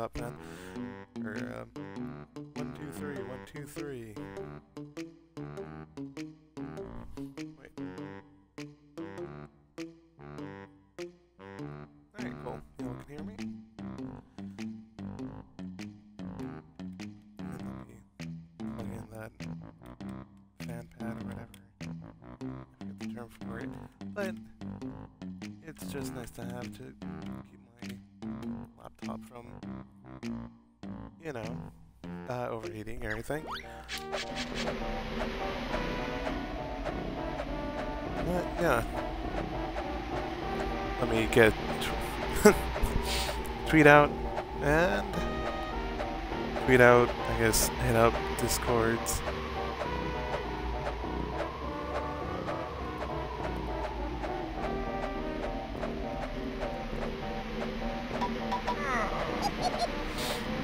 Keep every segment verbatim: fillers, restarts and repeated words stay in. stop pen. Or, um, one, two, three, one, two, three. Wait. Alright, cool. No one can hear me. And then let me plug in that fan pad or whatever. I forget the term for it. But it's just nice to have to keep my laptop from, you know, uh, overheating or anything. But, yeah. Let me get t tweet out and tweet out, I guess, hit up Discords.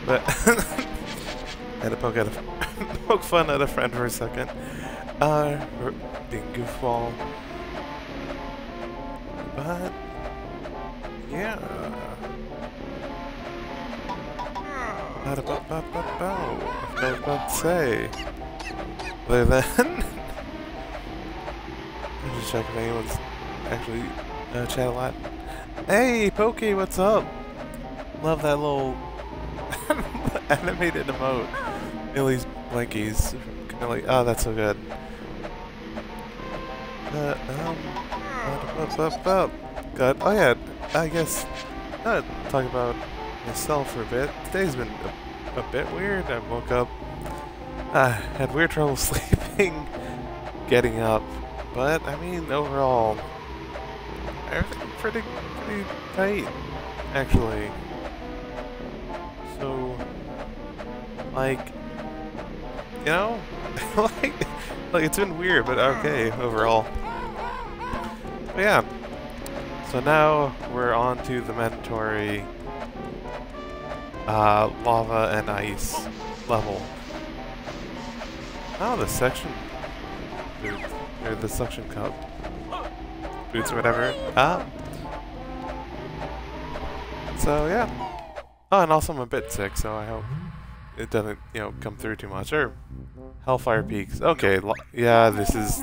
But I had to poke, at a poke fun at a friend for a second. Uh, being goofball. But yeah. Not about bow bow. I was about to say. Other than, I'm just checking if anyone's actually uh, chat a lot. Hey, Pokey, what's up? Love that little animated emote. Millie's Blankies. Millie. Oh, that's so good. Uh, um, up, up, up. God. Oh, yeah. I guess I'll talk about myself for a bit. Today's been a, a bit weird. I woke up. I uh, had weird trouble sleeping, getting up. But, I mean, overall, everything pretty, pretty tight, actually. So, like, you know, like, like it's been weird, but okay overall. But yeah. So now we're on to the mandatory uh, lava and ice level. Oh, the suction boot, or the suction cup boots or whatever. Ah. So yeah. Oh, and also I'm a bit sick, so I hope it doesn't, you know, come through too much. Or Hellfire Peaks. Okay, yeah, this is...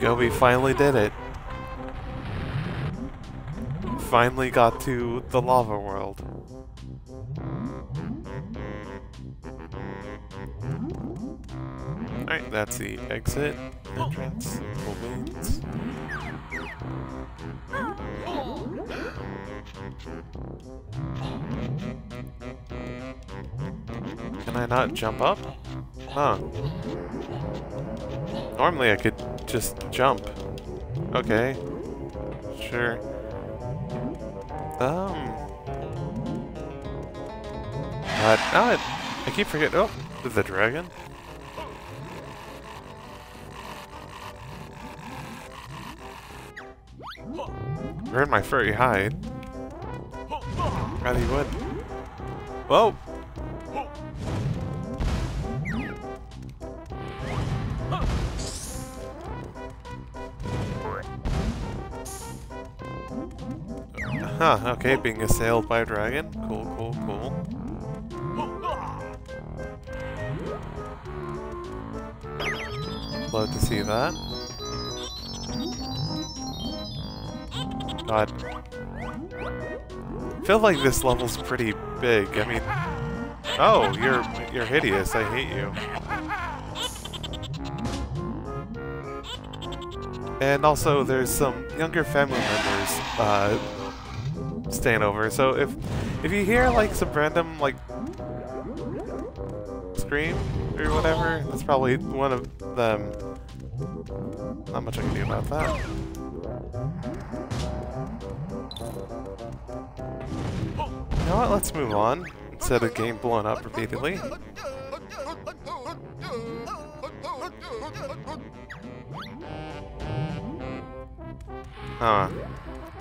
Gobi finally did it. Finally got to the lava world. Alright, that's the exit, entrance, full beans. Can I not jump up? Huh. Normally I could just jump. Okay. Sure. Um. But uh, I keep forgetting. Oh, the dragon. Where'd my furry hide? Rather he would. Whoa. Huh, okay, being assailed by a dragon. Cool, cool, cool. Love to see that. God. I feel like this level's pretty big. I mean... Oh, you're, you're hideous. I hate you. And also, there's some younger family members, uh... staying over, so if if you hear like some random like scream or whatever, that's probably one of them. Not much I can do about that. You know what? Let's move on instead of getting blown up repeatedly. Huh.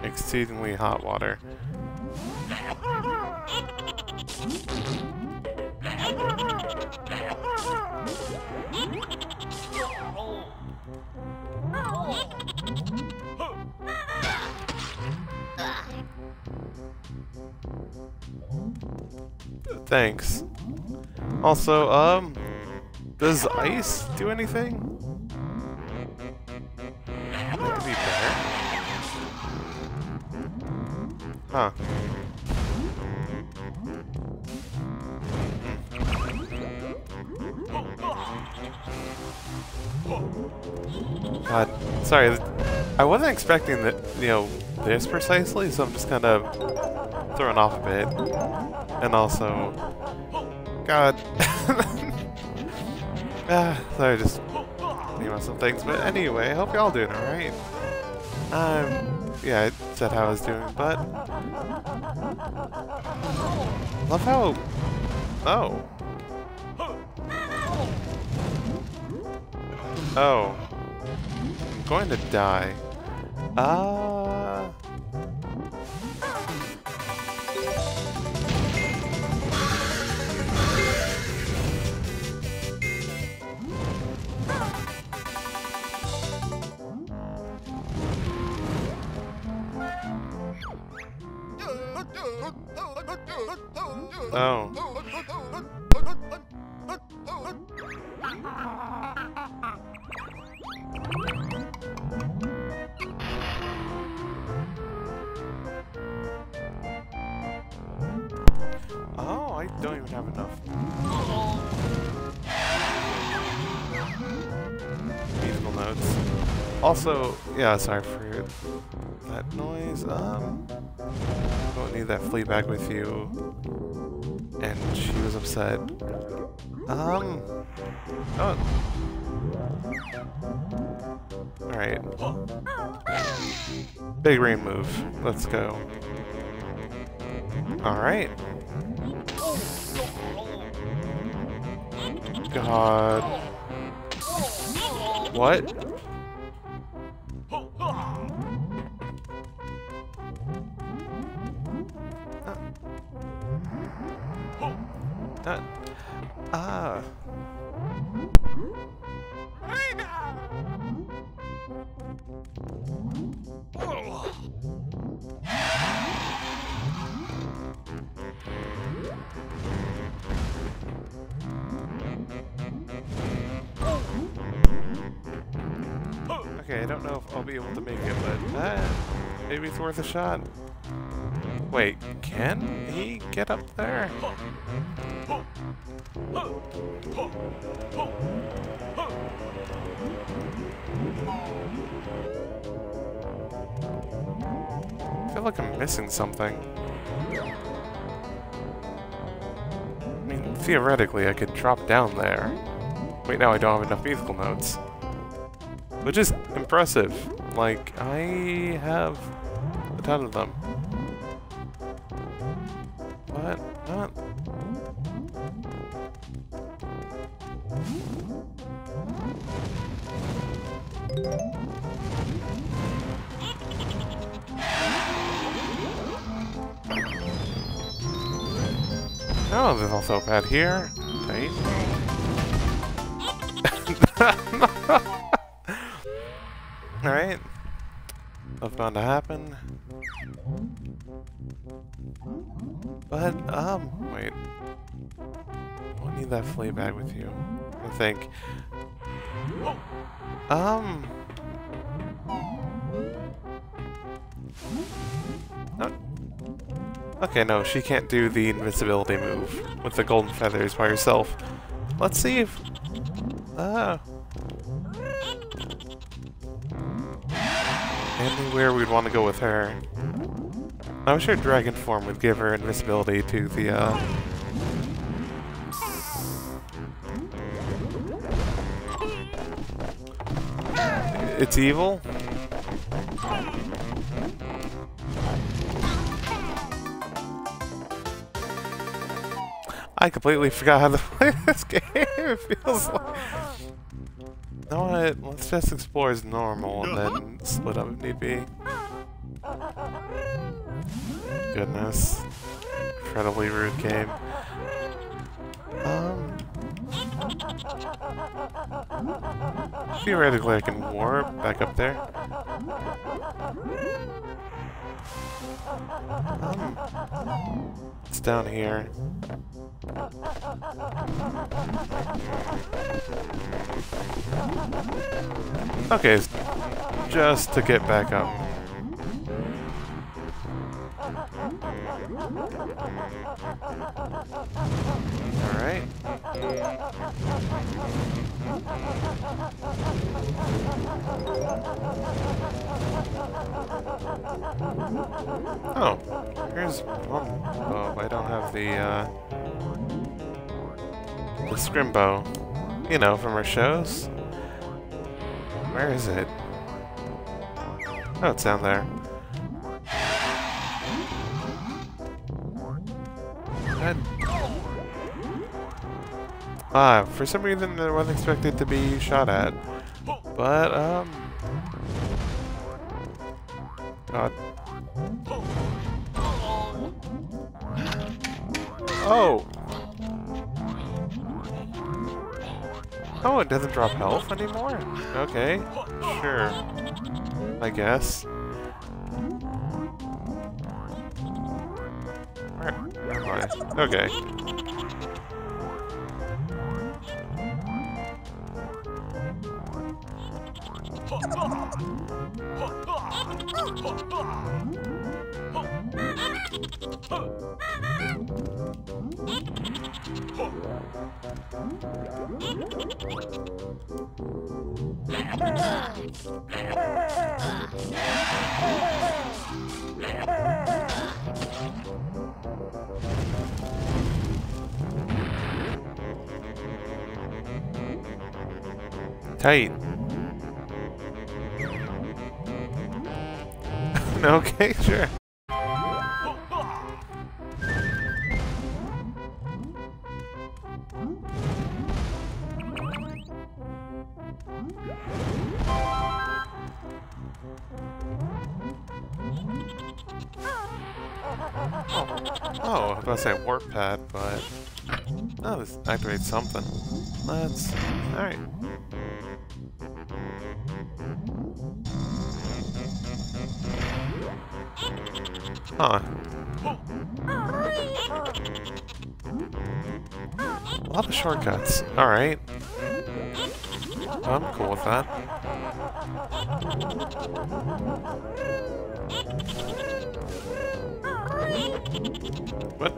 Exceedingly hot water. Thanks. Also, um, does ice do anything? That could be better. Huh. God, sorry, I wasn't expecting that, you know, this precisely, so I'm just kind of thrown off a bit. And also, God, ah, sorry, just thinking about some things. But anyway, I hope y'all doing all right. Um, yeah, I said how I was doing, but love how. Oh. Oh. I'm going to die. Uh... Oh. Also, yeah, sorry for that noise. Um, don't need that flea bag with you. And she was upset. Um, oh. Alright. Big rain move. Let's go. Alright. God. What? Ah. Okay, I don't know if I'll be able to make it, but uh, maybe it's worth a shot. Wait, can he get up there? I feel like I'm missing something. I mean, theoretically, I could drop down there. Wait, now I don't have enough musical notes. Which is impressive. Like, I have a ton of them. What? What? Oh, there's also a pad here. Right. Alright. That's bound to happen. But, um, wait. I don't need that flea bag with you, I think. Um. No. Okay, no, she can't do the invincibility move with the golden feathers by herself. Let's see if. Uh. Anywhere we'd want to go with her. I'm sure Dragon Form would give her invincibility to the, uh. It's evil? I completely forgot how to play this game. It feels like. You know what? Let's just explore as normal and then split up if need be. Goodness. Incredibly rude game. Um. Theoretically, I can warp back up there. It's down here. Okay, just to get back up. Alright. Oh, here's one. Oh, I don't have the, uh... the Scrimbo. You know, from our shows. Where is it? Oh, it's down there. That... Ah, for some reason I wasn't expected to be shot at. But, um... God. Oh! Oh, it doesn't drop health anymore? Okay, sure. I guess. Okay. Tight. Okay, sure. Oh, I was about to say warp pad, but no, this activates something. Let's. Alright. Huh. A lot of shortcuts. Alright. I'm cool with that. What?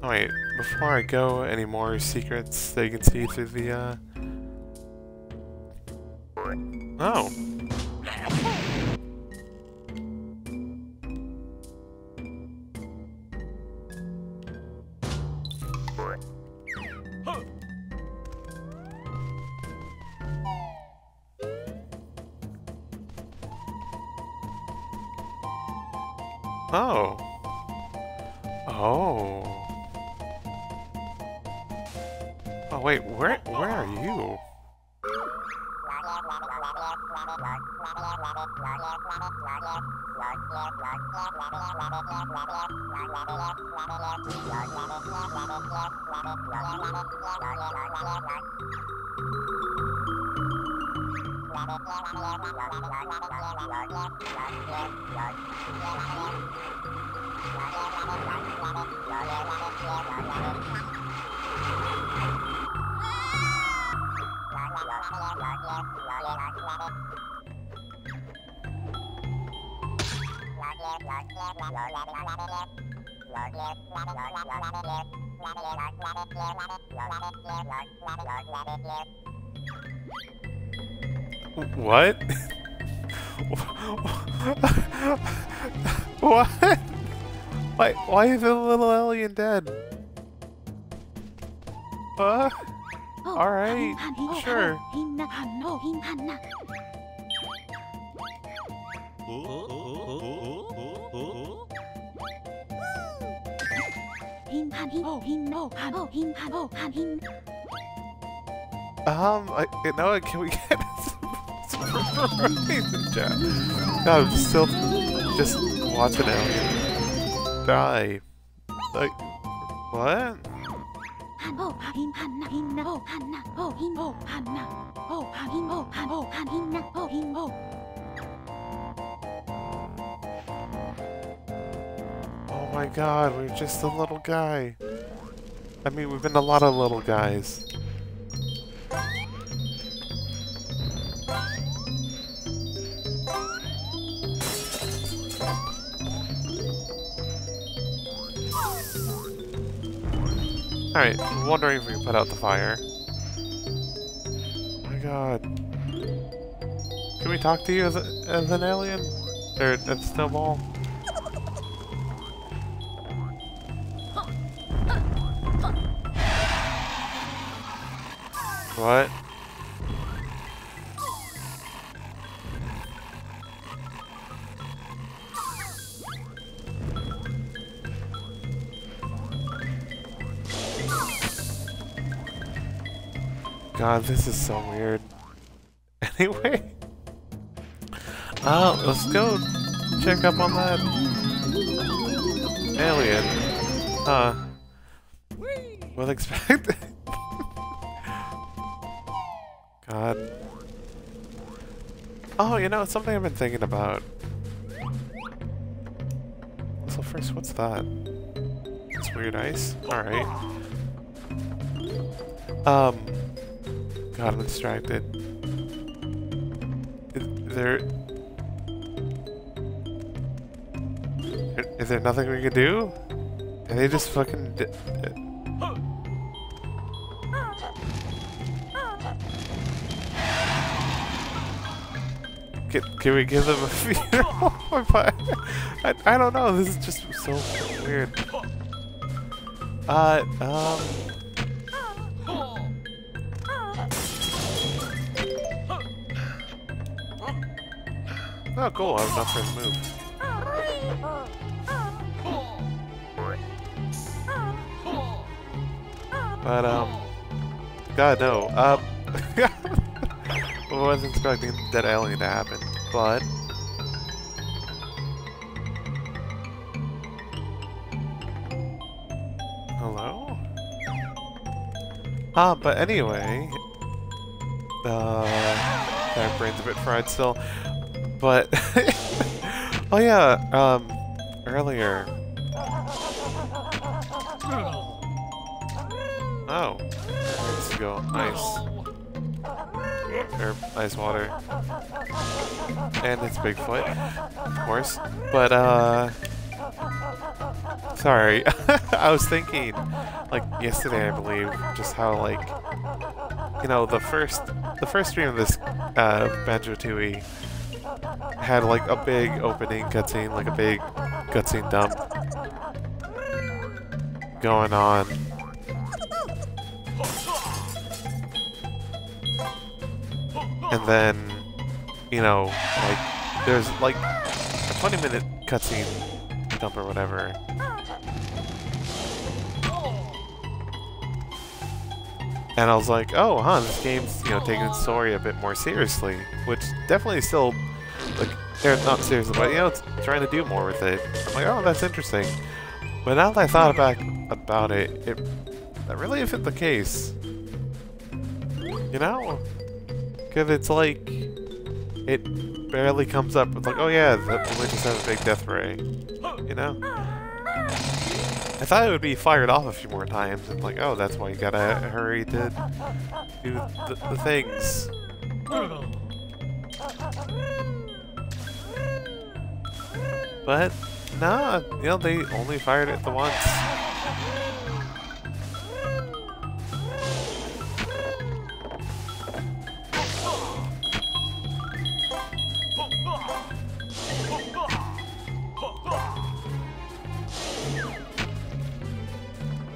Oh wait, before I go, any more secrets that you can see through the, uh... Oh! Oh! Oh! Oh wait, where where are you? What? What? Why, why is the little alien dead? Huh? Alright, sure. Um, I, you know, can we get right? No, I'm still just watching it die. Like, what? Oh my god, we're just a little guy. I mean, we've been a lot of little guys. Alright, I'm wondering if we can put out the fire. Oh my god. Can we talk to you as, a, as an alien? Or a snowball? What? God, this is so weird. Anyway, uh, let's go check up on that alien. Huh. Well expected. God. Oh, you know, it's something I've been thinking about. So first, what's that? It's weird ice? Alright. Um... God, I'm distracted. Is there... Is there nothing we can do? Are they just fucking... Di can, can we give them a funeral? I, I don't know, this is just so weird. Uh, um... Oh, cool, I was not first move. But, um... God, no. Um... I wasn't expecting that alien to happen, but... Hello? Ah, but anyway... Uh... That brain's a bit fried still. But, oh yeah, um, earlier. Oh, there needs to go ice, or ice water, and it's Bigfoot, of course, but, uh, sorry, I was thinking, like, yesterday, I believe, just how, like, you know, the first, the first stream of this, uh, Banjo-Tooie had like a big opening cutscene, like a big cutscene dump going on. And then, you know, like, there's like a twenty minute cutscene dump or whatever. And I was like, oh, huh, this game's, you know, taking its story a bit more seriously, which definitely is still, like, they're not serious about, you know, it's trying to do more with it. I'm like, oh, that's interesting. But now that I thought about, about it, it, that really isn't the case. You know? Because it's like, it barely comes up. It's like, oh yeah, the religious has a big death ray. You know? I thought it would be fired off a few more times. I'm like, oh, that's why you gotta hurry to do the, the things. But, nah, you know, they only fired it the once.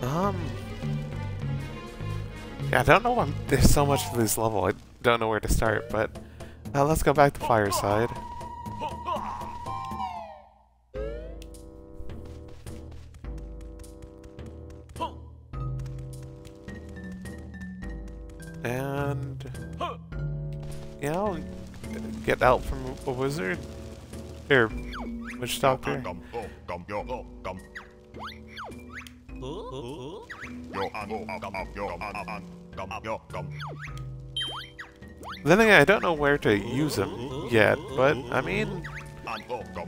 Um... Yeah, I don't know why there's so much to this level. I don't know where to start, but... Uh, let's go back to Fireside. And yeah, I'll get out from a wizard. Here, witch doctor. Then again, I don't know where to use him yet, but I mean,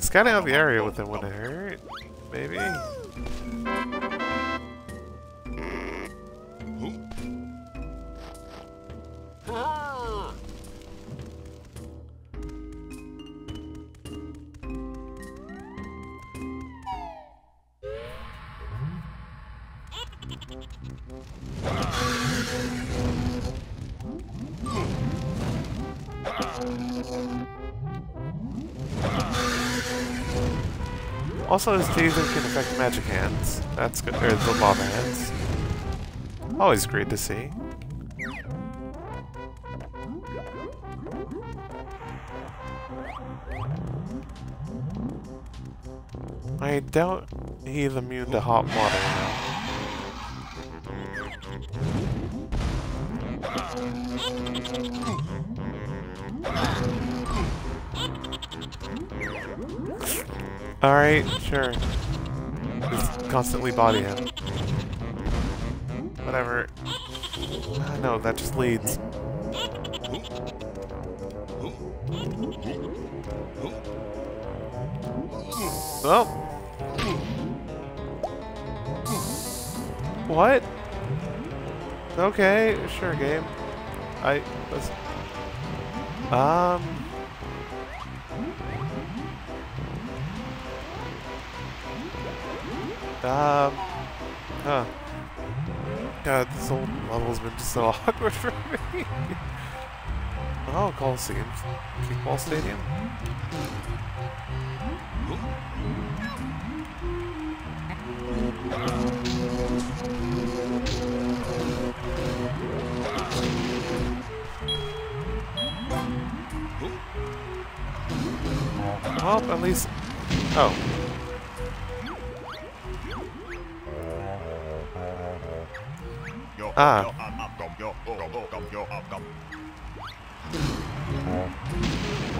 scouting out the area with him wouldn't hurt, maybe. Also, his teasing can affect magic hands. That's good. Or the lava hands. Always great to see. I doubt he's immune to hot water now. Alright, sure. Just constantly body him. Whatever. No, that just leads. Oh! What? Okay, sure, game. I was... Um... Um, huh. God, this whole level's been just so awkward for me. Oh, Coliseum. Kickball Stadium. Well, at least... Oh. Ah.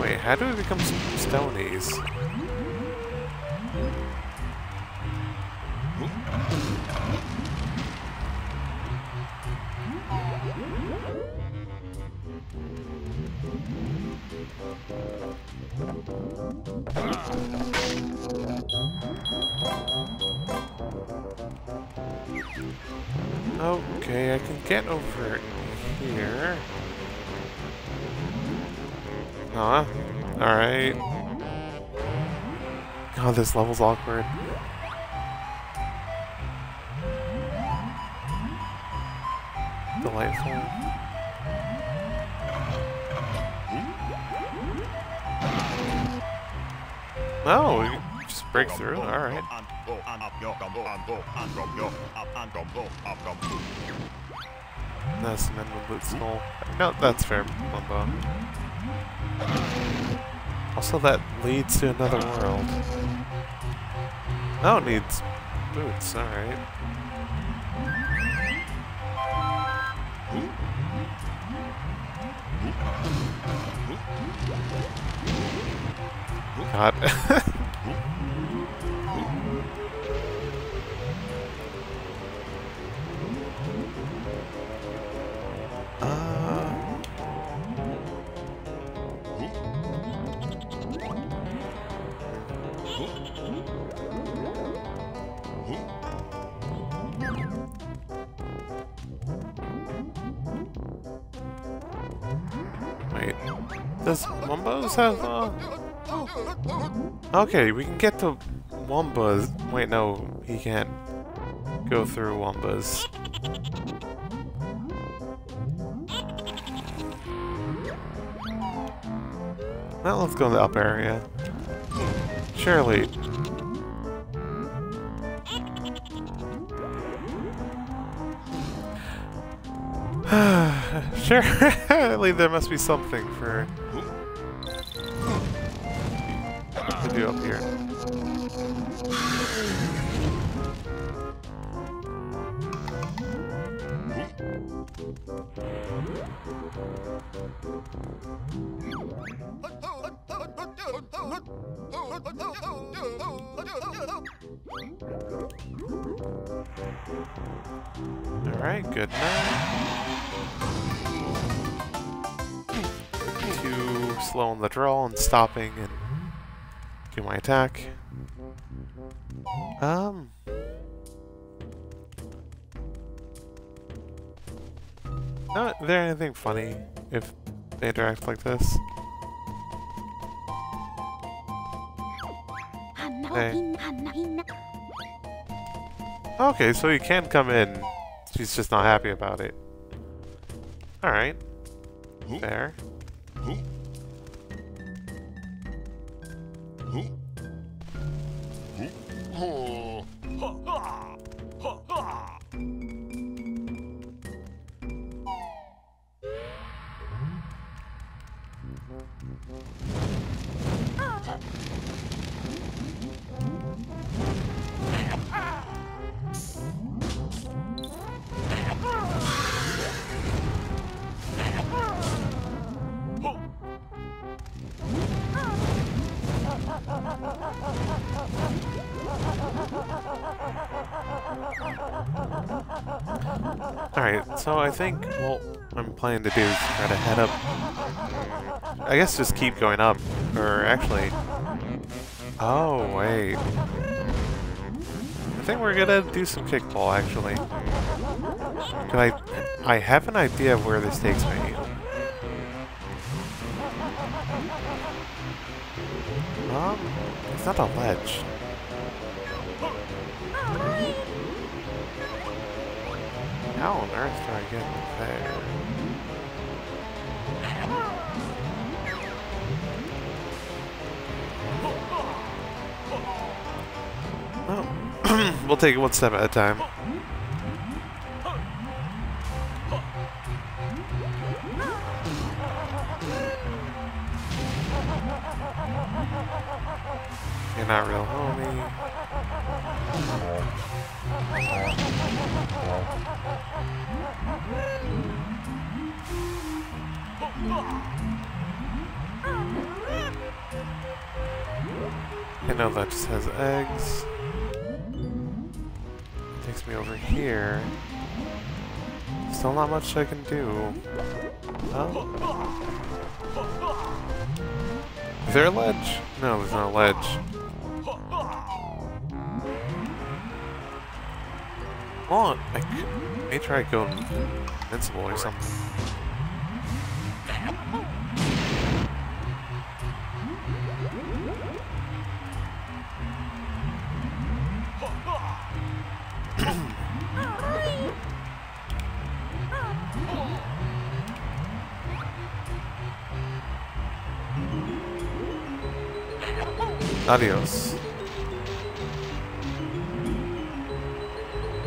Wait, how do we become Stonies? Okay, I can get over here. Huh? Alright. God, this level's awkward. Delightful. Oh, we can just break through? Alright. That's men with loot skull. No, that's fair, Mumbo. Also, that leads to another world. Oh, it needs boots, alright. God. Does Wumba's have, uh... okay, we can get to Wumba's. Wait, no, he can't go through Wumba's. Now let's go to the up area. Surely. Sure, surely there must be something for... to do up here. Alright, good night. Too slow on the draw and stopping and do my attack. Um... Not there anything funny if they interact like this. Hey. Okay, so you can come in. She's just not happy about it. Alright. There. Alright, so I think what I'm planning to do is try to head up. I guess just keep going up. Or actually... Oh, wait. I think we're gonna do some kickball, actually. Can I... I have an idea of where this takes me. Um, it's not a ledge. How on earth do I get there? Oh. We'll take it one step at a time. You're not real homie. I know that just has eggs. It takes me over here. Still not much I can do. Oh. Is there a ledge? No, there's no ledge. Well, I could, may try going invincible or something. Adios.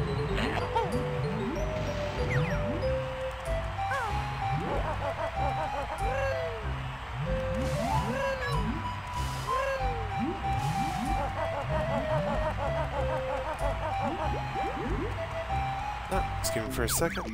Ah, let's give him for a second.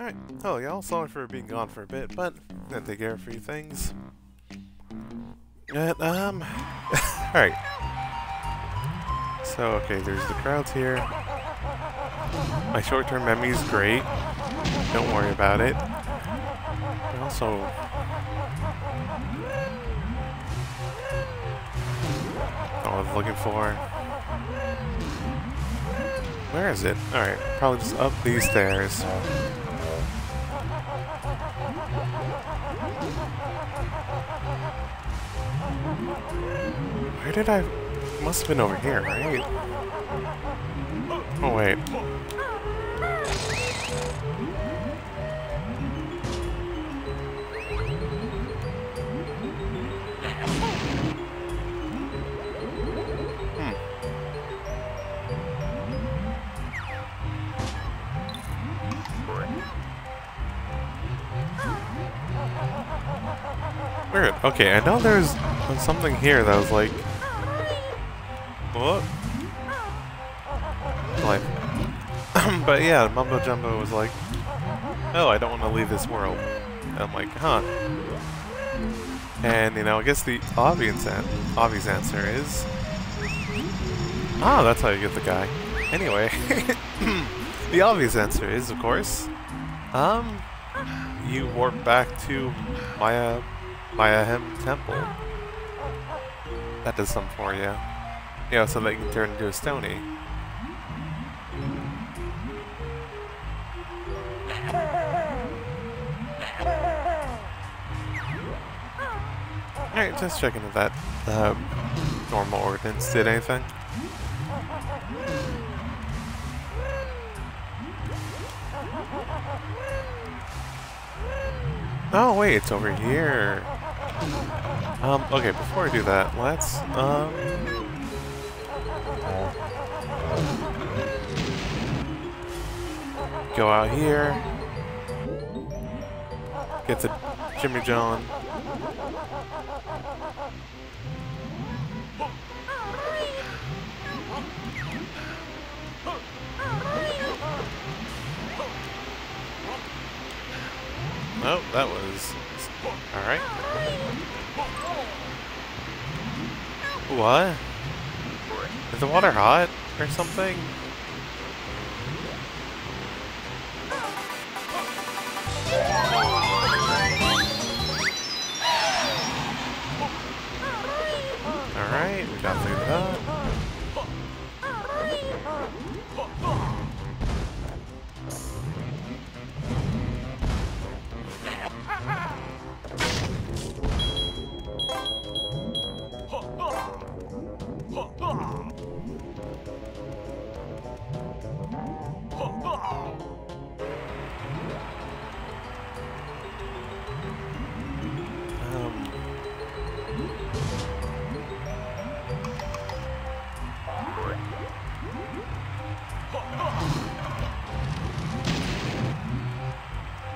Alright, hello y'all, sorry for being gone for a bit, but I'm gonna take care of a few things. And, um, alright. So, okay, there's the crowds here. My short-term memory's great. Don't worry about it. And also... all I was looking for... where is it? Alright, probably just up these stairs. Where did I... must have been over here, right? Oh, wait. Hmm. Weird. Okay, I know there's something here that was like... what? Like, but yeah, Mumbo Jumbo was like, oh, I don't want to leave this world. And I'm like, huh. And, you know, I guess the obvious, an obvious answer is, ah, that's how you get the guy. Anyway, the obvious answer is, of course, um, you warp back to Maya, Mayahem Temple. That does something for you. Yeah, so that you can turn into a Stony. Alright, just checking if that uh, normal ordinance did anything. Oh wait, it's over here. Um, okay, before I do that, let's, um... Go out here. Get the Jimmy John. Oh, that was all right. What? Is the water hot or something? All right, we got through that.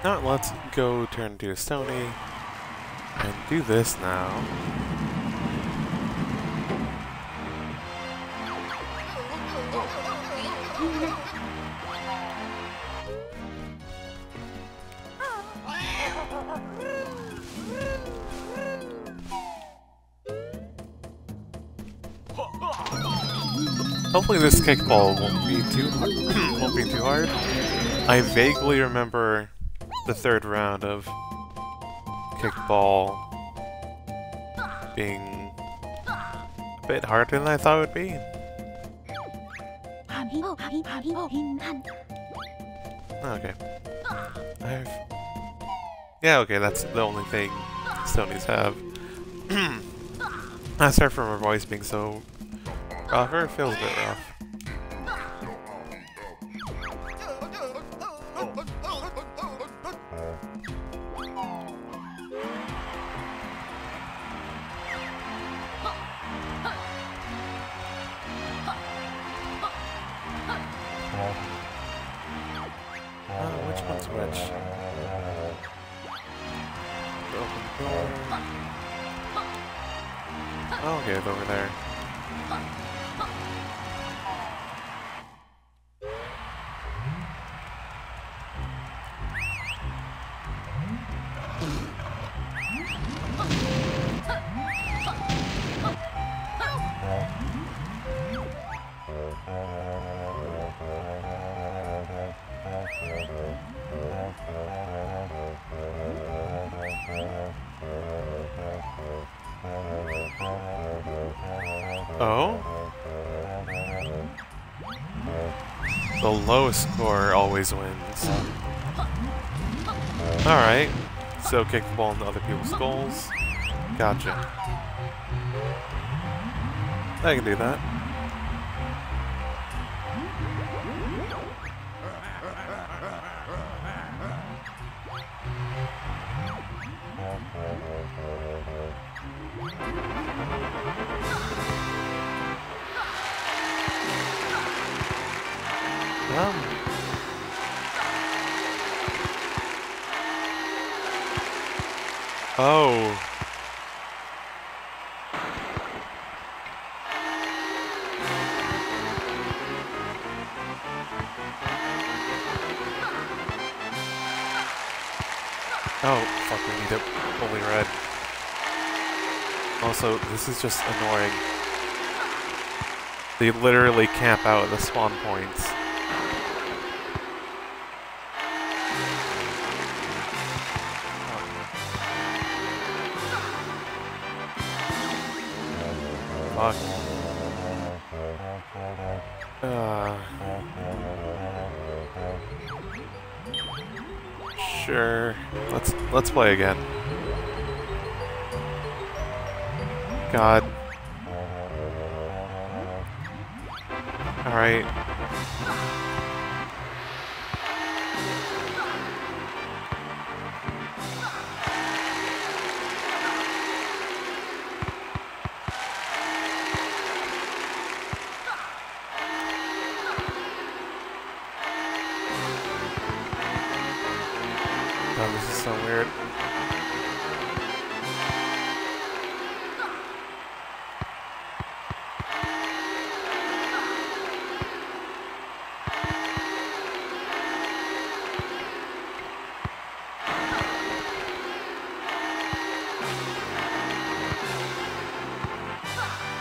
Now let's go turn into a Stony and do this now. Hopefully this kickball won't be too hard. won't be too hard. I vaguely remember the third round of kickball being a bit harder than I thought it would be. Okay. I've... Yeah, okay, that's the only thing Stonies have. I start from her voice being so rough, or it feels a bit rough. The lowest score always wins. Alright, so kick the ball into other people's goals. Gotcha. I can do that. Oh. Oh, fuck, we need it. Holy red. Also, this is just annoying. They literally camp out at the spawn points. Let's play again. God. Alright. know, this is so weird.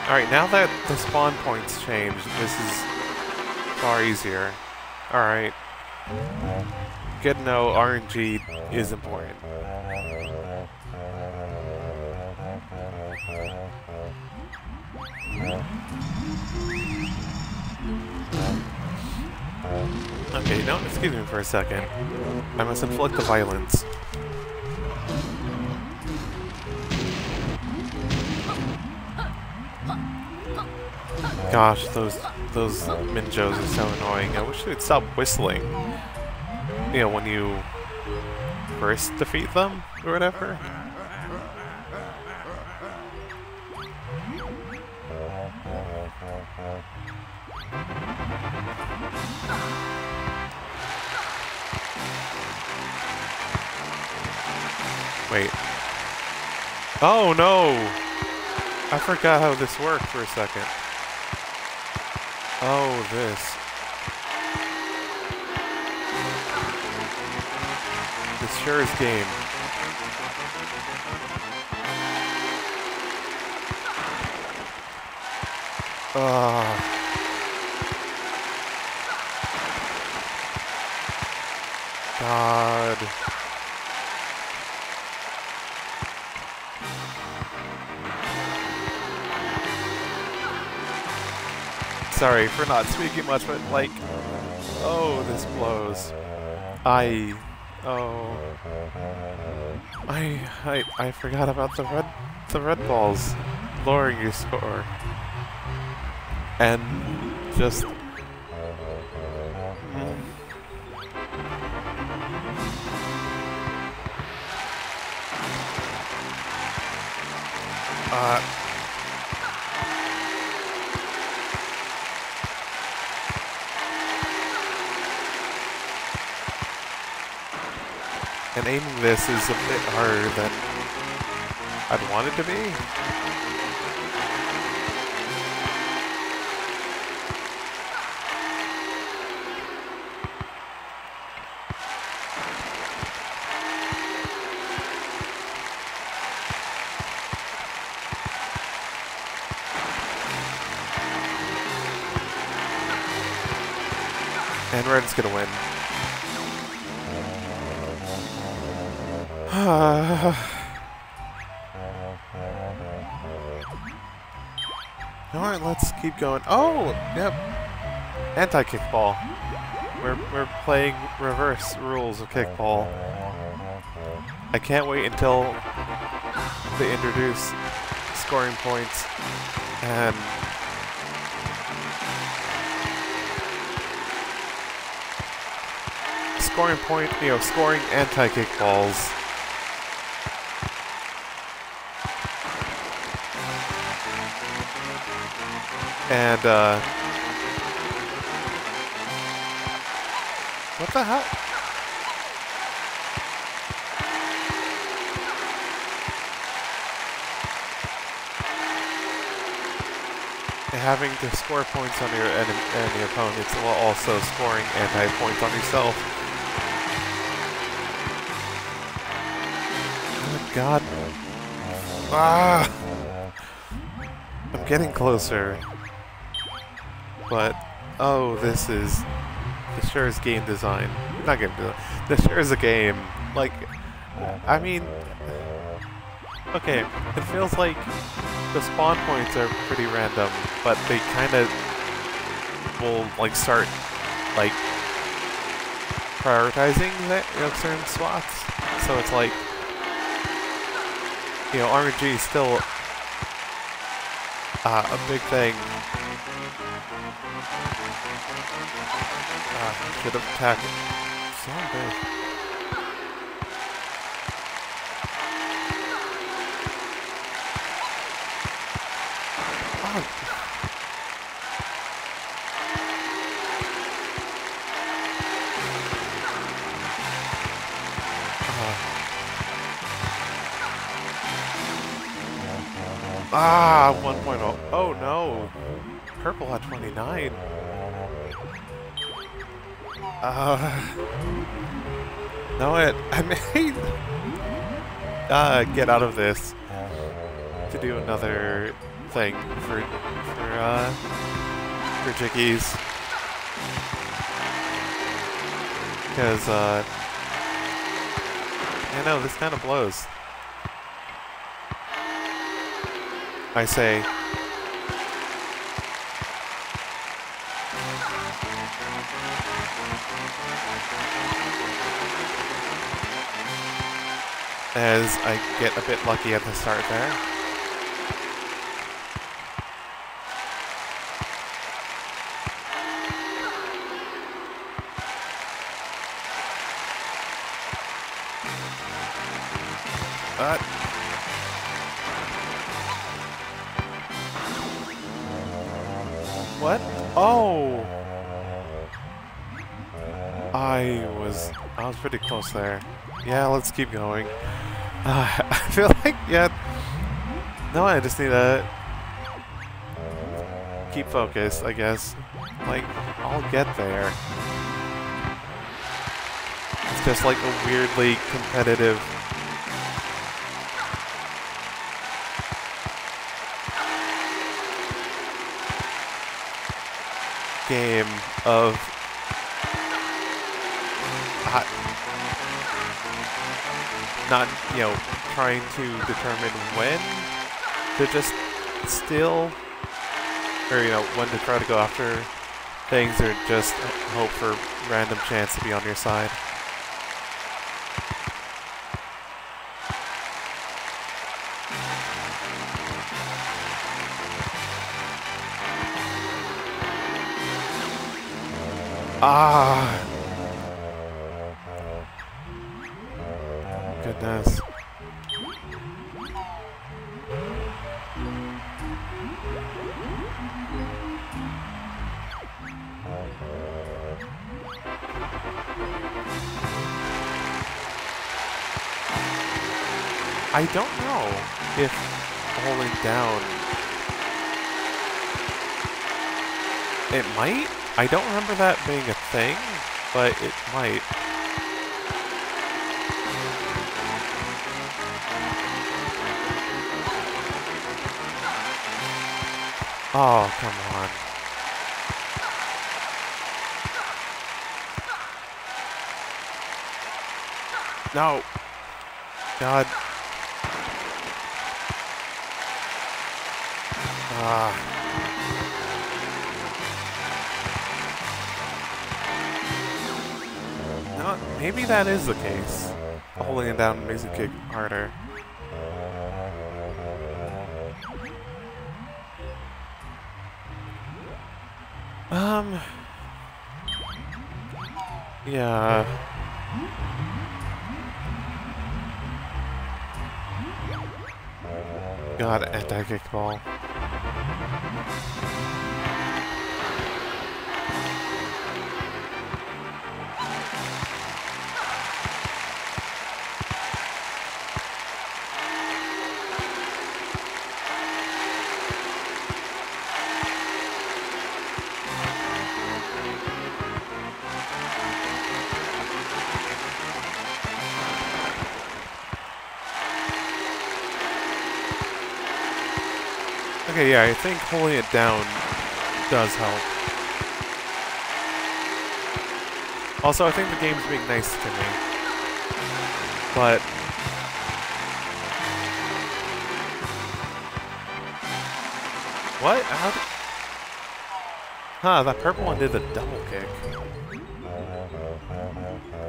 Alright, now that the spawn points changed, this is far easier. Alright. Good to know R N G is important. Okay, no, excuse me for a second. I must inflict the violence. Gosh, those those Minjos are so annoying. I wish they'd stop whistling. You know, when you first defeat them or whatever. Wait. Oh no! I forgot how this worked for a second. Oh, this. This sure is game. Oh. God. Sorry for not speaking much, but like, oh, this blows. I, oh, I, I, I forgot about the red, the red balls lowering your score, and just. Mm. Uh. And aiming this is a bit harder than I'd want it to be. And red's gonna win. Alright, let's keep going. Oh! Yep. Anti-kickball. We're, we're playing reverse rules of kickball. I can't wait until they introduce scoring points and... Scoring point, you know, scoring anti-kickballs. And, uh... what the hell? Having to score points on your enemy and your opponents while also scoring anti-points on yourself. Oh, God. Ah! I'm getting closer. But, oh, this is, this sure is game design. Not game design. This sure is a game. Like, I mean, okay, it feels like the spawn points are pretty random, but they kind of will, like, start, like, prioritizing that, you know, certain spots. So it's like, you know, R N G is still uh, a big thing. Ah, should have attacked it. So big. Oh. Ah, one point oh. Oh no. Purple at twenty-nine. Uh, no, it. I may uh, get out of this to do another thing for for uh for Jiggies, because uh, I know this kind of blows. I say, as I get a bit lucky at the start there. Uh, What? Oh! I was... I was pretty close there. Yeah, let's keep going. Uh, I feel like, yeah... No, I just need to... keep focused, I guess. Like, I'll get there. It's just like a weirdly competitive... game of uh, not, you know, trying to determine when to just still, or, you know, when to try to go after things or just hope for random chance to be on your side. Ah! Goodness. I don't know if holding down... It might? I don't remember that being a thing, but it might. Oh, come on. No. God. Ah. Maybe that is the case. Holding it down makes it kick harder. Um. Yeah. God, anti-kickball. Okay, yeah, I think holding it down does help. Also, I think the game's being nice to me. But... What? How did... Huh, that purple one did the double kick.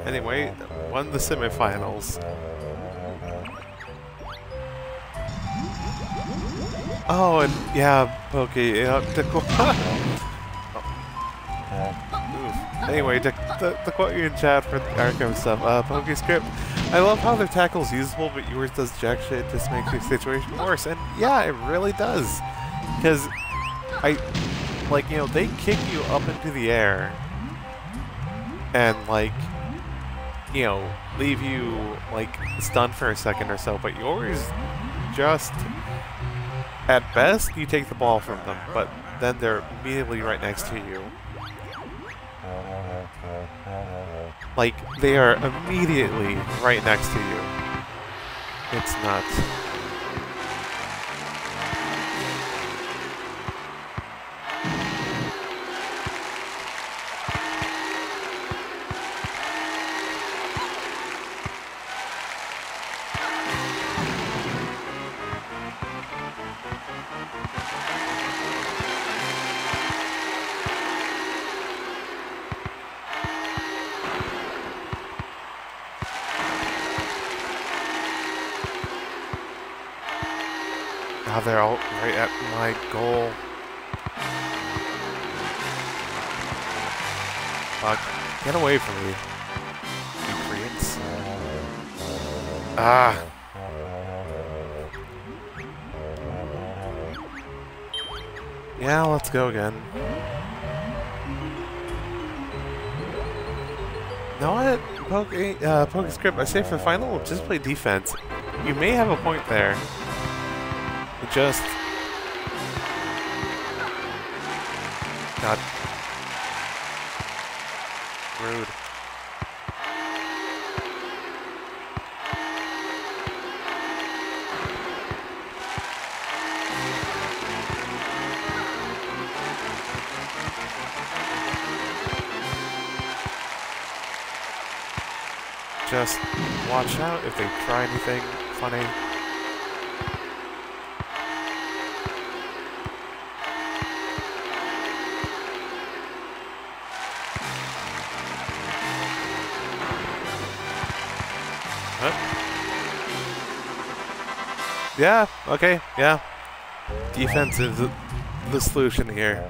Anyway, won the semifinals. Oh, and yeah, Pokey. Yeah, the oh. Anyway, to, to, to quote you in chat for the Arkham stuff, uh, Pokey script. I love how their tackle's usable, but yours does jack shit. Just makes the situation worse. And yeah, it really does. Because I, like, you know, they kick you up into the air, and like, you know, leave you like stunned for a second or so. But yours just At best, you take the ball from them, but then they're immediately right next to you. Like, they are immediately right next to you. It's nuts. They're all right at my goal. Fuck. Get away from me. You creeps. Ah. Yeah, let's go again. Now what? Pokey, uh, Pokey script, I say for the final, we'll just play defense. You may have a point there. Just God, rude. Just watch out if they try anything funny. Yeah, okay, yeah. Defense is the solution here.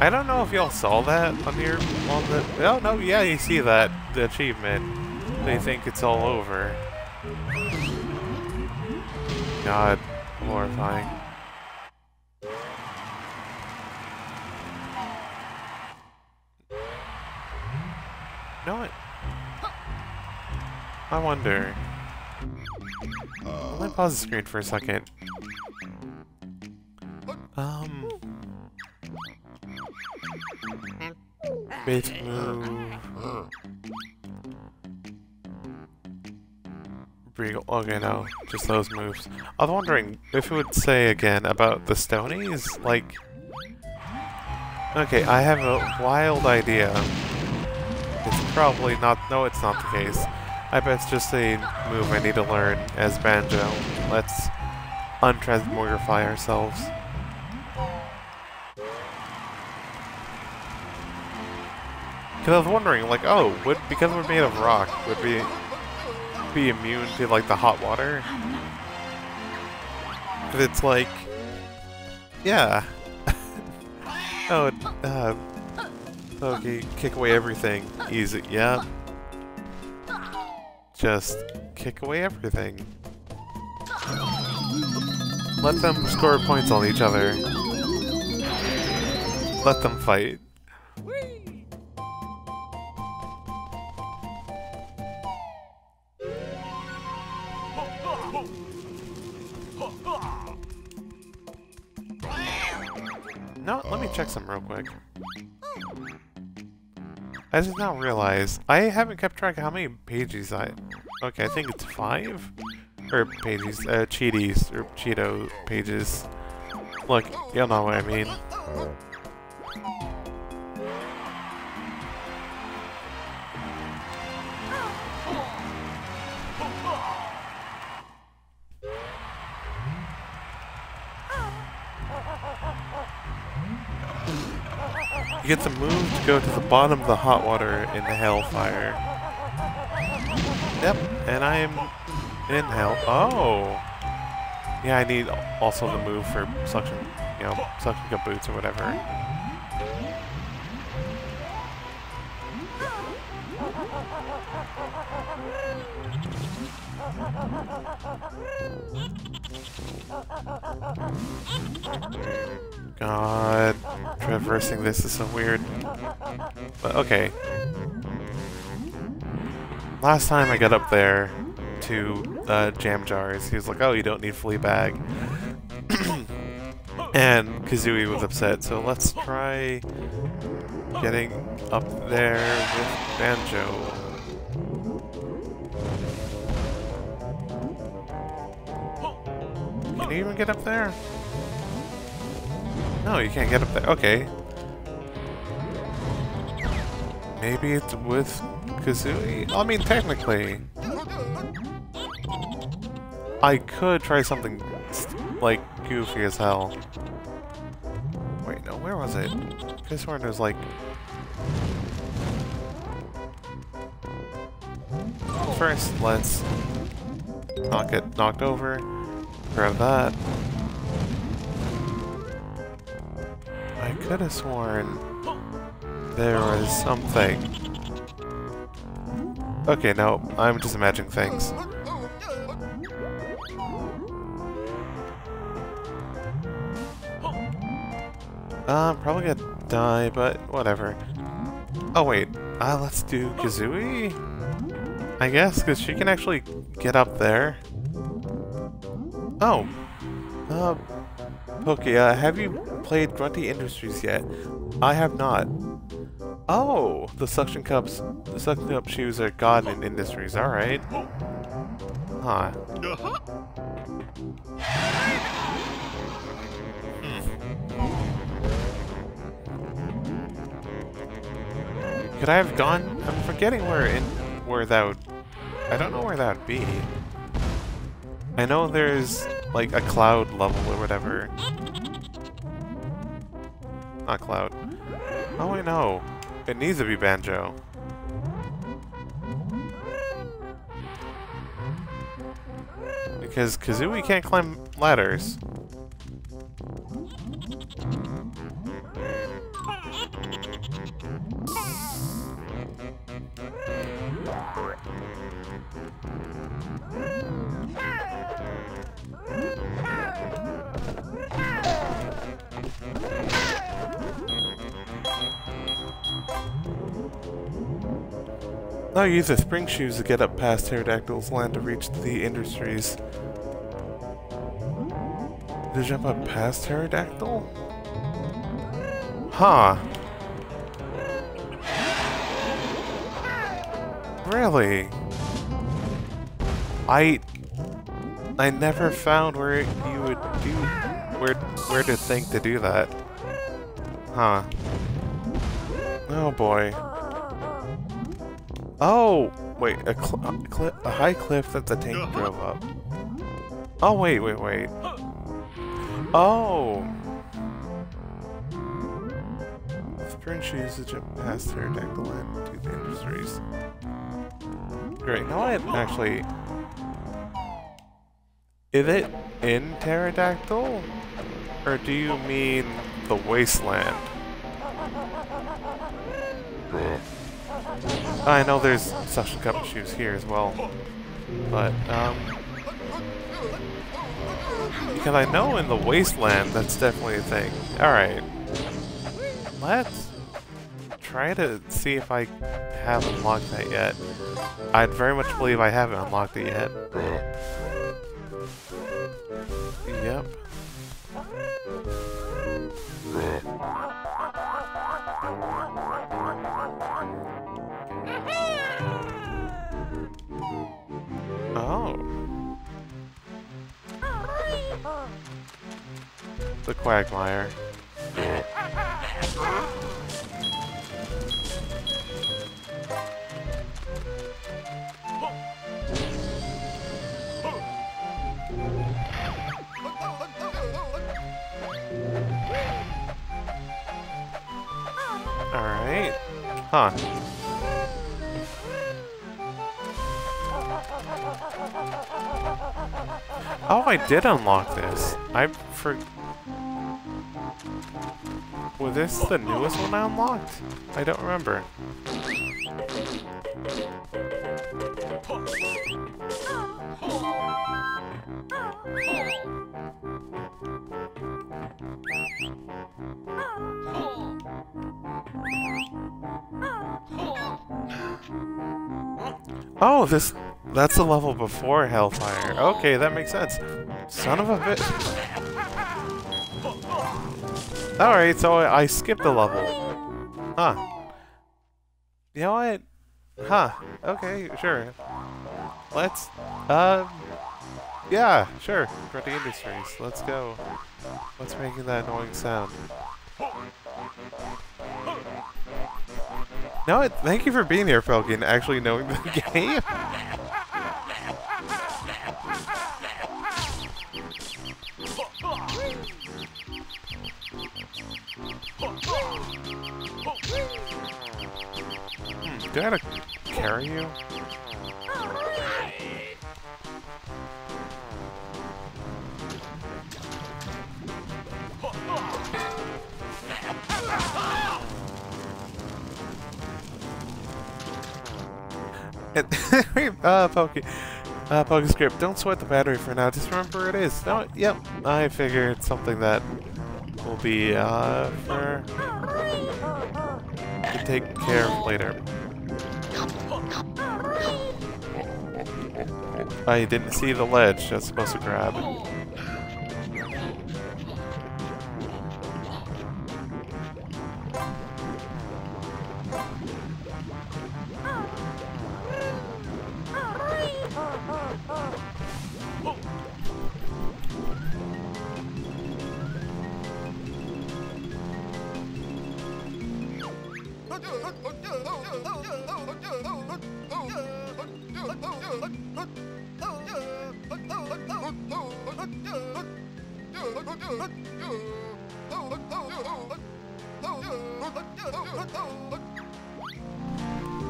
I don't know if y'all saw that on your... On the, oh, no, yeah, you see that, the achievement. They think it's all over. God, horrifying. No, it. I wonder. Let me pause the screen for a second. Um. Bitch move. Okay, no, just those moves. I was wondering if it would say again about the Stonies, like... Okay, I have a wild idea. It's probably not... No, it's not the case. I bet it's just a move I need to learn as Banjo. Let's untransmogrify ourselves. Because I was wondering, like, oh, would, because we're made of rock, would be... be immune to like the hot water, but it's like, yeah. Oh, uh, okay, kick away everything, easy, yeah. Just kick away everything. Let them score points on each other. Let them fight. No, let me check some real quick. I just now realized I haven't kept track of how many pages I... Okay, I think it's five? Or pages, uh, cheaties, or Cheeto pages. Look, you'll know what I mean. You get the move to go to the bottom of the hot water in the Hailfire. Yep, and I am in hell. Oh! Yeah, I need also the move for suction, you know, suction cup boots or whatever. God, traversing this is so weird. But okay. Last time I got up there to uh, Jam Jars, he was like, oh, you don't need Flea Bag. And Kazooie was upset, so let's try getting up there with Banjo. Can you even get up there? No, you can't get up there. Okay. Maybe it's with Kazooie? I mean, technically. I could try something, like, goofy as hell. Wait, no, where was it? I swear it was, like... First, let's not get knocked over. Grab that. I could have sworn there was something. Okay, no, I'm just imagining things. Uh, probably gonna die, but whatever. Oh wait, uh, let's do Kazooie? I guess, because she can actually get up there. Oh, uh, Pokey, uh, have you played Grunty Industries yet? I have not. Oh, the suction cups, the suction cup shoes are god in Industries, alright. Huh. Hmm. Could I have gone? I'm forgetting where in, where that would, I don't know where that would be. I know there's, like, a cloud level or whatever. Not cloud. Oh, I know. It needs to be Banjo. Because Kazooie can't climb ladders. Now use the spring shoes to get up past Pterodactyl's land to reach the Industries. To jump up past Pterodactyl? Huh. Really? I... I never found where you would do... Where, where to think to do that. Huh. Oh boy. Oh! Wait, a, cl a, cli a high cliff that the tank drove up. Oh, wait, wait, wait. Oh! Spring shoes to jump past her Pterodactyl and to the Industries. Great, now I actually... Is it in Pterodactyl? Or do you mean the wasteland? Bruh. I know there's suction cup shoes here as well, but, um... because I know in the wasteland that's definitely a thing. Alright. Let's try to see if I have unlocked that yet. I'd very much believe I haven't unlocked it yet. Yep. The quagmire. Alright. Huh. Oh, I did unlock this. I forgot. Was this the newest one I unlocked? I don't remember. Oh, this, that's the level before Hellfire. Okay, that makes sense. Son of a bitch. Alright, so I, I skipped a level. Huh. You know what? Huh. Okay, sure. Let's, uh, yeah, sure. Grunty Industries, let's go. What's making that annoying sound? No, it, thank you for being here, Pokey, and actually knowing the game. Hmm, do I gotta carry you? uh, Pokey. Uh, Pokey script. Don't sweat the battery for now. Just remember it is. No, yep. I figured something that will be, uh, for. To take care of later. I didn't see the ledge I was supposed to grab.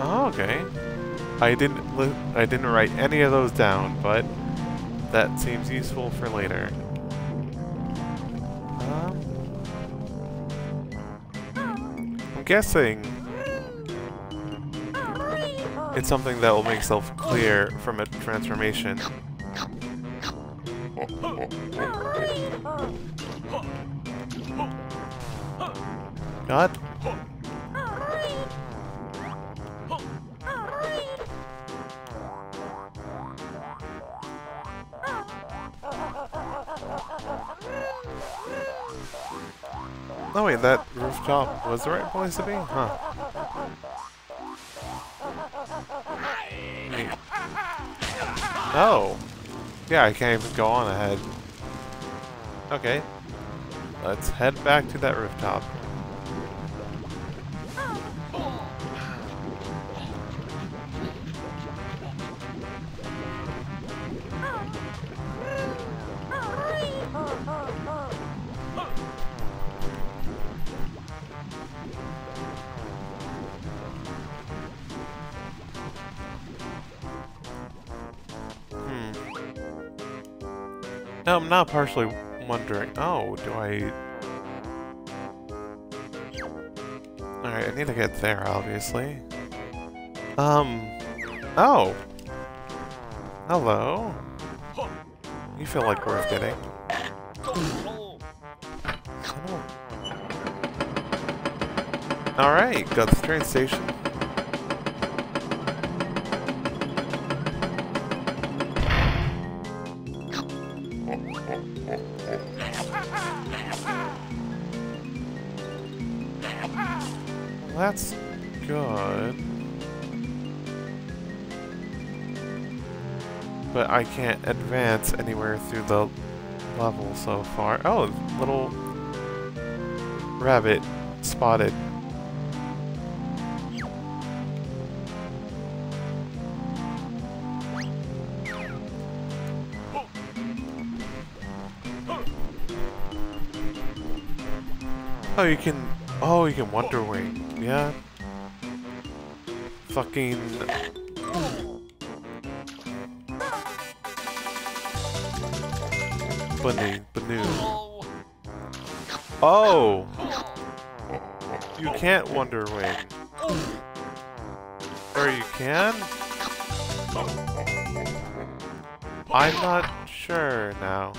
Oh, okay. I didn't li I didn't write any of those down, but that seems useful for later. Um, I'm guessing it's something that will make itself clear from a transformation. God. Oh wait, that rooftop was the right place to be? Huh. Wait. Oh. Yeah, I can't even go on ahead. Okay. Let's head back to that rooftop. No, I'm not partially wondering. Oh, do I... Alright, I need to get there, obviously. Um... Oh! Hello? You feel like worth getting. Alright, got the train station. That's good. But I can't advance anywhere through the level so far. Oh, little rabbit spotted. Oh, you can... Oh, you can Wonder Wing. Yeah. Fucking... Benu. Benu. Oh! You can't Wonder Wing. Or you can? I'm not sure now.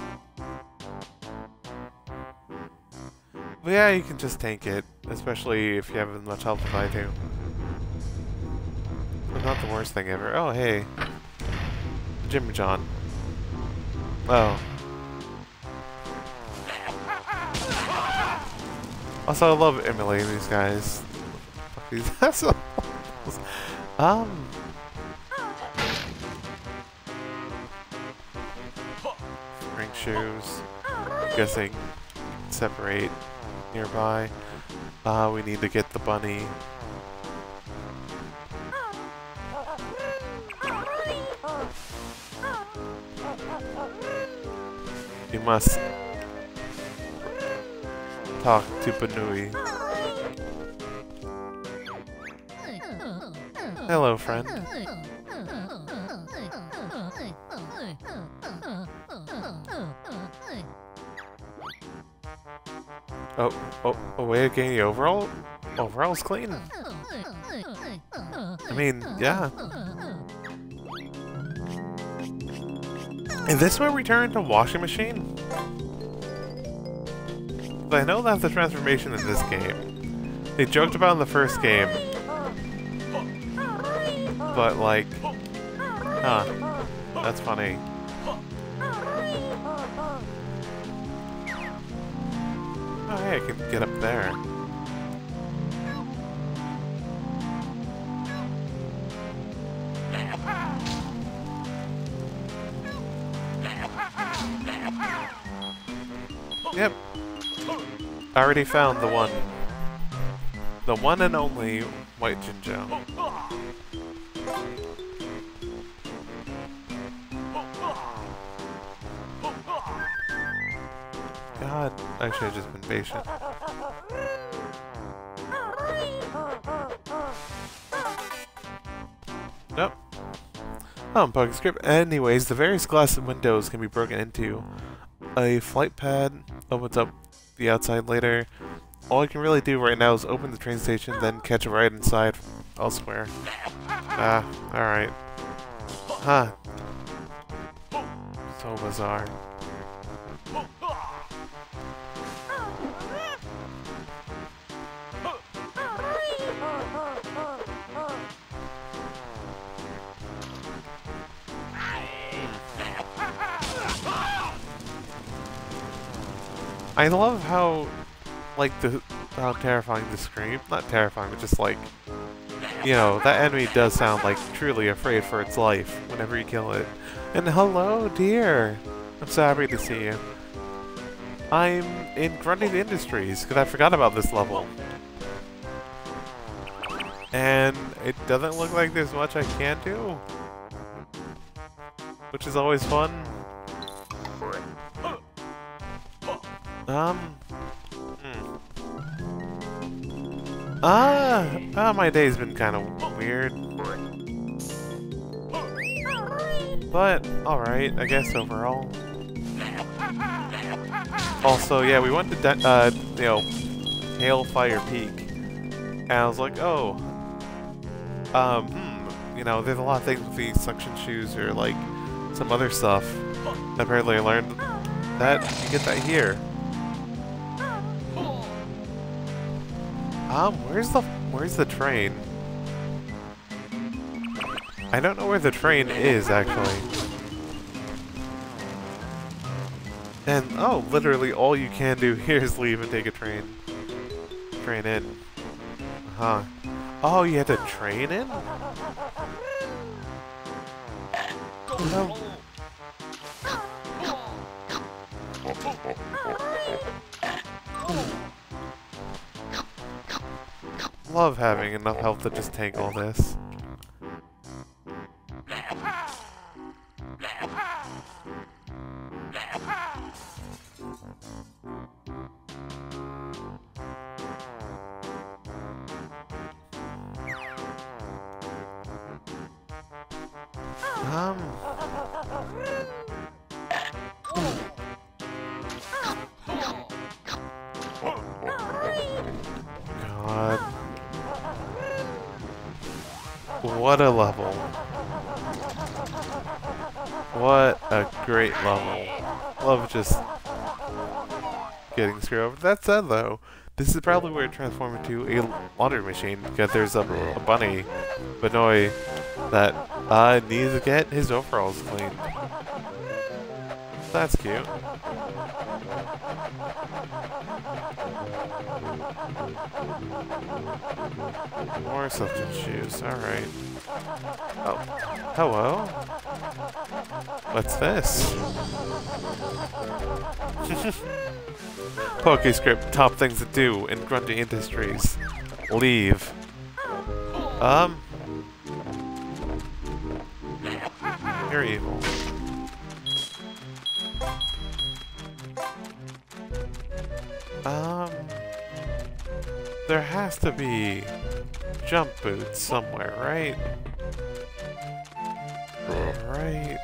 But yeah, you can just tank it. Especially if you haven't much health as I do. But not the worst thing ever. Oh, hey. Jimmy John. Oh. Also, I love Emily, these guys. Fuck these assholes. Um. Ring shoes. I'm guessing. Separate. Nearby. Uh, we need to get the bunny. You must talk to Benoit. Hello, friend. Oh, oh, a way of getting the overall? Overall's clean. I mean, yeah. Is this where we turn into washing machine? I know that's the transformation in this game. They joked about it in the first game. But like, huh, that's funny. Oh, hey, I can get up there. Yep. I already found the one. The one and only White Jinjo. God, I should have just been patient. Nope. Oh, I'm Pokey Script. Anyways, the various glass windows can be broken into. A flight pad opens up the outside later. All I can really do right now is open the train station, then catch a ride inside elsewhere. Ah, alright. Huh. So bizarre. I love how, like, the, how terrifying the scream, not terrifying, but just like, you know, that enemy does sound like truly afraid for its life whenever you kill it. And hello, dear! I'm so happy to see you. I'm in Grunty Industries, because I forgot about this level. And it doesn't look like there's much I can do. Which is always fun. Um. Hmm. Ah! Oh, my day's been kind of weird. But, alright, I guess overall. Also, yeah, we went to, uh, you know, Hailfire Peak. And I was like, oh. Um, hmm. You know, there's a lot of things with these suction shoes or, like, some other stuff. Apparently, I learned that you get that here. Um, where's the, where's the train? I don't know where the train is, actually. And, oh, literally all you can do here is leave and take a train. Train in. Uh-huh. Oh, you had to train in? No. Love having enough health to just tank all this. Um. God. What a level. What a great level. Love just getting screwed over. That said though, this is probably where it transformed into a laundry machine, because there's a, a bunny, Benoit, that uh, needs to get his overalls cleaned. That's cute. More substitutes, alright. Oh, hello? What's this? Pokey script, top things to do in Grunty Industries. Leave. Um. You're evil. Um, there has to be jump boots somewhere, right? Right.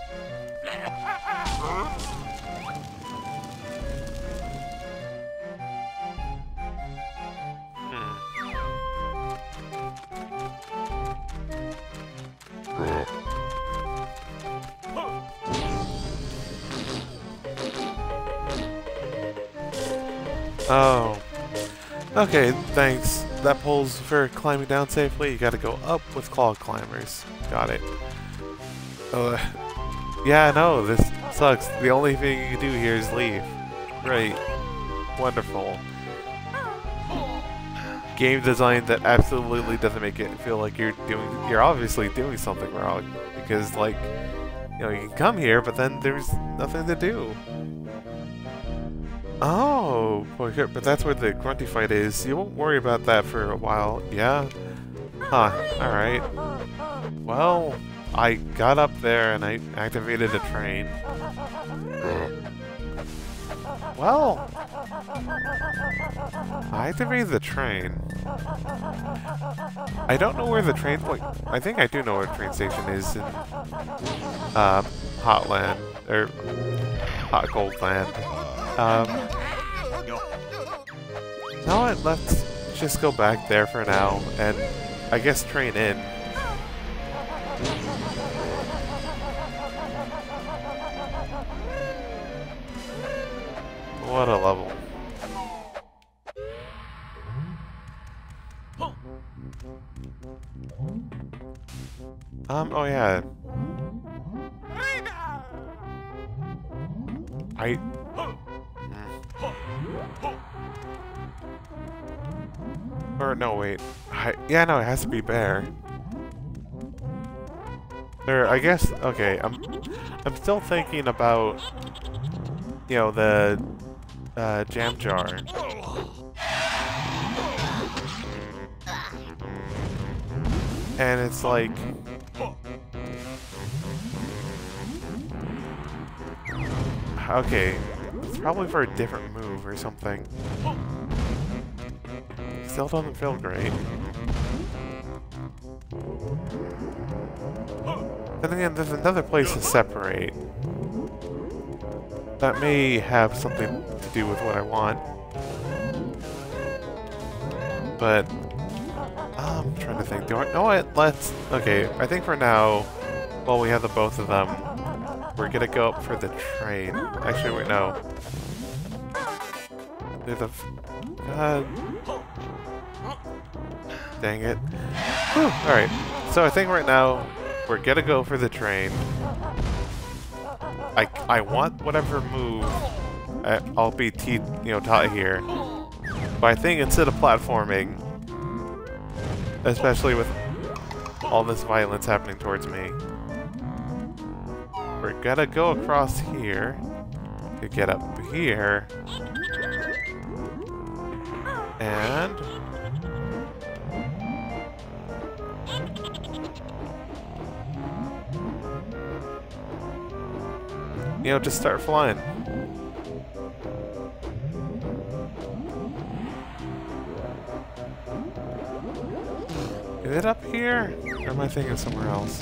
Oh. Okay, thanks. That pole's for climbing down safely. You gotta go up with claw climbers. Got it. Uh, yeah, no, this sucks. The only thing you can do here is leave. Right. Wonderful. Game design that absolutely doesn't make it feel like you're doing... You're obviously doing something wrong. Because, like, you know, you can come here, but then there's nothing to do. Oh, but that's where the Grunty fight is. You won't worry about that for a while, yeah? Huh, alright. Well, I got up there and I activated a train. Well, I activated the train. I don't know where the train... Like, I think I do know where the train station is in uh, Hotland, or Hot Gold Land. Um, now what, let's just go back there for now, and I guess train in. What a level. Um, oh yeah. I... Or, no, wait. I, yeah, no, it has to be bear. Or, I guess, okay, I'm I'm still thinking about, you know, the uh, jam jar. And it's like... Okay, it's probably for a different move or something. Still doesn't feel great. And again, there's another place to separate. That may have something to do with what I want. But I'm trying to think. Do I know what? Let's. Okay, I think for now, while we have the both of them, we're gonna go up for the train. Actually, wait, no. There's a. Uh, Dang it. Alright, so I think right now we're gonna go for the train. I, I want whatever move I, I'll be te you know, taught here. But I think instead of platforming, especially with all this violence happening towards me, we're gonna go across here to get up here. And... You know, just start flying. Is it up here? Or am I thinking somewhere else?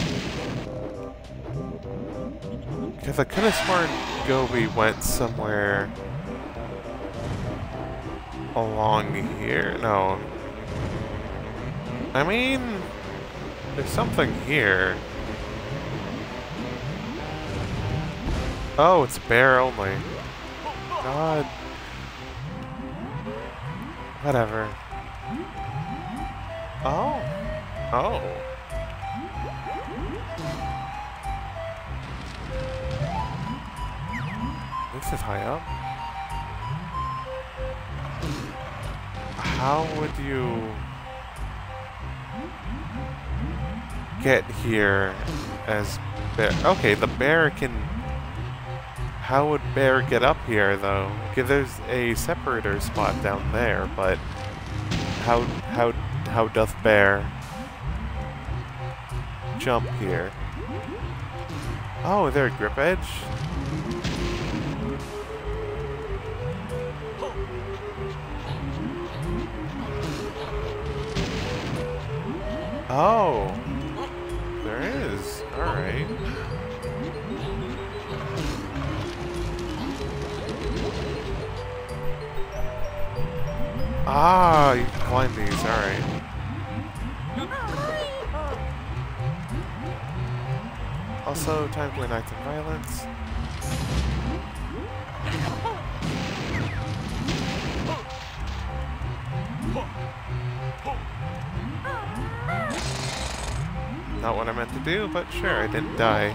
Because I could have sworn Gobi went somewhere along here. No. I mean, There's something here. Oh, it's bear only. God. Whatever. Oh. Oh. This is high up. How would you get here as bear? Okay, the bear can... How would bear get up here, though? Okay, there's a separator spot down there, but how how how doth bear jump here? Oh, is there a grip edge? Oh, there is. All right. Ah, you can climb these, alright. Also, time to play Nights of Violence. Not what I meant to do, but sure, I didn't die.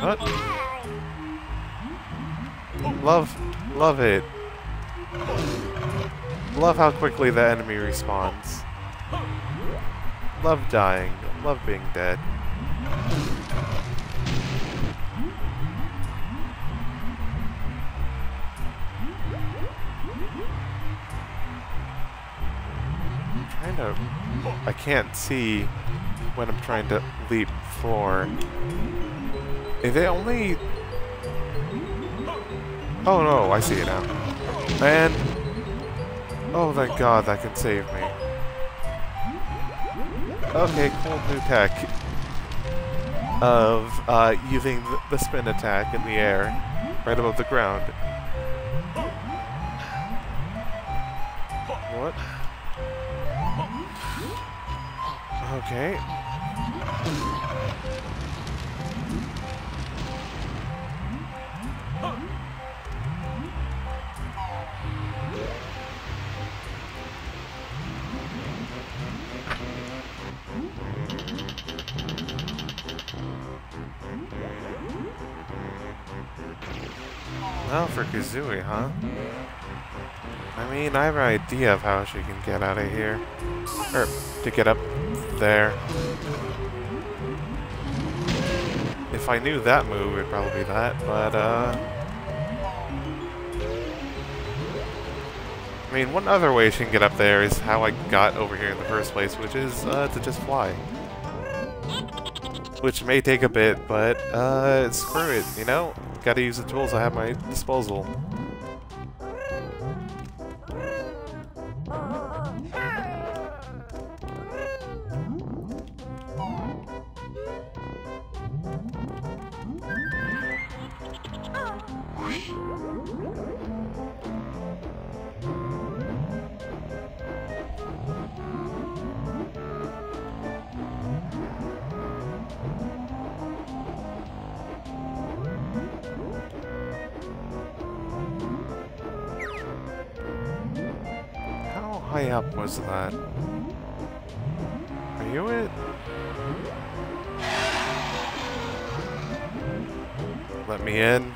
What? Love, love it. Love how quickly the enemy responds. Love dying. Love being dead. I'm trying to... I can't see when I'm trying to leap for. Is it only... Oh no, I see it now. And... Oh thank god, that can save me. Okay, cool new tech. Of uh, using th the spin attack in the air, right above the ground. What? Okay. Well, for Kazooie, huh? I mean, I have an idea of how she can get out of here. Or, to get up there. If I knew that move, it'd probably be that, but, uh... I mean, one other way she can get up there is how I got over here in the first place, which is, uh, to just fly. Which may take a bit, but, uh, screw it, you know? Gotta use the tools I have at my disposal. Up was that? Are you it? Let me in.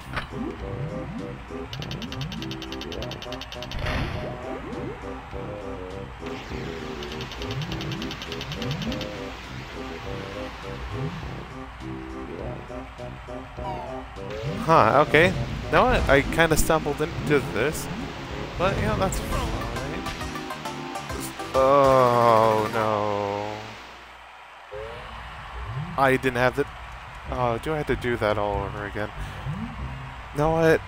Huh, okay. Now I, I kind of stumbled into this, but yeah, that's fine. Oh no. I didn't have the... Oh, do I have to do that all over again? Know what?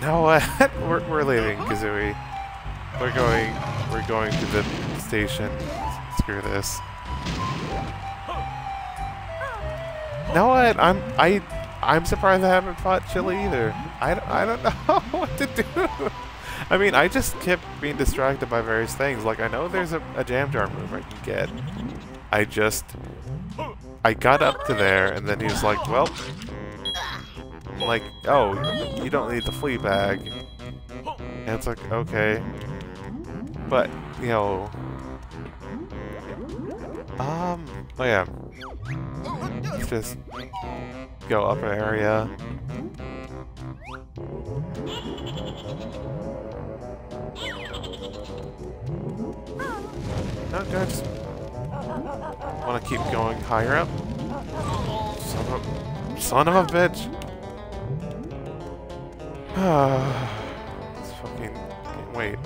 Know what? we're, we're leaving Kazooie. We're going We're going to the station. Screw this. You know what? I'm I I'm surprised I haven't fought Chili either. I don't, I don't know what to do. I mean, I just kept being distracted by various things. Like, I know there's a, a Jam Jar move I can get. I just I got up to there, and then he was like, "Well," I'm like, "Oh, you don't need the flea bag." And it's like, okay, but you know, um, oh yeah. Let's just go upper area. No, do I just want to keep going higher up? Son of a, son of a bitch! It's fucking... wait.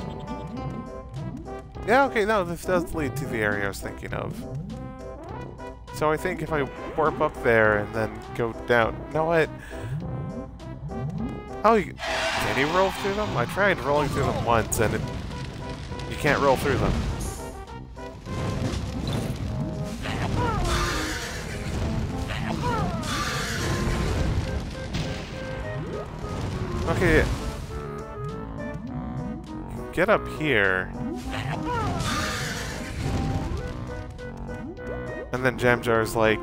Yeah, okay, no, this does lead to the area I was thinking of. So I think if I warp up there and then go down... You know what? Oh, you, can you roll through them? I tried rolling through them once and it, you can't roll through them. Okay. Get up here. And then Jam Jar's like,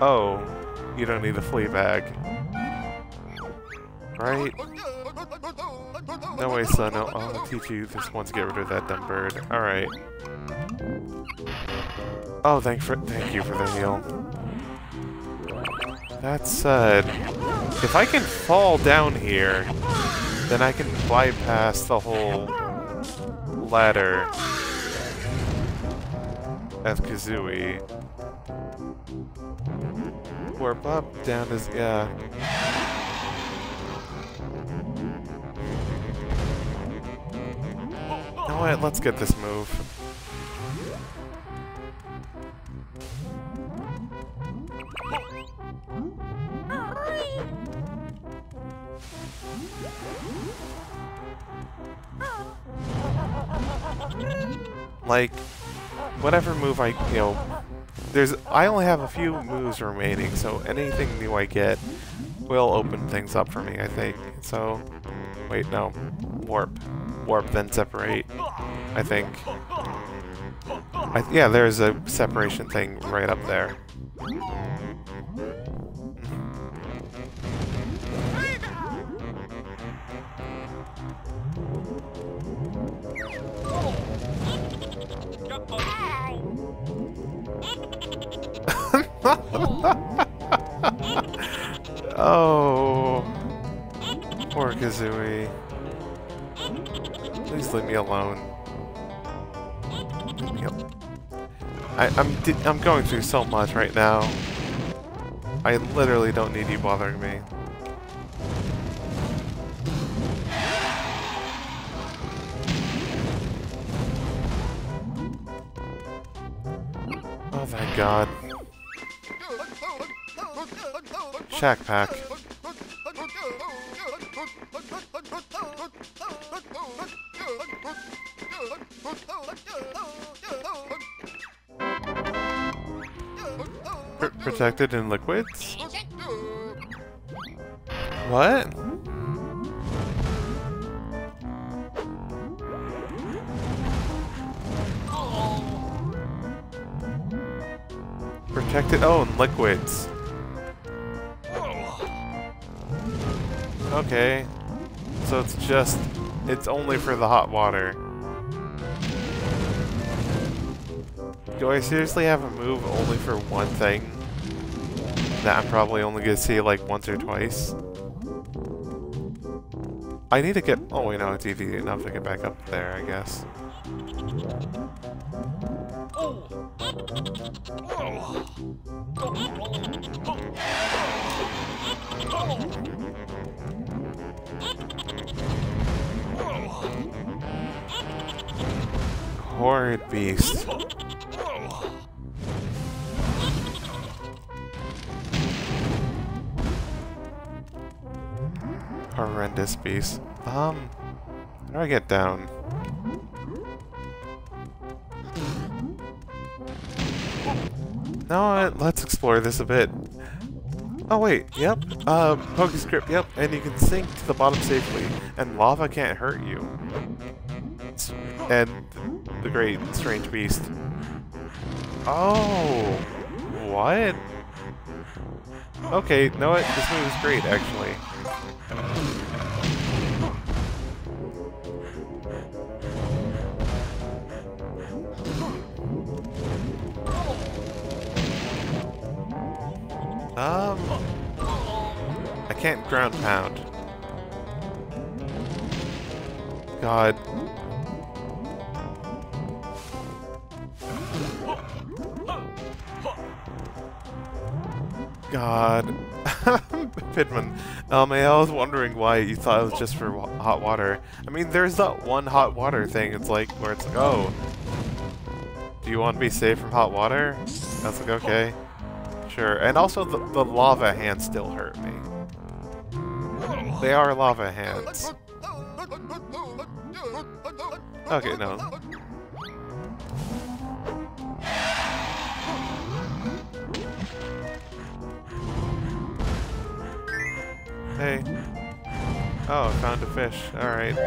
"Oh, you don't need the flea bag." Right? No way, son. I'll, I'll teach you this once. Get rid of that dumb bird. Alright. Oh, thank for thank you for the heal. That said, if I can fall down here, then I can bypass the whole ladder as Kazooie. Warp up, down is yeah. All right, let's get this move. Like, whatever move I, you know, there's, I only have a few moves remaining, so anything new I get will open things up for me, I think. So, wait, no. Warp. Warp, then separate, I think. I, yeah, there's a separation thing right up there. Oh, poor Kazooie. Please leave me alone. I, I'm di I'm going through so much right now. I literally don't need you bothering me. Oh, thank God. Shack pack. Pr protected in liquids? What? Protected, oh, in liquids. Okay, so it's just, it's only for the hot water. Do I seriously have a move only for one thing that I'm probably only gonna see like once or twice? I need to get, oh wait, no, it's easy enough to get back up there, I guess. Horrid beast. Horrendous beast. Um, how do I get down? Now let's explore this a bit. Oh wait, yep, um, Pokescript, yep, and you can sink to the bottom safely, and lava can't hurt you. And the great strange beast. Oh, what? Okay, no, it, this move is great, actually. Um, I can't ground pound. God. God. Pitman, um, I was wondering why you thought it was just for wa hot water. I mean, there's that one hot water thing, it's like, where it's like, oh, do you want to be safe from hot water? That's like, okay. Sure, and also the, the lava hands still hurt me. They are lava hands. Okay, no. Hey. Oh, found a fish. Alright.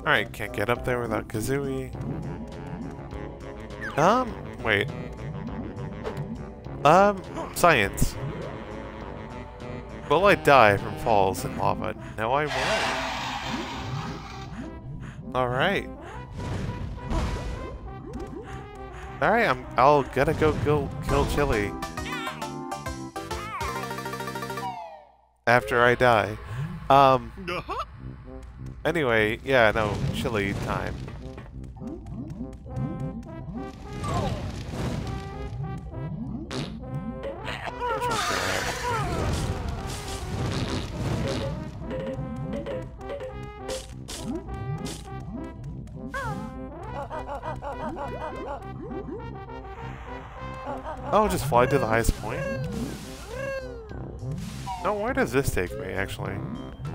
Alright, can't get up there without Kazooie. Um, wait. Um, science. Will I die from falls in lava? No, I won't. Alright. Alright, I'm I'll gotta go kill kill Chili. After I die. Um Anyway, yeah, no, Chili time. Oh, just fly to the highest point? No, where does this take me, actually? I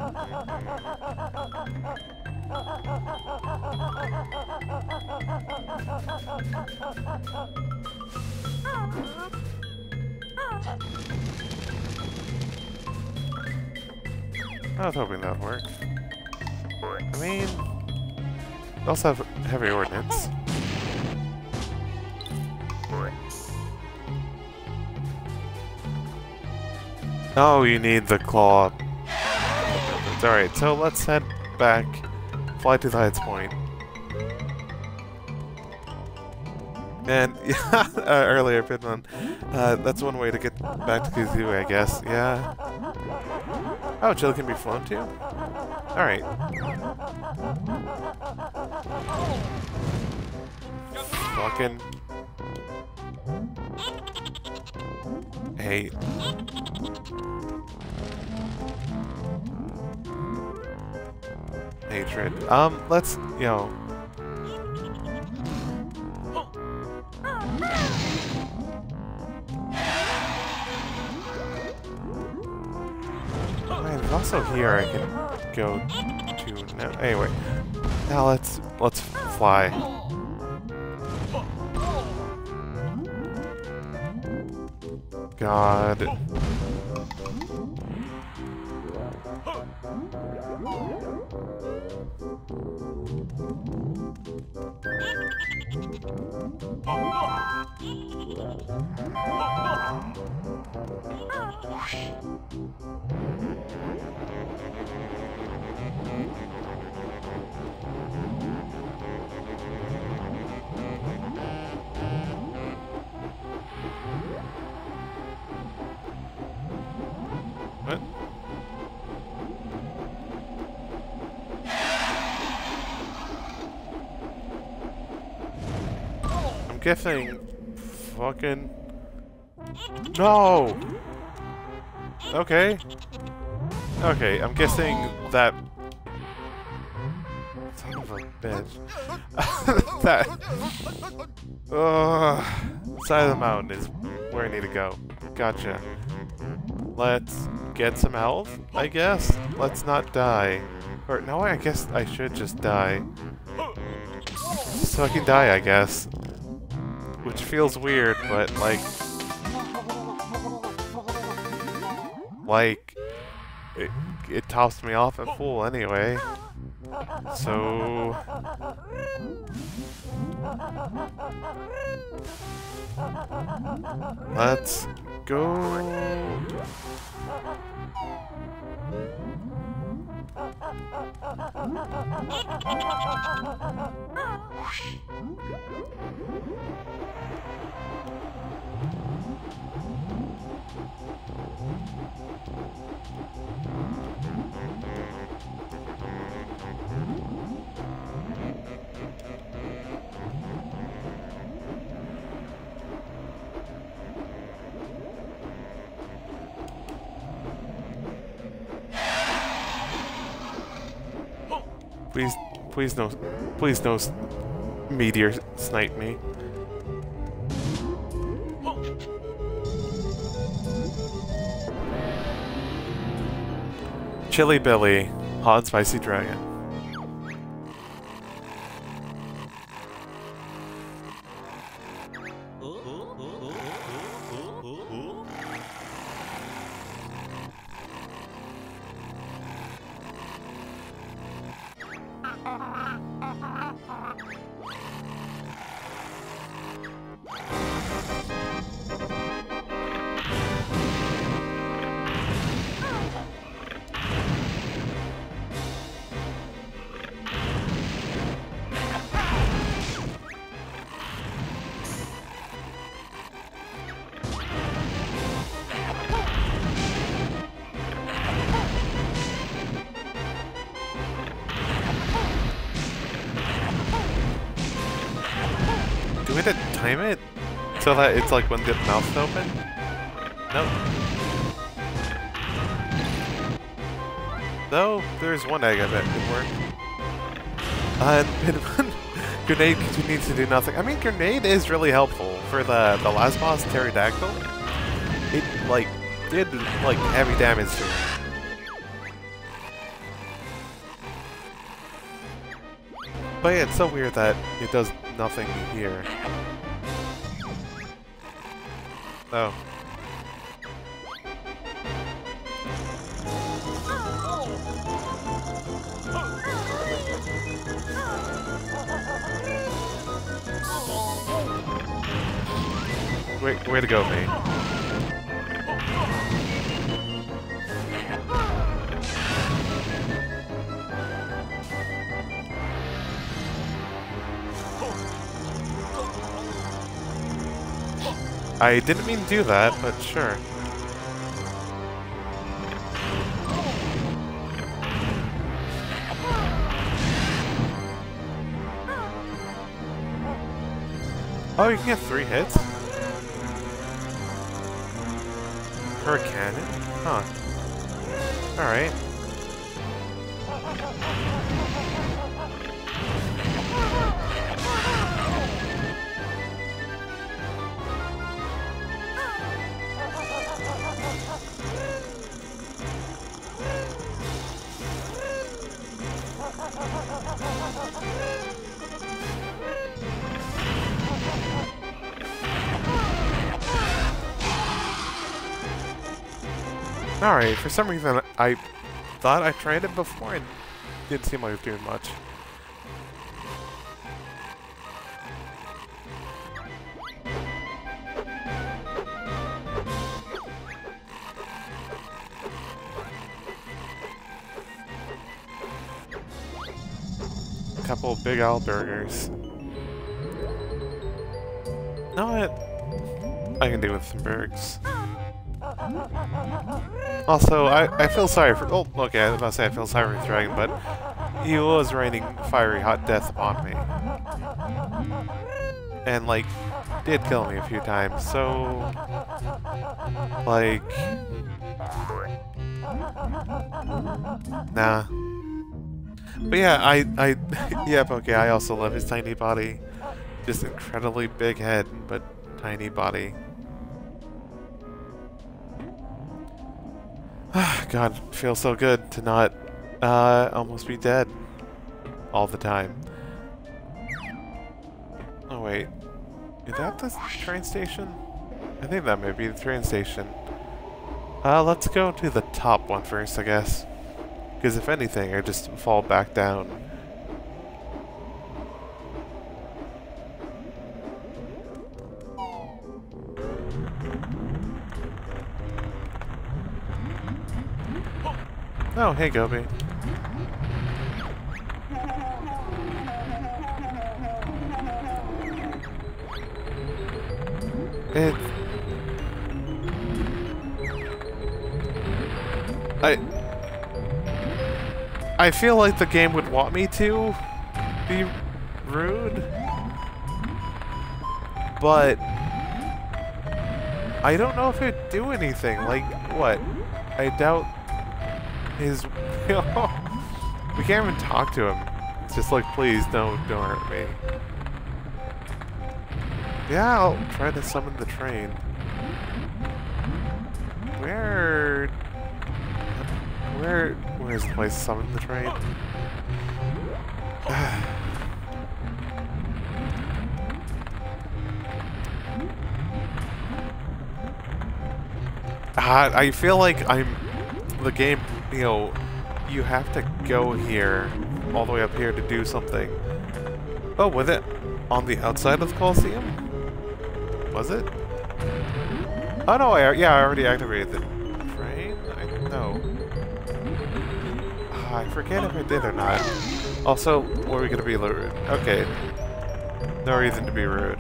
was hoping that would work. I mean, I also have heavy ordnance. Oh, you need the claw. Alright, so let's head back. Fly to the highest point. And, yeah, uh, earlier, Pitman. Uh, that's one way to get back to Kazooie, I guess. Yeah. Oh, Jill can be flown to? Alright. Fucking. Hey. Hatred. Um, let's, you know. Man, there's also here I can go to now. Anyway, now let's let's fly. God. What? I'm guessing fucking no. Okay. Okay, I'm guessing that Son of a bitch. That uh, side of the mountain is where I need to go. Gotcha. Let's get some health, I guess? Let's not die. Or, no, I guess I should just die. So I can die, I guess. Which feels weird, but, like... Like... It, it tossed me off at full anyway. So... Let's go... Please, please no, please no meteor snipe me. Chili Billy, hot spicy dragon. Time it so that it's like when the mouth is open? Nope. Though there's one egg I bet could work. Uh, and grenade needs to do nothing. I mean, grenade is really helpful for the the last boss, Pterodactyl. It like did like heavy damage to it. But yeah, it's so weird that it does nothing here. Oh. Wait, way to go, mate. I didn't mean to do that, but sure. Oh, you can get three hits? Per cannon? Huh. Alright. Alright, for some reason I thought I tried it before and it didn't seem like it was doing much. A couple of Big Al burgers. You know what? I can do with some burgers. Also, I, I feel sorry for- oh, okay, I was about to say I feel sorry for the dragon, but he was raining fiery hot death upon me. And, like, did kill me a few times, so... Like... Nah. But yeah, I, I, yeah, Pokey, I also love his tiny body. Just incredibly big head, but tiny body. God, feels so good to not uh, almost be dead all the time. Oh wait, is that the train station? I think that may be the train station. Uh, let's go to the top one first, I guess. Because if anything, I just fall back down. Oh, hey, Gobi. It... I... I feel like the game would want me to be rude, but I don't know if it'd do anything. Like, what? I doubt... His we can't even talk to him. It's just like, please, don't, don't hurt me. Yeah, I'll try to summon the train. Where, where, where is the place to summon the train? uh, I feel like I'm the game. You know, you have to go here, all the way up here to do something. Oh, was it on the outside of the Coliseum? Was it? Oh no, I, yeah, I already activated the train? I don't know. Oh, I forget if I did or not. Also, were we gonna be rude? Okay. No reason to be rude.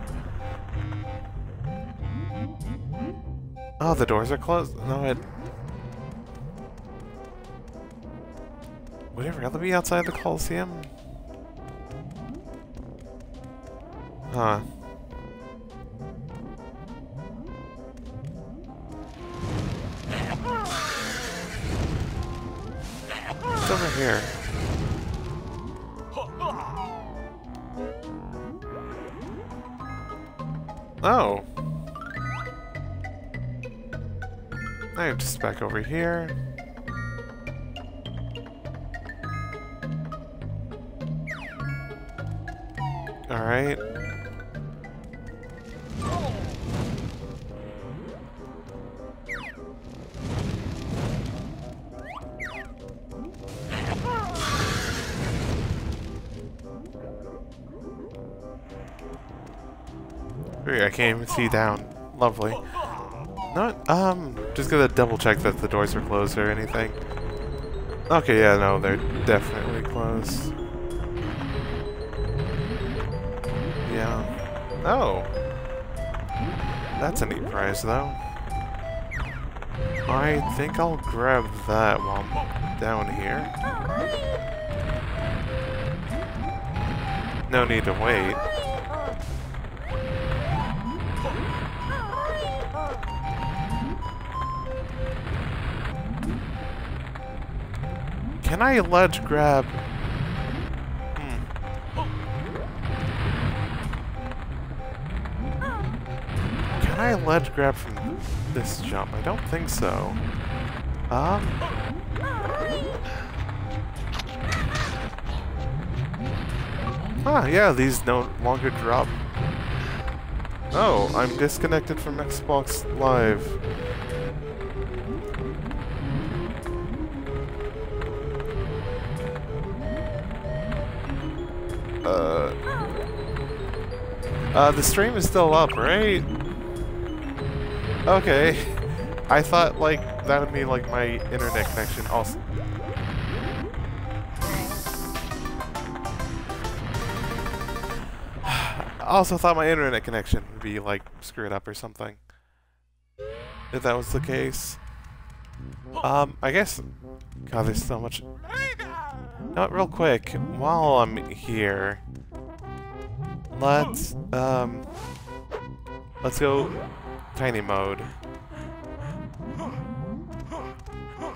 Oh, the doors are closed? No, it... Would it rather be outside the Coliseum? Huh. It's over here. Oh. I'm just back over here. Alright. I can't even see down. Lovely. Not, um, just gonna double check that the doors are closed or anything. Okay, yeah, no, they're definitely closed. Oh, that's a neat prize though. I think I'll grab that while I'm down here. No need to wait. Can I ledge grab? Can I ledge grab from this jump? I don't think so. Um. Ah, yeah, these no longer drop. Oh, I'm disconnected from Xbox Live. Uh. Uh, the stream is still up, right? Okay, I thought like that would be like my internet connection also. I also thought my internet connection would be like screwed up or something. If that was the case. Um, I guess, God, there's so much. Not real quick, while I'm here, let's, um, let's go tiny mode.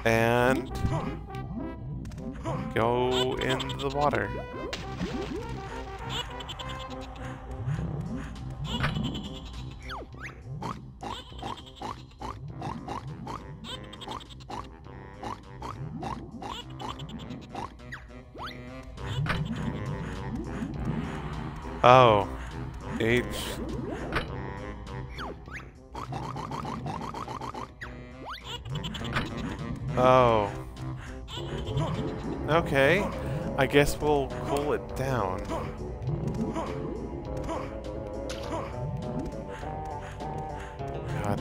And go in the water. Oh, H. Oh. Okay. I guess we'll cool it down. God.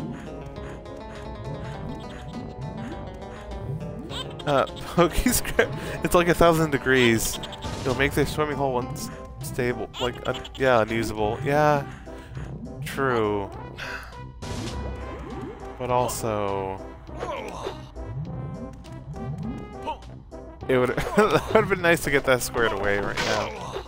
Uh, Pokey's grip. It's like a thousand degrees. It'll make the swimming hole once. Stable, like, un yeah, unusable. Yeah, true. But also, it would that would have been nice to get that squared away right now.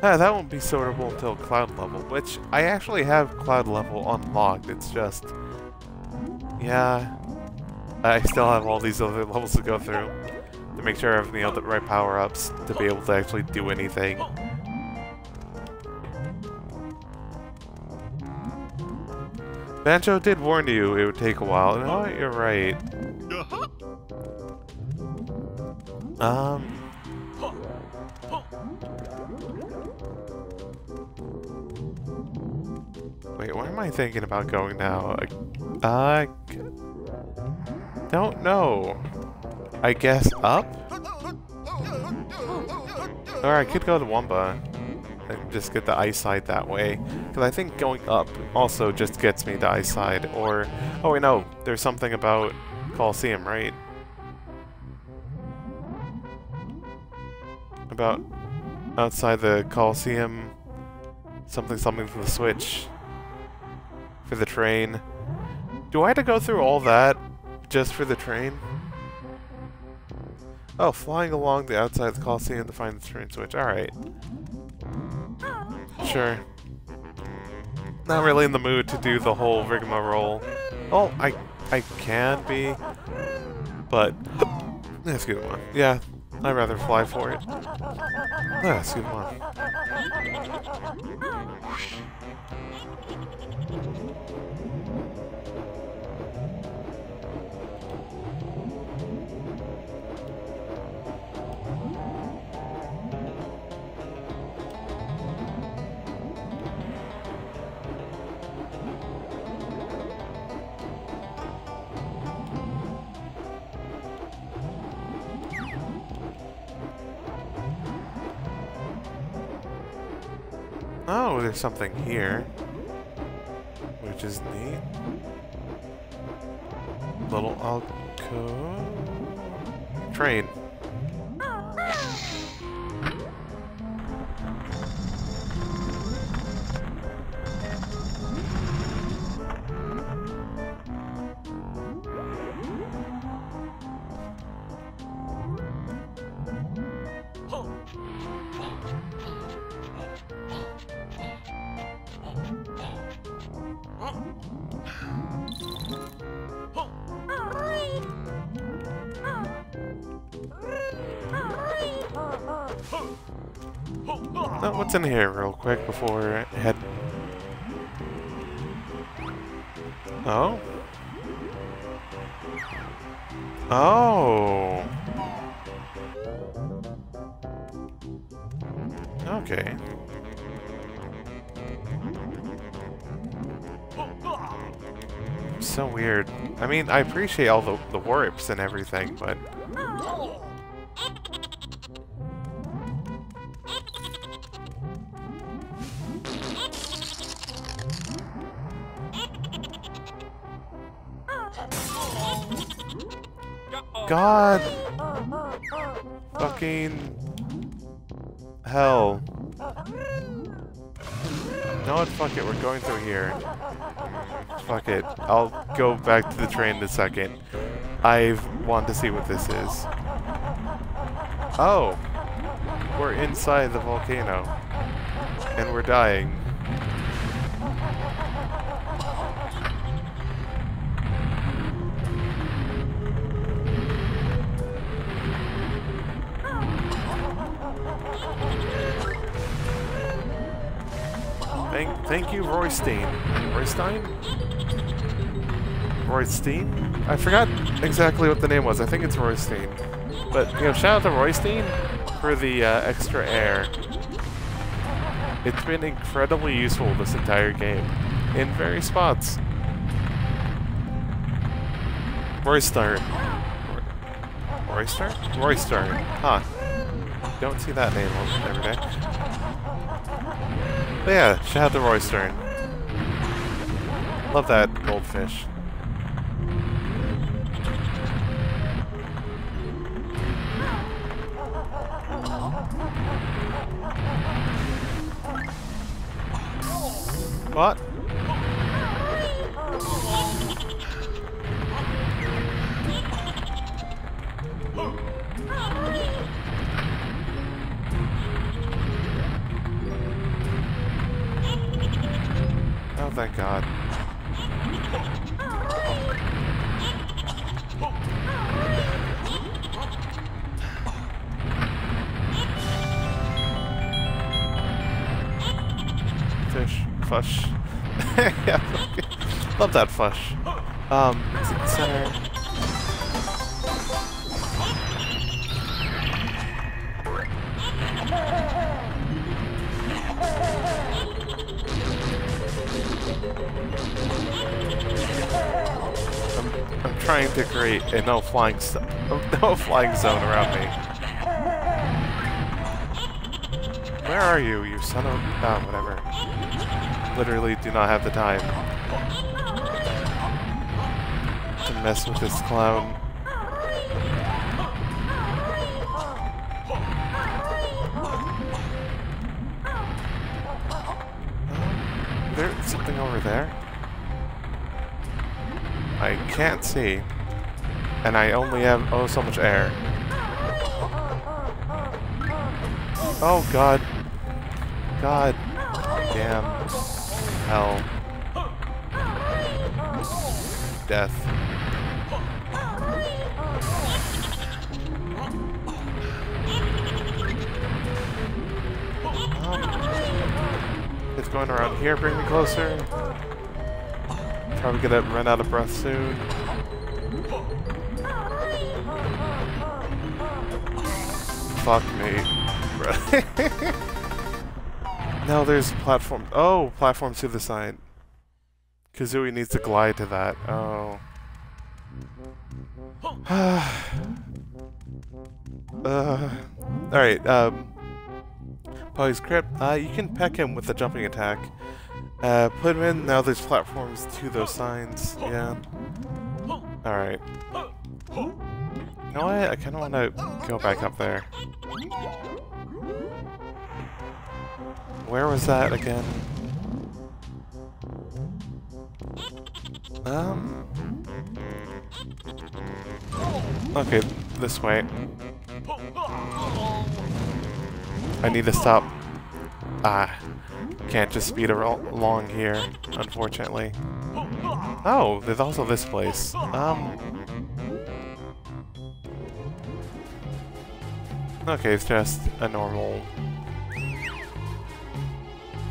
Ah, that won't be sortable until cloud level, which I actually have cloud level unlocked. It's just. Yeah, I still have all these other levels to go through to make sure I have the right power-ups to be able to actually do anything. Banjo did warn you it would take a while. No, you're right. Um... Wait, where am I thinking about going now? I uh, don't know. I guess up? Or I could go to Wumba and just get the ice side that way. Because I think going up also just gets me the ice side. Or, oh wait, no, there's something about Coliseum, right? About outside the Coliseum, something, something from the Switch. For the train. Do I have to go through all that just for the train? Oh, flying along the outside of the Coliseum to find the train switch. Alright. Sure. Not really in the mood to do the whole rigmarole. Oh, I I can be. But that's good one. Yeah, I'd rather fly for it. That's good one. Oh, there's something here, which is neat. Little alcove train. Oh, what's in here real quick before I head... Oh? Oh! Okay. So weird. I mean, I appreciate all the, the warps and everything, but... God! Fucking... hell. No one, fuck it, we're going through here. Fuck it, I'll go back to the train in a second. I want to see what this is. Oh! We're inside the volcano. And we're dying. Thank, thank you, Roysten. Roystein? Roysten? I forgot exactly what the name was. I think it's Roysten. But, you know, shout out to Roysten for the uh, extra air. It's been incredibly useful this entire game, in various spots. Royster. Royster? Royster. Huh. Don't see that name every day. But yeah, shout out to Royster. Love that goldfish. What? Oh, thank God. Fish. Fush. Yeah, love that flush. Um, it's in the center. I'm, I'm trying to create a no flying st no flying zone around me. Where are you, you son of uh, whatever? Literally do not have the time to mess with this clown. Um, there's something over there. I can't see, and I only have oh so much air. Oh God, God, damn. Hell. Death. Um, it's going around here, bring me closer. Probably gonna run out of breath soon. Fuck me. No, there's platform. Oh, platforms to the side. Kazooie needs to glide to that. Oh. uh, Alright, um. Pokey's crypt. Uh, you can peck him with the jumping attack. Uh, put him in. Now there's platforms to those signs. Yeah. Alright. You know what? I kinda wanna go back up there. Where was that again? Um. Okay, this way. I need to stop. Ah, can't just speed along here, unfortunately. Oh, there's also this place. Um. Okay, it's just a normal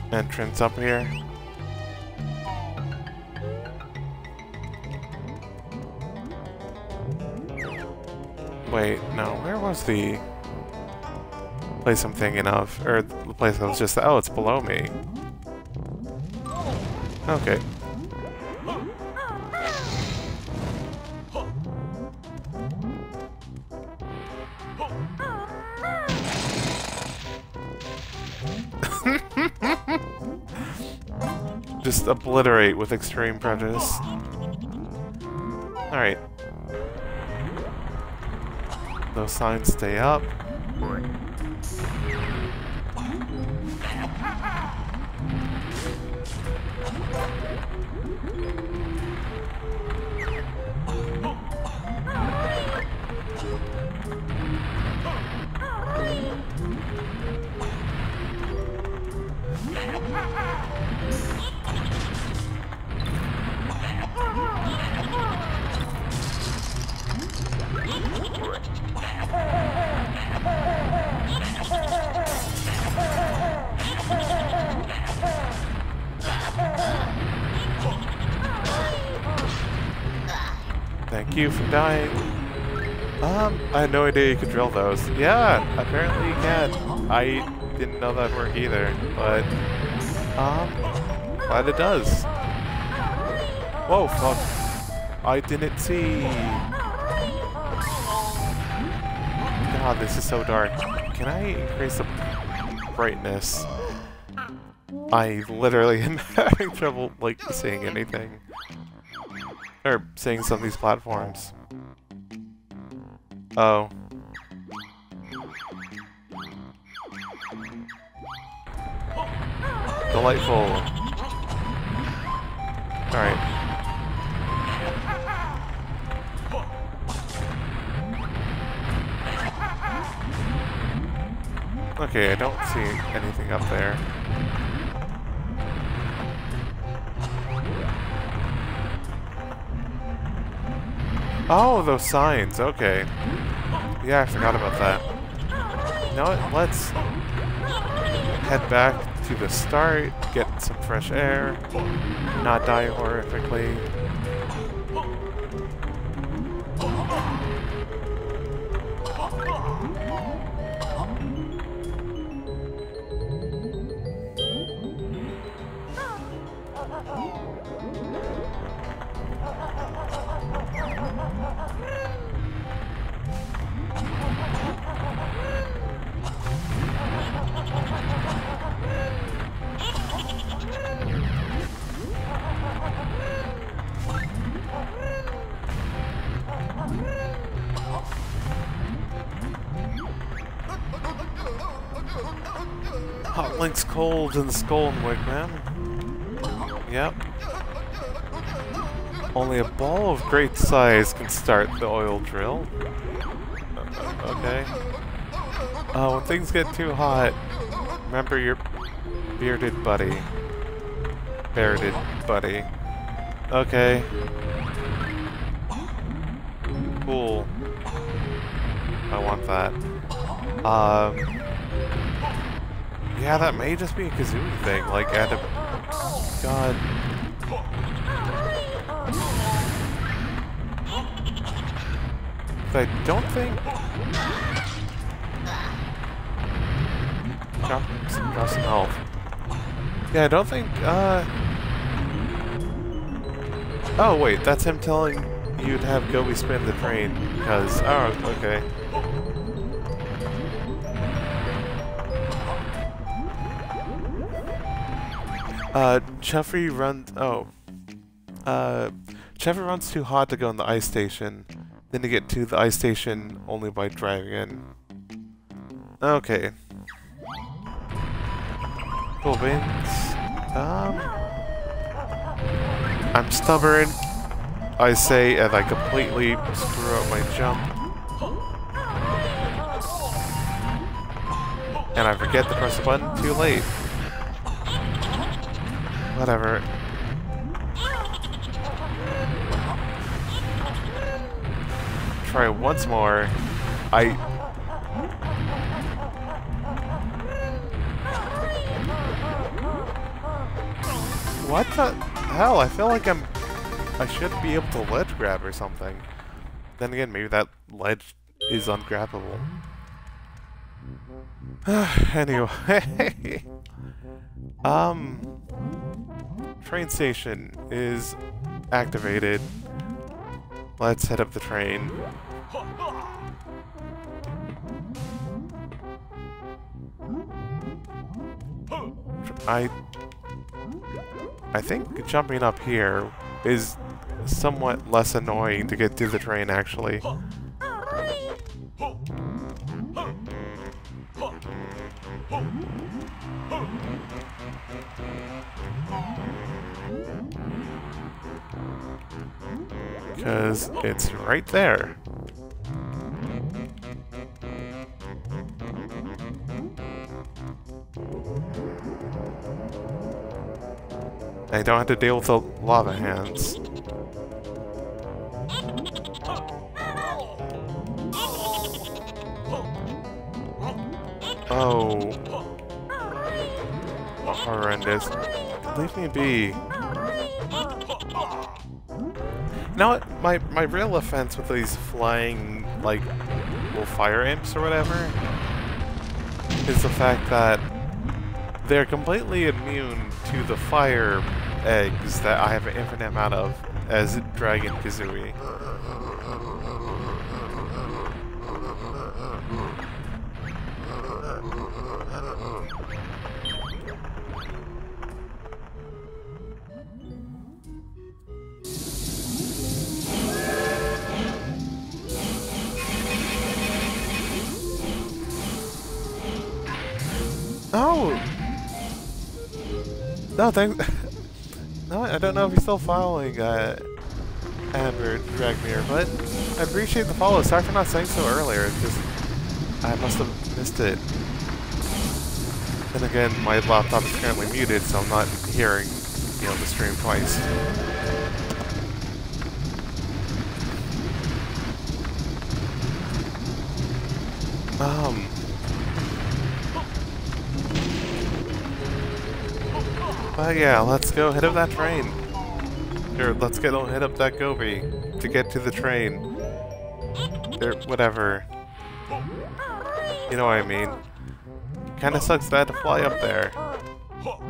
entrance up here. Wait, no, where was the place I'm thinking of? Or the place I was just, oh, it's below me. Okay. Just obliterate with extreme prejudice. Alright. Those signs stay up. thank you for dying. Um, I had no idea you could drill those. Yeah, apparently you can. I didn't know that worked either, but, um, glad it does. Whoa, fuck. I didn't see. God, this is so dark. Can I increase the brightness? I literally am having trouble, like, seeing anything. Or seeing some of these platforms. Oh. Delightful. Alright. Okay, I don't see anything up there. Oh, those signs, okay. Yeah, I forgot about that. You know what, let's head back to the start, get some fresh air, not die horrifically. Link's cold in the skull and wig, man. Yep. Only a ball of great size can start the oil drill. Okay. Uh, when things get too hot, remember your bearded buddy. Bearded buddy. Okay. Cool. I want that. Um... Yeah, that may just be a Kazooie thing, like, at a... God... But I don't think... Drop, drop some health. Yeah, I don't think, uh... Oh, wait, that's him telling you to have Gobi spin the train, because... Oh, okay. Uh, Chuffy runs... Oh. Uh, Chuffy runs too hot to go in the ice station, then to get to the ice station only by driving in. Okay. Cool beans. Um... I'm stubborn, I say, and I completely screw up my jump. And I forget to press the button too late. Whatever. Try once more. I... What the hell? I feel like I'm... I should be able to ledge grab or something. Then again, maybe that ledge is ungrabbable. Anyway... um... Train station is activated. Let's head up the train. I... I think jumping up here is somewhat less annoying to get through the train, actually. Because it's right there. I don't have to deal with the lava hands. Oh. Horrendous. Leave me be. Now, my, my real offense with these flying, like, little fire imps or whatever is the fact that they're completely immune to the fire eggs that I have an infinite amount of as Banjo-Kazooie. No! No, thanks. No, I don't know if you're still following, uh, Advert Dragmere, but I appreciate the follow. Sorry for not saying so earlier. It's just, I must have missed it. And again, my laptop is currently muted, so I'm not hearing, you know, the stream twice. Um... But yeah, let's go hit up that train. Or let's get hit up that Gobi to get to the train. Or whatever. You know what I mean. Kinda sucks that I had to fly up there.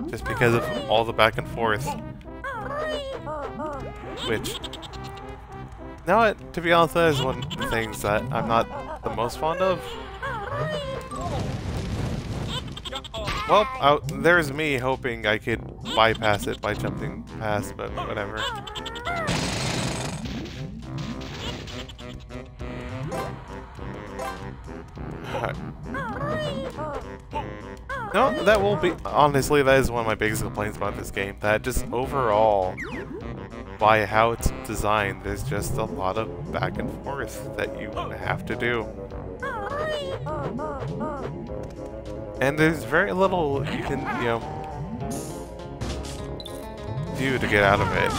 Just because of all the back and forth. Which... Now, to be honest, that is one of the things that I'm not the most fond of. Well, I, there's me hoping I could bypass it by jumping past, but whatever. No, that will be... Honestly, that is one of my biggest complaints about this game, that just overall, by how it's designed, there's just a lot of back and forth that you have to do. And there's very little you can, you know, do to get out of it.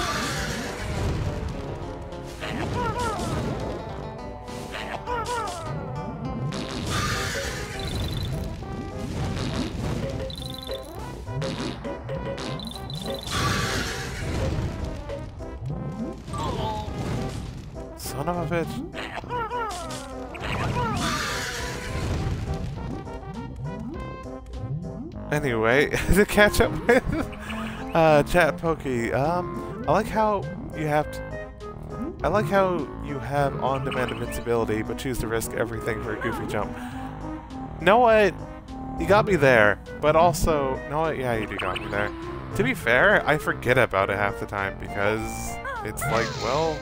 Son of a bitch. Anyway, to catch up with uh, Chat Pokey, um, I like how you have to, I like how you have on-demand invincibility, but choose to risk everything for a goofy jump. Know what? You got me there, but also, know what? Yeah, you do got me there. To be fair, I forget about it half the time because it's like, well,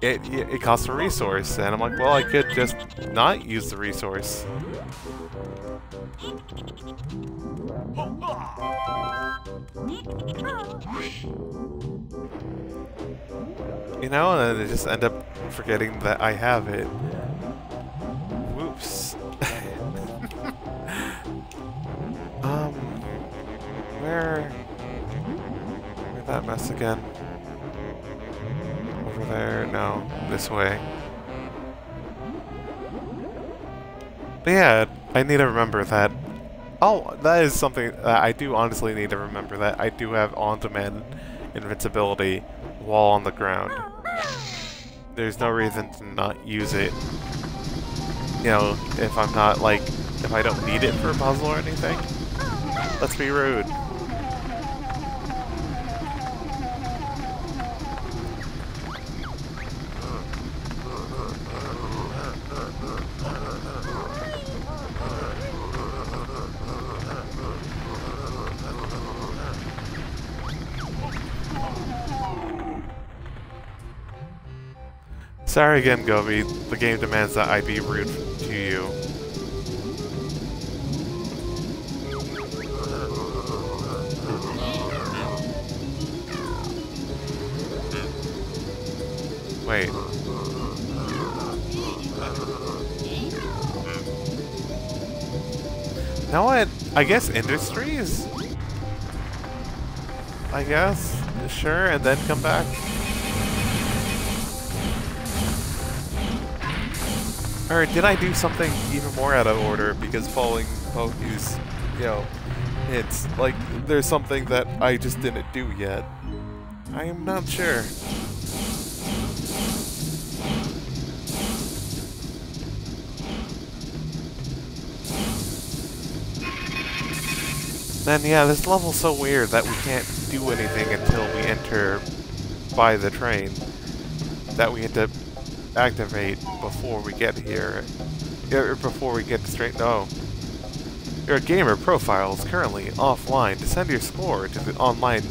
it it costs a resource, and I'm like, well, I could just not use the resource. You know, and I just end up forgetting that I have it. Whoops. um, where? Where's that mess again? Over there? No, this way. But yeah, I need to remember that. Oh, that is something that I do honestly need to remember, that I do have on-demand invincibility while on the ground. There's no reason to not use it. You know, if I'm not, like, if I don't need it for a puzzle or anything. Let's be rude. Sorry again, Gobi. The game demands that I be rude to you. Wait. Now what? I guess Industries? I guess? Sure, and then come back? Or did I do something even more out of order because following Pokey's, you know, hits? Like, there's something that I just didn't do yet. I am not sure. Then yeah, this level's so weird that we can't do anything until we enter by the train that we had to activate before we get here, or before we get straight. No. Your gamer profile is currently offline. To send your score to the online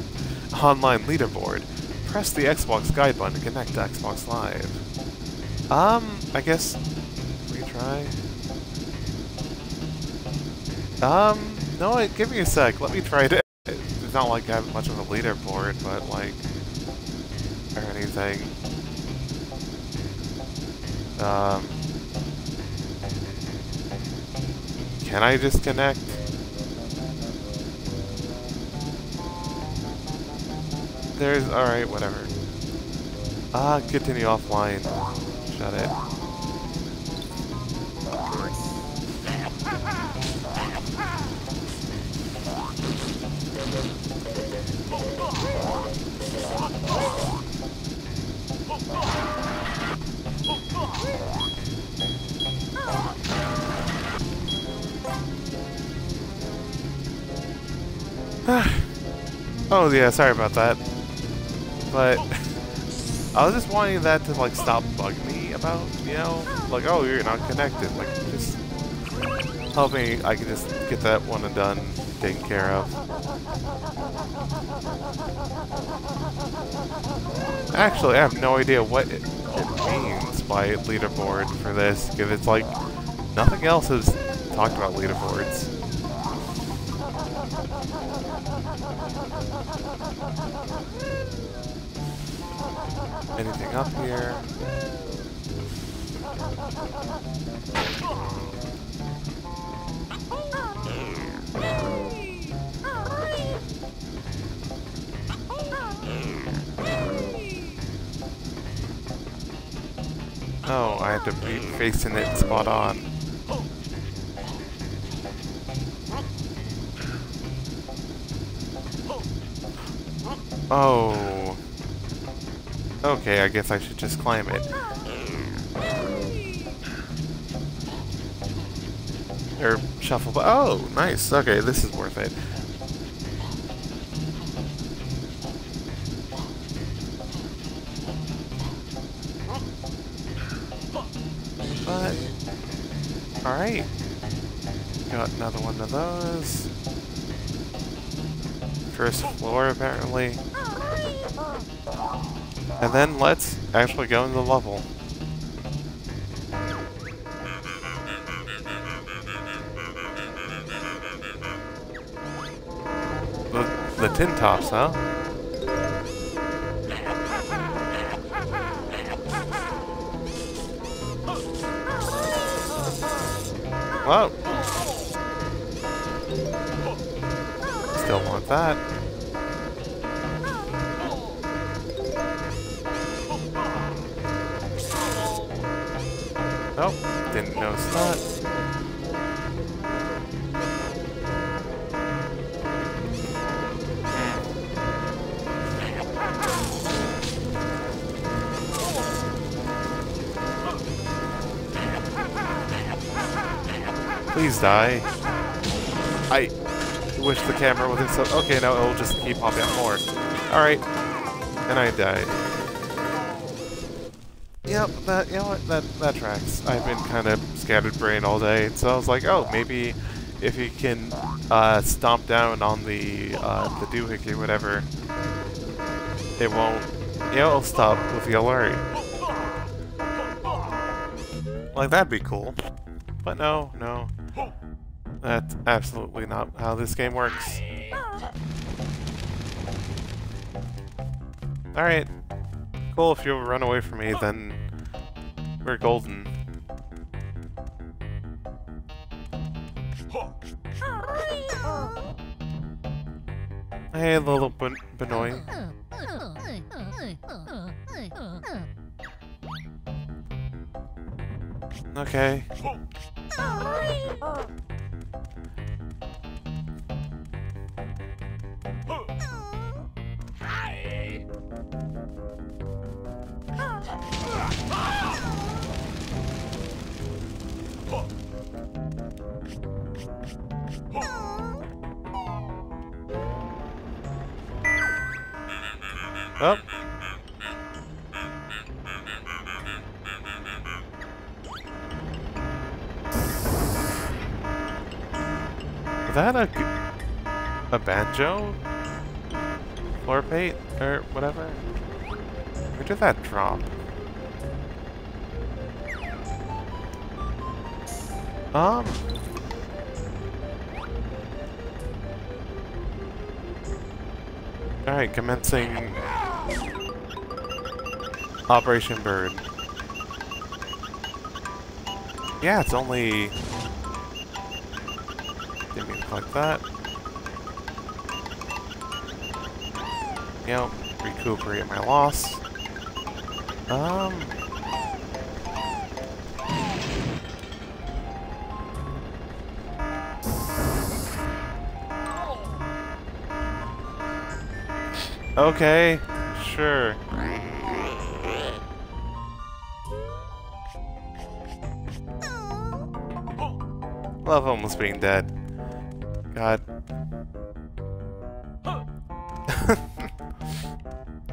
online leaderboard, press the Xbox guide button to connect to Xbox Live. Um, I guess retry. Um, no, wait, give me a sec. Let me try to. It's not like I have much of a leaderboard, but like or anything. Um. Can I just connect? There's... Alright, whatever. Ah, continue offline. Shut it. Oh yeah, sorry about that. But I was just wanting that to like stop bugging me about, you know, like, oh, you're not connected. Like, just help me. I can just get that one and done, taken care of. Actually, I have no idea what it, it means by leaderboard for this, because it's like nothing else has talked about leaderboards. Anything up here? Oh, I had to be facing it spot on. Oh. Okay, I guess I should just climb it. Or shuffle. Oh, nice. Okay, this is worth it. But. Alright. Got another one of those. First floor, apparently. And then let's actually go into the level. The, the tin tops, huh? Whoa! Still want that. Oh, didn't notice that. Please die. I wish the camera wasn't so... Okay, no, it'll just keep popping out more. Alright. And I died. Yep, that, you know what, that, that tracks. I've been kind of scattered brain all day, so I was like, oh, maybe if you can uh, stomp down on the uh, the doohickey or whatever, it won't, you know, it'll stop with the alert. Like, that'd be cool. But no, no. That's absolutely not how this game works. Alright. Cool, if you run away from me, then we're golden. Hey, little ben Benoit. Okay. Oh. Is that a, a banjo? Floor plate? Or whatever? Where did that drop? Um... Alright, commencing Operation Bird. Yeah, it's only... Didn't mean to collect that. Yep, recuperate my loss. Um... Okay, sure. Aww. Love almost being dead. God.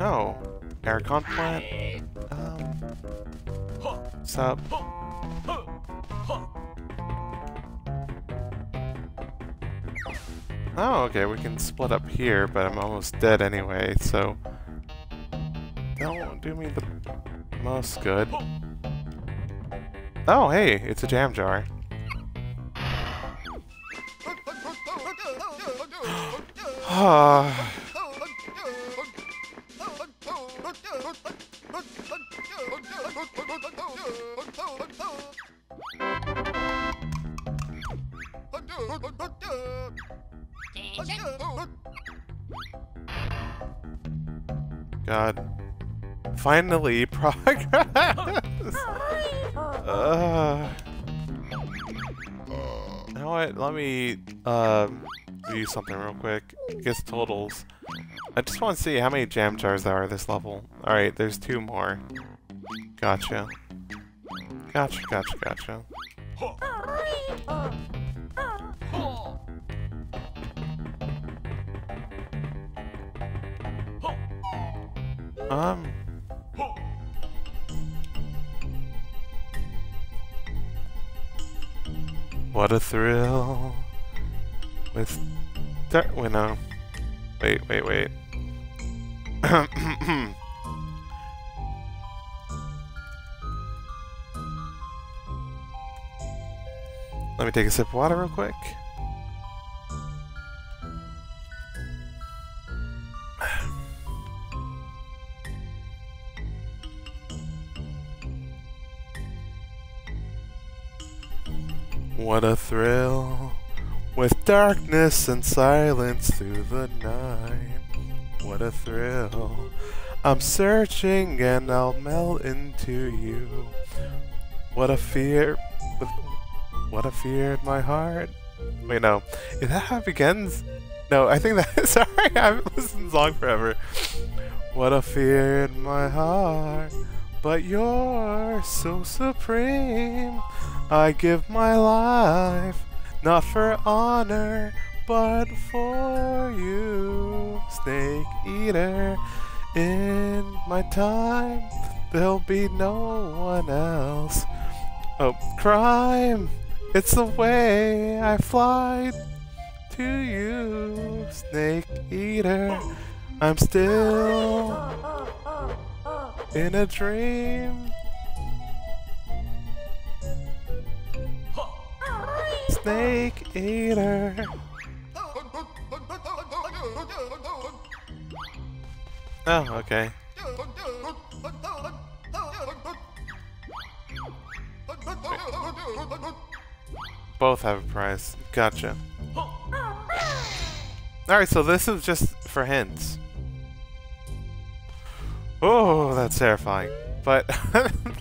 Oh, aircon plant. Um, what's up? Oh, okay, we can split up here, but I'm almost dead anyway, so... That won't do me the most good. Oh, hey, it's a jam jar. God. Finally, progress! uh, you know what? Let me um, do something real quick. Guess totals. I just want to see how many jam jars there are this level. Alright, there's two more. Gotcha. Gotcha, gotcha, gotcha. Um. What a thrill. With that window. Wait, wait, wait. Let me take a sip of water real quick. What a thrill, with darkness and silence through the night. What a thrill, I'm searching and I'll melt into you. What a fear, what a fear in my heart. Wait, no, is that how it begins? No, I think that, sorry, I haven't listened to the song forever. What a fear in my heart, but you're so supreme. I give my life, not for honor, but for you, Snake Eater. In my time, there'll be no one else. Oh, crime, it's the way I fly to you, Snake Eater. I'm still in a dream. Snake Eater. Oh, okay. Wait. Both have a prize. Gotcha. Alright, so this is just for hints. Oh, that's terrifying. But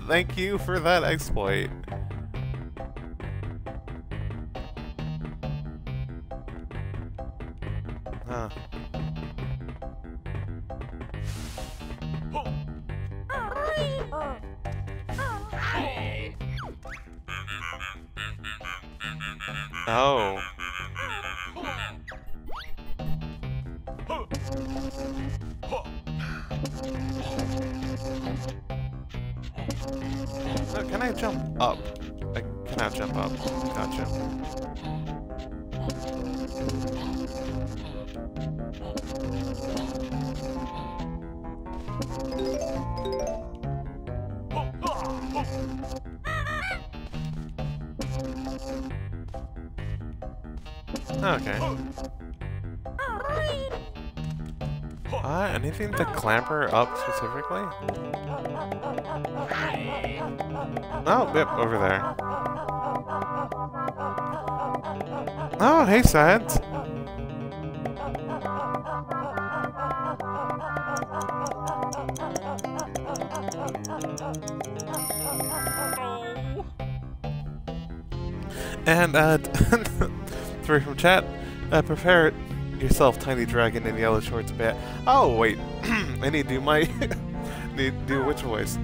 thank you for that exploit. Huh. Oh. No, can I jump up? I cannot jump up. Gotcha. Okay. Uh, anything to clamber up specifically? Oh, yep, over there. Oh, hey, Sides. And, uh, three from chat, uh, prepare yourself, tiny dragon in yellow shorts bat. Oh, wait, I need to do my, need to do witch voice.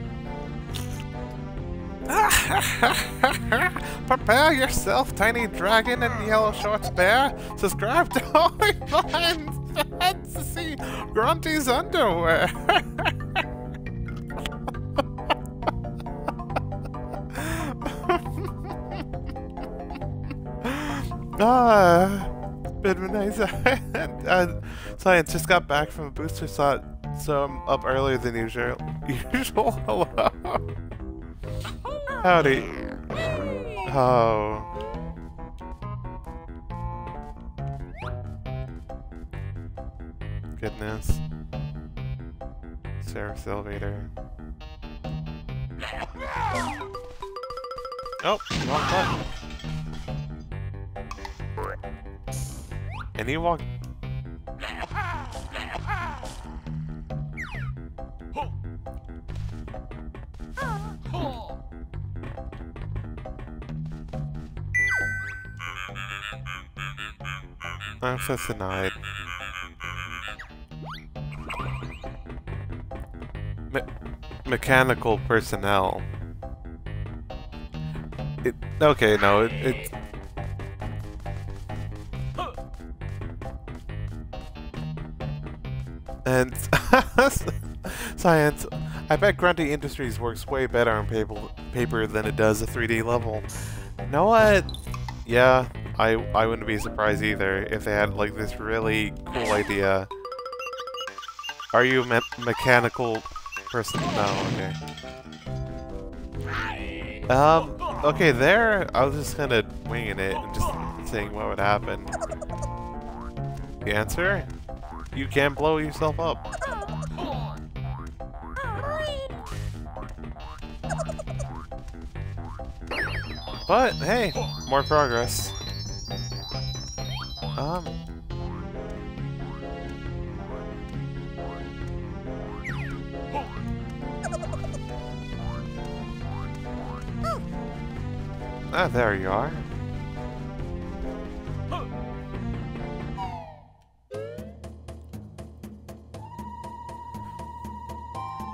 Prepare yourself, tiny dragon in yellow shorts bear. Subscribe to OnlyFans to see Grunty's underwear. Ah, Benoit and uh, Science just got back from a booster slot, so I'm up earlier than usual. Usual. Hello. Howdy. Oh. Goodness. Sheriff's elevator. Oh, wrong button. And he walked. Access denied. Me mechanical personnel. It okay, no, it, it and Science. I bet Grunty Industries works way better on paper paper than it does a three D level. You know what? Yeah. I, I wouldn't be surprised either if they had like this really cool idea. Are you a me mechanical person? No, okay. Um, okay, there, I was just kind of winging it and just seeing what would happen. The answer? You can blow yourself up. But, hey, more progress. Um. Ah, there you are.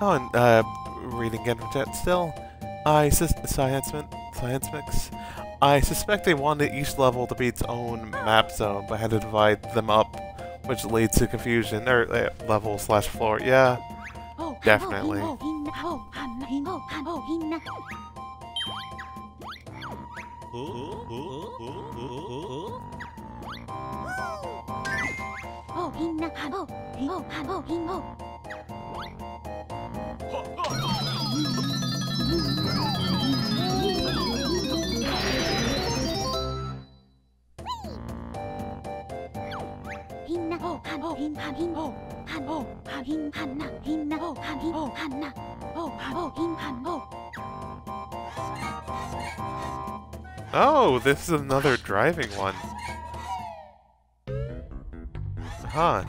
Oh, and, uh, reading again from chat still. I sus- science mint. Science mix. I suspect they wanted each level to be its own map zone, but had to divide them up, which leads to confusion. Or uh, level slash floor. Yeah, definitely. Oh, this is another driving one. Huh.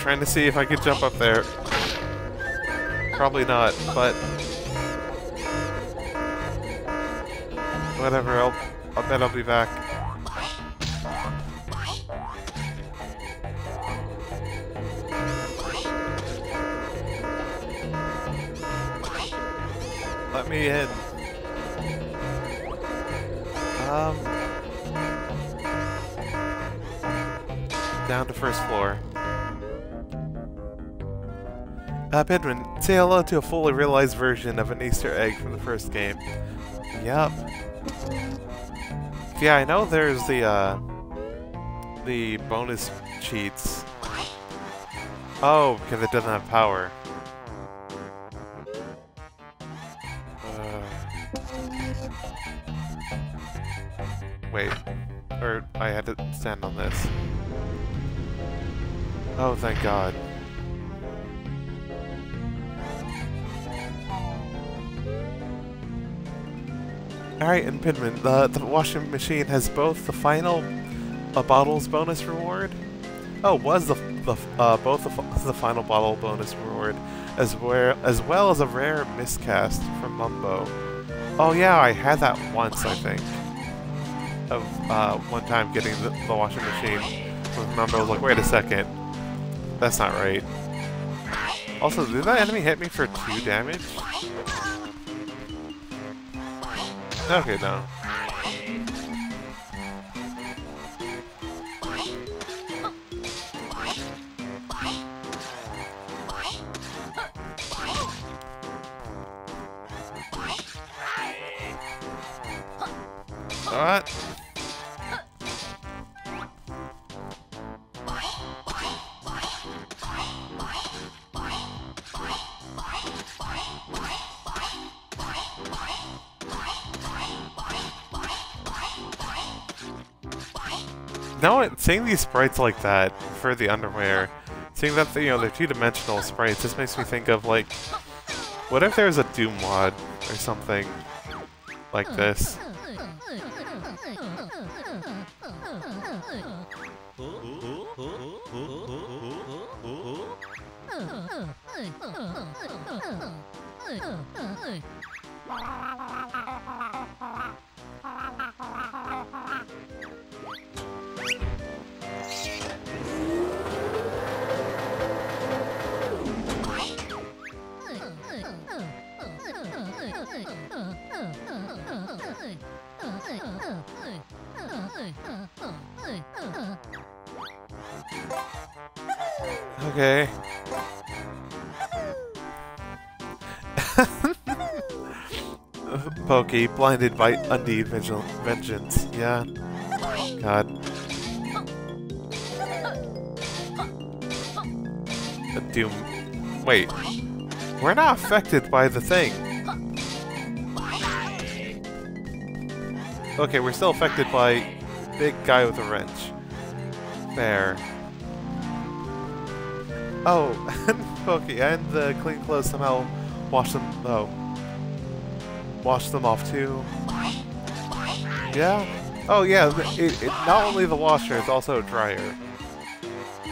Trying to see if I could jump up there. Probably not, but whatever, I'll, I'll bet I'll be back. Let me in. Um. Down to first floor. Uh, Pedwin, say hello to a fully realized version of an Easter egg from the first game. Yep. Yeah, I know there's the, uh... the bonus cheats. Oh, because it doesn't have power. Uh, wait. Or, I had to stand on this. Oh, thank God. Alright, and Pinman, the, the washing machine has both the final uh, bottles bonus reward. Oh, was the, the uh, both the, the final bottle bonus reward, as where as well as a rare miscast from Mumbo. Oh yeah, I had that once, I think. Of uh, one time getting the, the washing machine with Mumbo. I was like, wait a second, that's not right. Also, did that enemy hit me for two damage? Okay, no. What? Now, seeing these sprites like that for the underwear, seeing that you know they're two-dimensional sprites, this makes me think of like, what if there's a Doom mod or something like this? Okay. Pokey, blinded by undue vengeance. Yeah. God. A doom. Wait. We're not affected by the thing. Okay, we're still affected by big guy with a wrench. Fair. Oh, and Pokey, and the clean clothes somehow wash them. Oh, wash them off too. Yeah. Oh, yeah. It, it, not only the washer, it's also a dryer.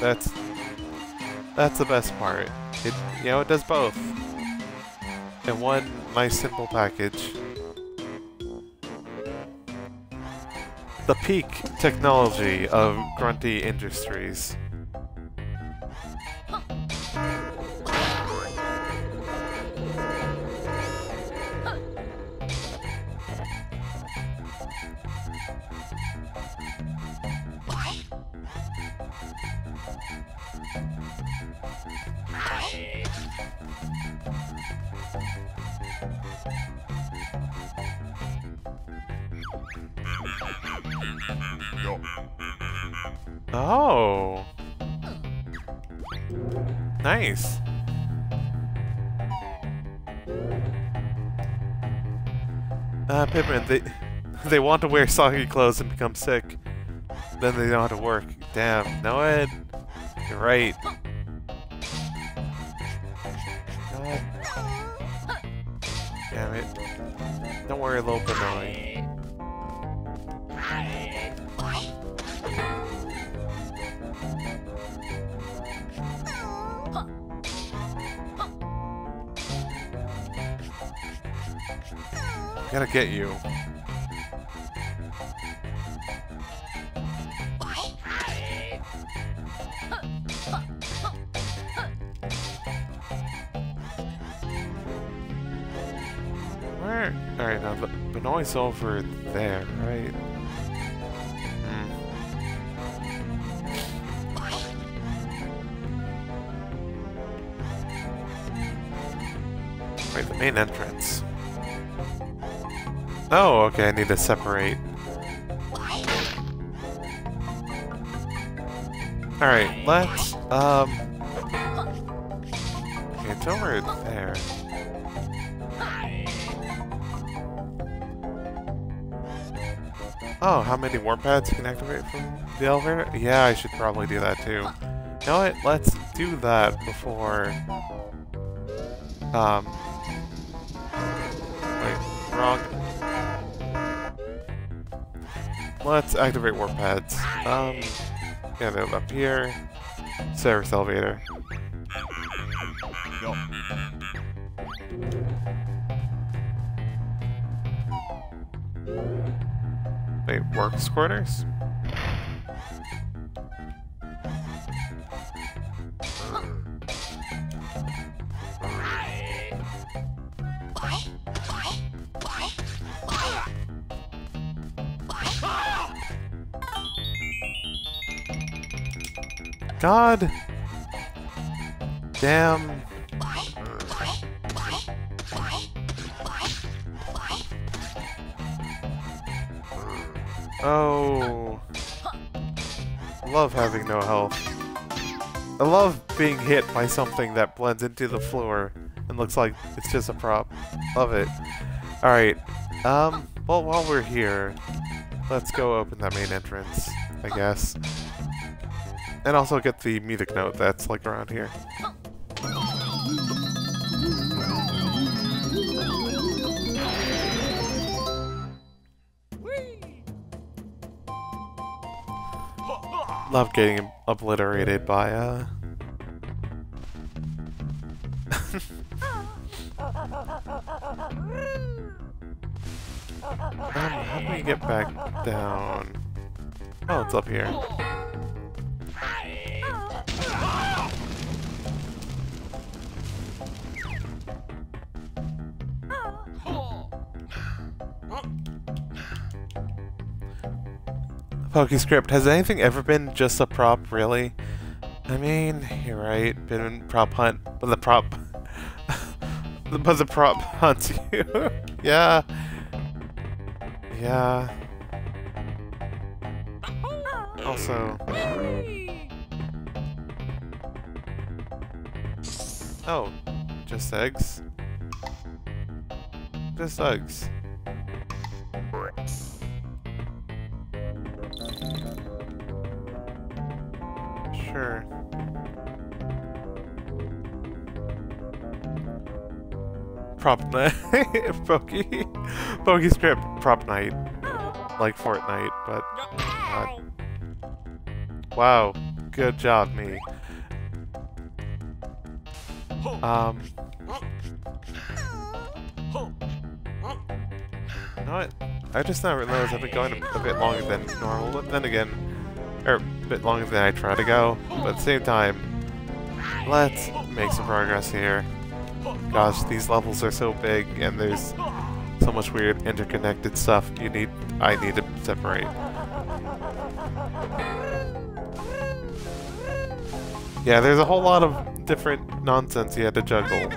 That's that's the best part. It you know it does both in one nice simple package. The peak technology of Grunty Industries. Oh, nice. Uh, Pipman, they they want to wear soggy clothes and become sick. Then they don't have to work. Damn, no Ed, you're right. God. Damn it. Don't worry, little Benoit. Gotta get you. Where? Alright, now Benoit's over there, right? Hmm. Right, the main entrance. Oh, okay, I need to separate. Alright, let's, um... okay, it's over there. Oh, how many warp pads you can activate from the elevator? Yeah, I should probably do that too. You know what? Let's do that before... Um... wait, wrong. Let's activate warp pads. Um... Yeah, they're up here. Service elevator. Go. Wait, works quarters? God damn. Oh, love having no health. I love being hit by something that blends into the floor and looks like it's just a prop. Love it. Alright, um, well, while we're here, let's go open that main entrance, I guess. And also get the music note that's like around here. Love getting obliterated by uh um, how do we get back down? Oh, it's up here. Pokey script, has anything ever been just a prop, really? I mean, you're right, been in prop hunt, but the prop... but the prop hunts you. Yeah. Yeah. Also... oh, just eggs? Just eggs. Sure. Prop night. Pokey. Pokey script. Prop night. Like Fortnite, but not. Wow. Good job, me. Um. You know what? I just now realized I've been going a bit longer than normal, but then again, or er, a bit longer than I try to go, but at the same time, let's make some progress here. Gosh, these levels are so big, and there's so much weird interconnected stuff you need, I need to separate. Yeah, there's a whole lot of different nonsense you had to juggle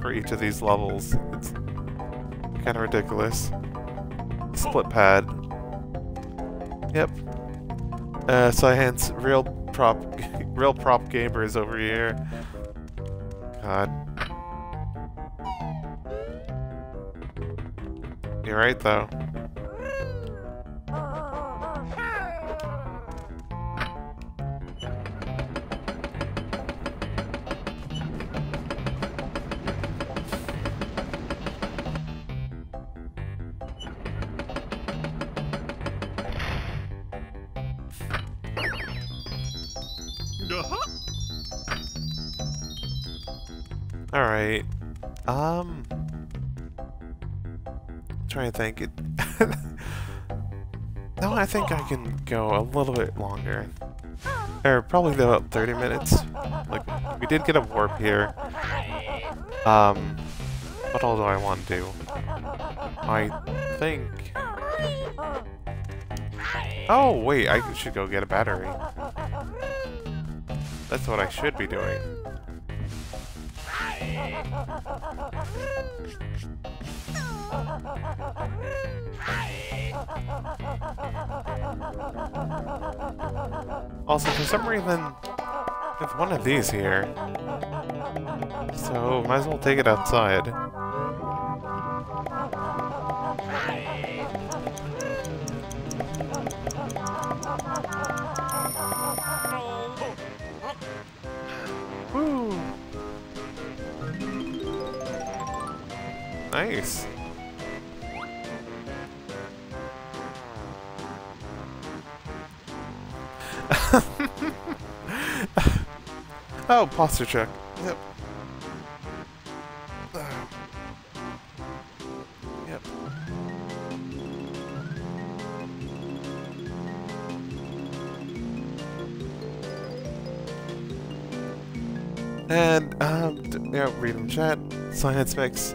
for each of these levels. It's kind of ridiculous. Split pad. Yep. Uh, so hence, real prop, real prop gamers over here. God. You're right though. Alright, um, I'm trying to think, it, no, I think I can go a little bit longer, or probably about thirty minutes, like, we did get a warp here, um, what all do I want to do? I think. Oh, wait, I should go get a battery. That's what I should be doing. Also, for some reason, I have one of these here. So, might as well take it outside. Woo! Nice. Oh, posture check. Yep. Yep. And, um, yeah, read in chat. Science Fix.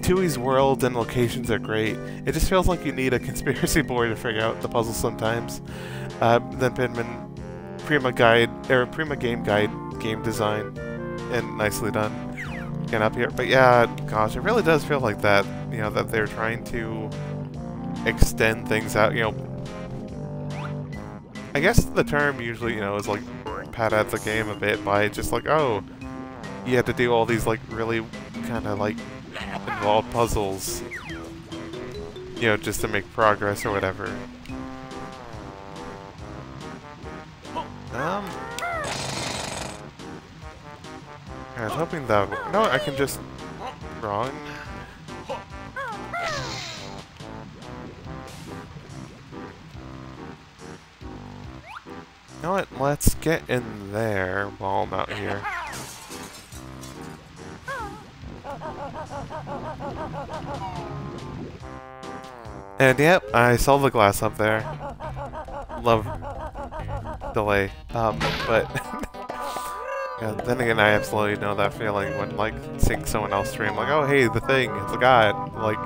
Tooie's world and locations are great. It just feels like you need a conspiracy board to figure out the puzzle sometimes. Uh, then Pinman. Prima guide, or er, Prima game guide, game design, and nicely done. And up here, but yeah, gosh, it really does feel like that. You know that they're trying to extend things out. You know, I guess the term usually, you know, is like pad at the game a bit by just like, oh, you had to do all these like really kind of like involved puzzles, you know, just to make progress or whatever. Um, I was hoping that would, no, I can just wrong. You know what? Let's get in there while I'm out here. And yep, I saw the glass up there. Love delay. Um, but yeah, then again, I absolutely know that feeling when like seeing someone else stream, like, oh hey, the thing, it's a god, like,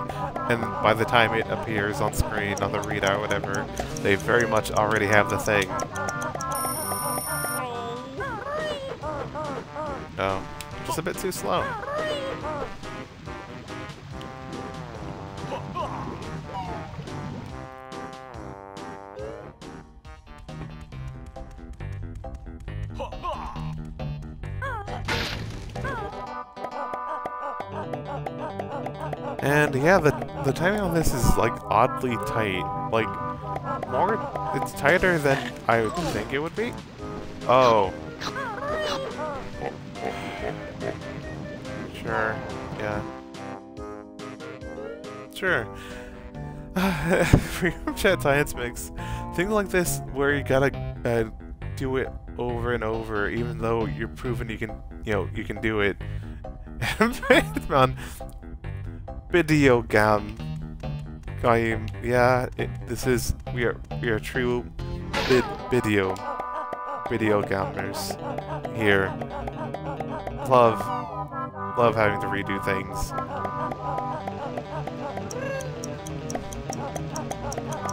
and by the time it appears on screen, on the readout, whatever, they very much already have the thing. Oh, just a bit too slow. And yeah, the the timing on this is like oddly tight. Like more, it's tighter than I would think it would be. Oh. Sure. Yeah. Sure. Freedom Chat Science Mix. Things like this where you gotta uh, do it over and over, even though you're proven you can, you know, you can do it. It's on video game. Game. Yeah, it, this is we are we are true vid video video gamers here. Love love having to redo things.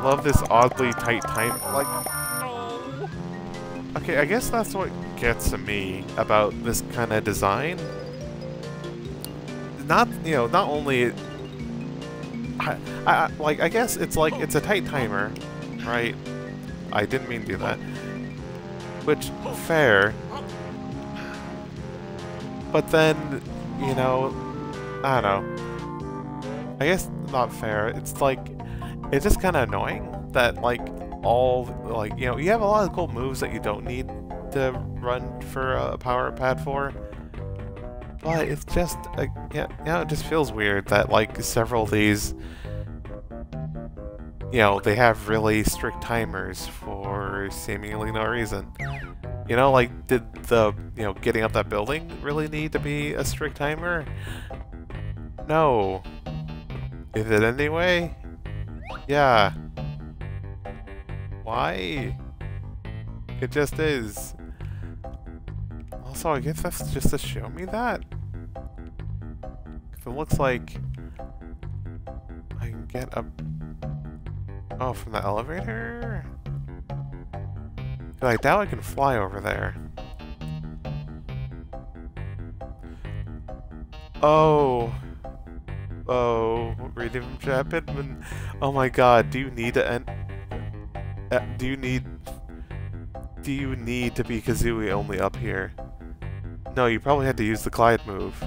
Love this oddly tight time. Like. Okay, I guess that's what gets to me about this kind of design. Not, you know, not only... I, I, like, I guess it's like, it's a tight timer, right? I didn't mean to do that. Which, fair. But then, you know, I don't know. I guess not fair. It's like, it's just kind of annoying that, like, all, like, you know, you have a lot of cool moves that you don't need to run for a power pad for, but it's just, uh, yeah, you know, it just feels weird that, like, several of these, you know, they have really strict timers for seemingly no reason. You know, like, did the, you know, getting up that building really need to be a strict timer? No. Is it anyway? Yeah. Why? It just is. Also, I guess that's just to show me that. 'Cause it looks like I can get up? Oh, from the elevator? I doubt I can fly over there. Oh. Oh. Reading from Chapman. Oh my god, do you need to end... Uh, do you need... Do you need to be Kazooie only up here? No, you probably had to use the glide move.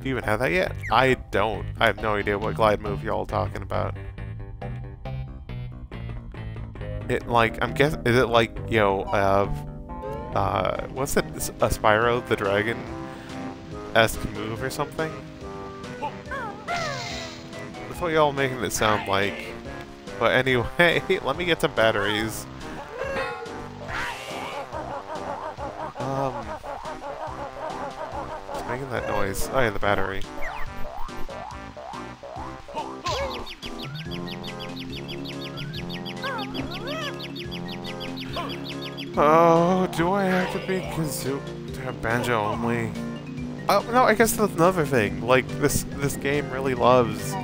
Do you even have that yet? I don't. I have no idea what glide move y'all are talking about. It, like, I'm guessing, is it like, you know, uh, uh, what's that, a Spyro the Dragon-esque move or something? That's what y'all making it sound like. But anyway, let me get some batteries. Um, what's making that noise? Oh yeah, the battery. Oh, do I have to be Kazooie to have Banjo only? Oh, no, I guess that's another thing. Like, this this game really loves...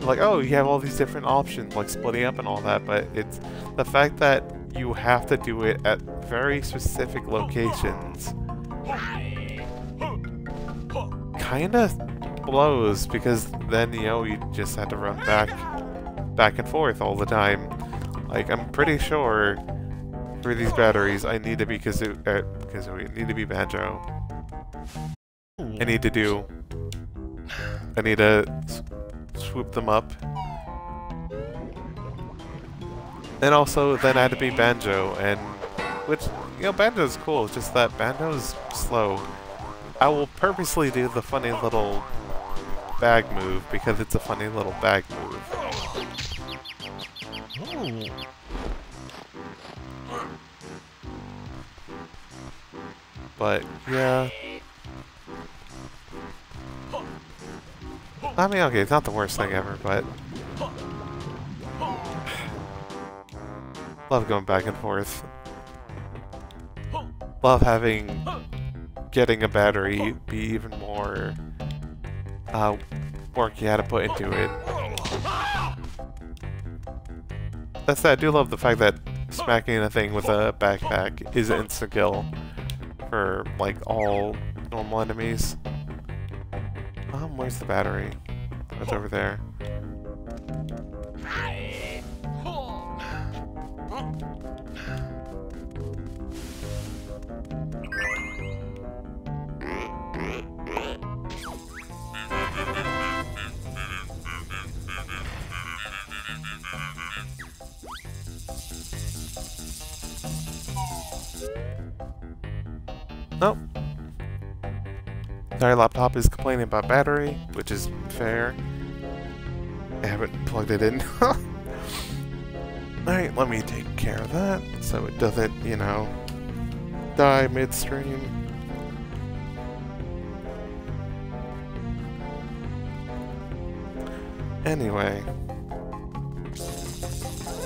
Like, oh, you have all these different options, like splitting up and all that, but it's the fact that you have to do it at very specific locations kinda blows, because then, you know, you just have to run back, back and forth all the time. Like, I'm pretty sure... For these batteries, I need to be Kazoo- uh, Kazooie, I need to be Banjo. I need to do... I need to swoop them up. And also, then I had to be Banjo, and... Which, you know, Banjo's cool, it's just that Banjo's slow. I will purposely do the funny little bag move, because it's a funny little bag move. But, yeah. I mean, okay, it's not the worst thing ever, but... Love going back and forth. Love having... Getting a battery be even more... Uh, work you had to put into it. That's that, I do love the fact that smacking a thing with a backpack is an insta-kill. For, like, all normal enemies. Um, where's the battery? That's over there. Nope. Sorry, laptop is complaining about battery, which is fair. I haven't plugged it in. Alright, let me take care of that so it doesn't, you know, die midstream. Anyway.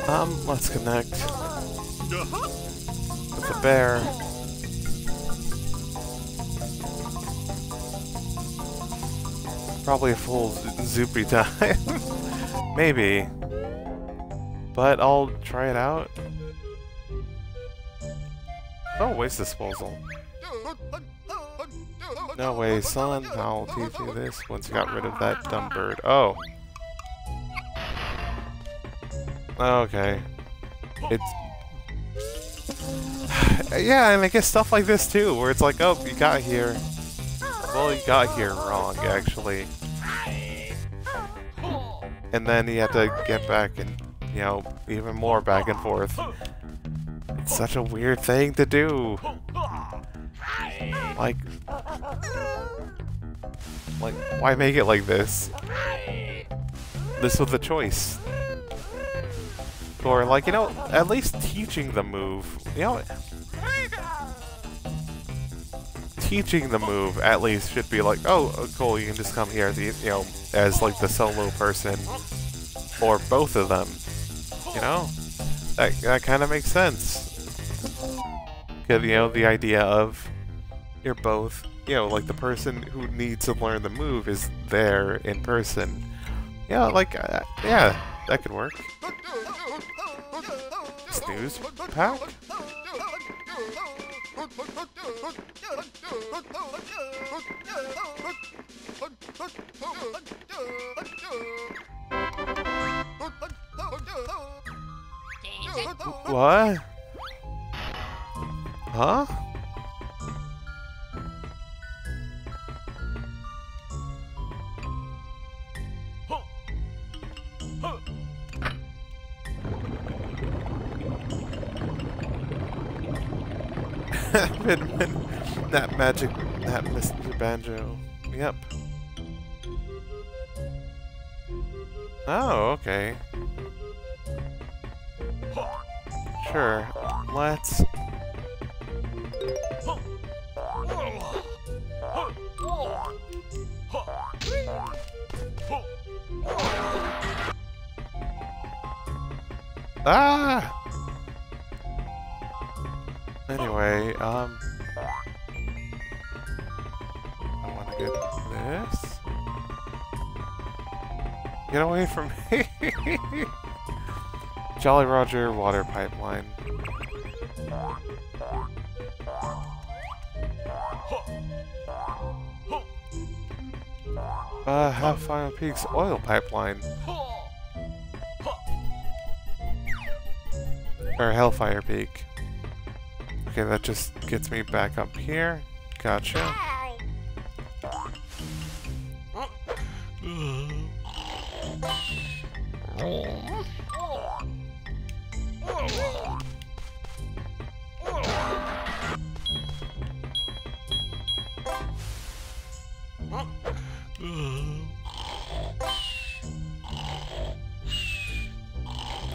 Um, let's connect with the bear. Probably a full zoopy time. Maybe. But I'll try it out. Oh, waste disposal. No way, son. I'll teach you this once you got rid of that dumb bird. Oh. Okay. It's... Yeah, and I guess stuff like this too, where it's like, oh, you got here. Well, you got here wrong, actually. And then you have to get back and, you know, even more back and forth. It's such a weird thing to do. Like... Like, why make it like this? This was the choice. Or, like, you know, at least teaching the move. You know... Teaching the move at least should be like, oh, cool, you can just come here, as, you know, as like the solo person, or both of them, you know, that that kind of makes sense. Cause you know the idea of you're both, you know, like the person who needs to learn the move is there in person, Yeah, like, uh, yeah, that could work. Snooze pack? What? Huh? That magic, that Mister Banjo. Yep. Oh, okay. Sure. Let's. Ah. Anyway, um. Get this. Get away from me. Jolly Roger water pipeline. Uh, Hellfire Peaks oil pipeline. Or Hellfire Peak. Okay, that just gets me back up here. Gotcha.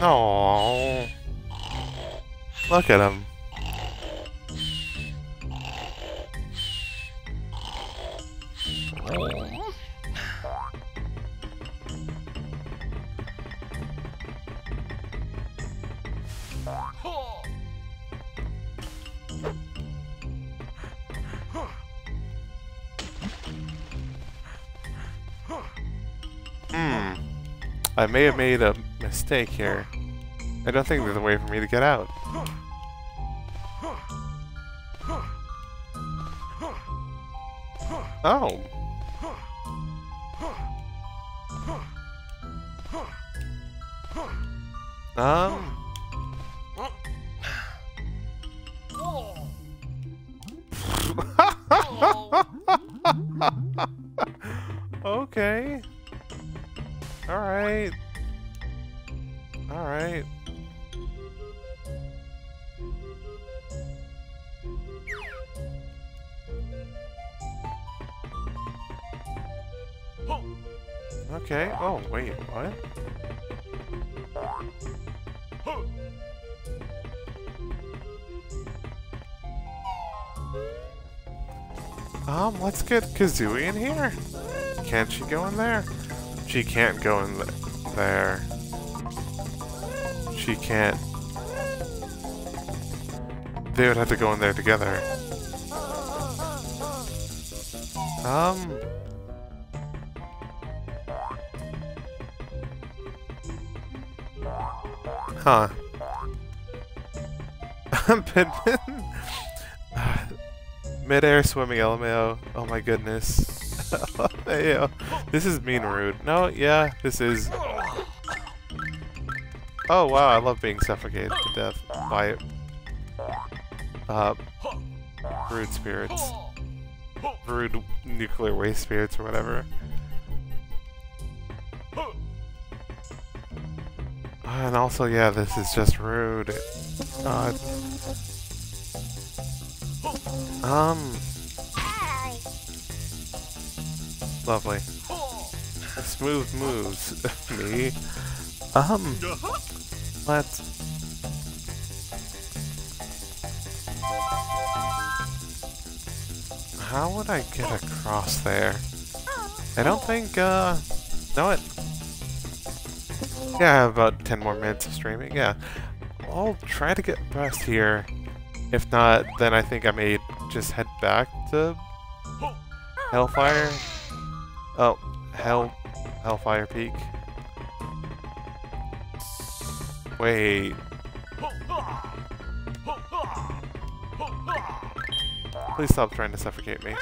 Oh, look at him. Hmm. I may have made a mistake here. I don't think there's a way for me to get out. Oh. Um. Okay. All right. All right. Okay. Oh, wait. What? Um, let's get Kazooie in here. Can't she go in there? She can't go in th there. She can't. They would have to go in there together. Um... Huh. Pitman? Mid-air swimming, L M A O. Oh my goodness. L M A O. This is mean rude. No, yeah, this is... Oh wow, I love being suffocated to death by... Uh... Rude spirits. Rude nuclear waste spirits or whatever. And also, yeah, this is just rude. It's not... Um... Lovely. Smooth moves, me. Um... Let's... How would I get across there? I don't think, uh... No, it... Yeah, I have about ten more minutes of streaming, yeah. I'll try to get past here. If not, then I think I may just head back to Hellfire. Oh, Hell... Hellfire Peak. Wait. Please stop trying to suffocate me.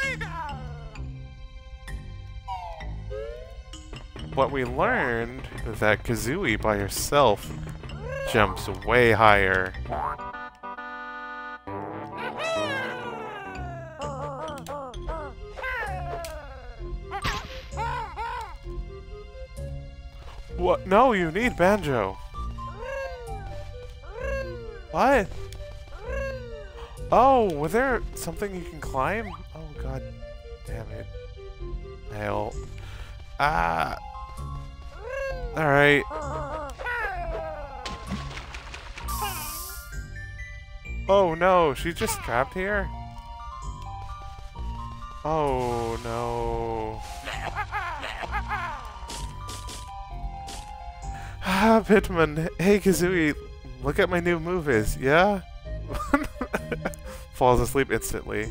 What we learned is that Kazooie by herself jumps way higher. What? No, you need Banjo. What? Oh, was there something you can climb? Oh, god damn it. Hell. Ah. Alright. Oh no, she's just trapped here? Oh no. Ah, Pitman. Hey, Kazooie. Look at my new move is, yeah? Falls asleep instantly.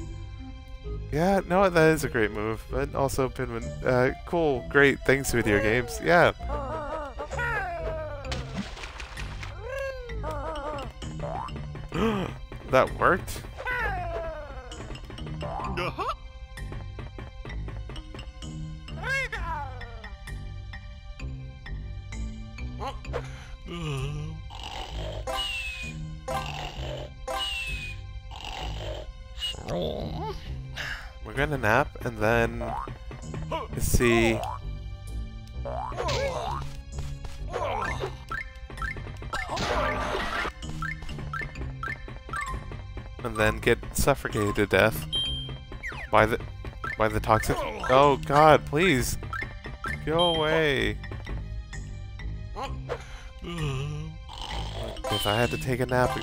Yeah, no, that is a great move. But also, Pinman, uh, cool, great, thanks video games. Yeah. That worked. We're gonna nap and then see. And then get suffocated to death by the by the toxic. Oh god, please go away. If I had to take a nap.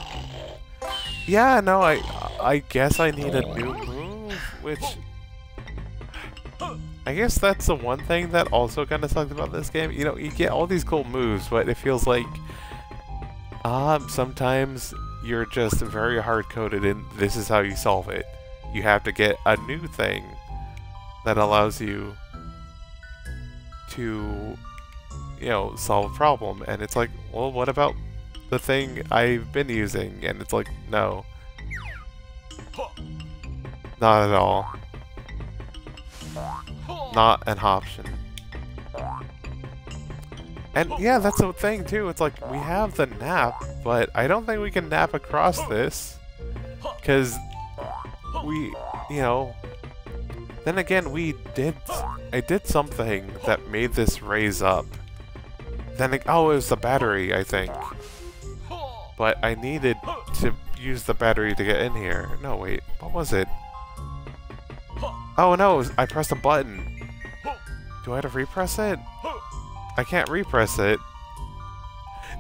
Yeah, no, I I guess I need a new move, which I guess that's the one thing that also kind of sucks about this game. You know, you get all these cool moves, but it feels like um, sometimes you're just very hard-coded and this is how you solve it. You have to get a new thing that allows you to, you know, solve a problem. And it's like, well, what about the thing I've been using? And it's like, no. Not at all. Not an option. And yeah, that's the thing too, it's like, we have the nap, but I don't think we can nap across this. Because we, you know... Then again, we did... I did something that made this raise up. Then, it, oh, it was the battery, I think. But I needed to use the battery to get in here. No, wait, what was it? Oh no, I pressed a button. Do I have to repress it? I can't repress it.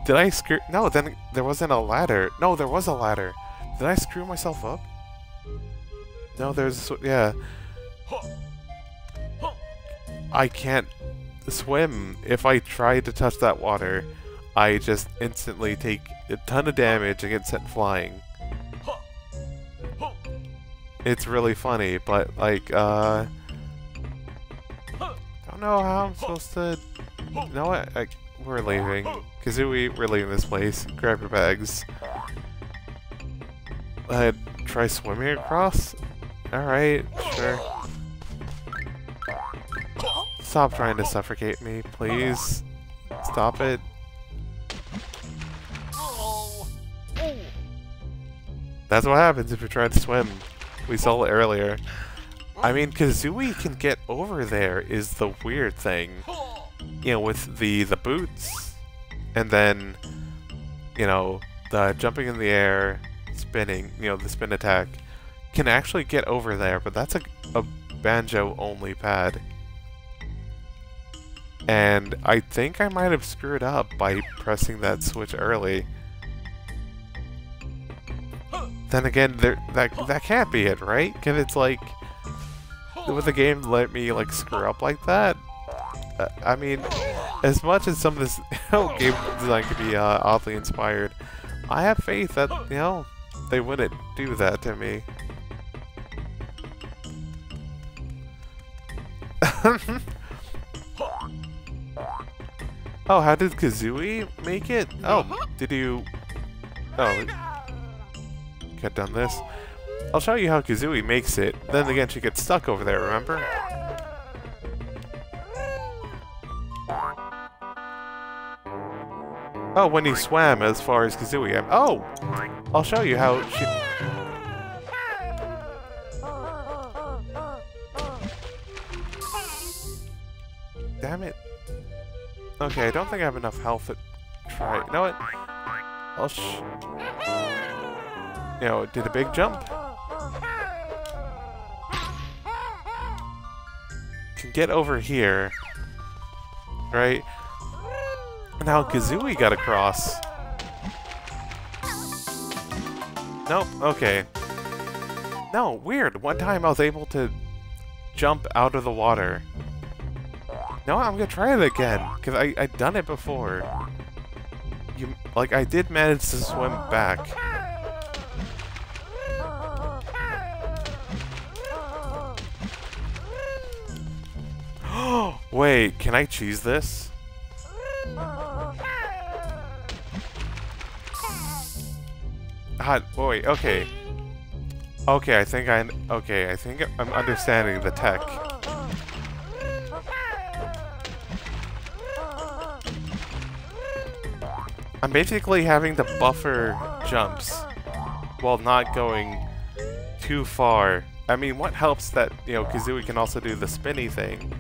Did I screw... No, then there wasn't a ladder. No, there was a ladder. Did I screw myself up? No, there's... Yeah. I can't swim. If I try to touch that water, I just instantly take a ton of damage and get sent flying. It's really funny, but like, uh... I don't know how I'm supposed to... You know what? I, we're leaving. Kazooie, we're leaving this place. Grab your bags. Uh, try swimming across? Alright, sure. Stop trying to suffocate me, please. Stop it. That's what happens if you try to swim. We saw it earlier. I mean, Kazooie can get over there is the weird thing. You know, with the, the boots, and then, you know, the jumping in the air, spinning, you know, the spin attack, can actually get over there, but that's a, a Banjo-only pad. And I think I might have screwed up by pressing that switch early. Then again, there, that, that can't be it, right? Because it's like, would the game let me, like, screw up like that? Uh, I mean, as much as some of this game design could be uh, oddly inspired, I have faith that, you know, they wouldn't do that to me. Oh, how did Kazooie make it? Oh, did you... Oh. Cut down this. I'll show you how Kazooie makes it. Then again, she gets stuck over there, remember? Oh, when he swam as far as Kazooie. I'm, oh! I'll show you how she... Damn it. Okay, I don't think I have enough health to try. You know what? I'll sh... You know, it did a big jump. Can get over here. Right? Now Kazooie got across. Nope, okay. No, weird. One time I was able to jump out of the water. No, I'm gonna try it again, because I I've done it before. You like I did manage to swim back. Oh wait, can I cheese this? Hot boy, okay. Okay, I think I okay, I think I'm understanding the tech. I'm basically having to buffer jumps while not going too far. I mean, what helps that, you know, Kazooie can also do the spinny thing,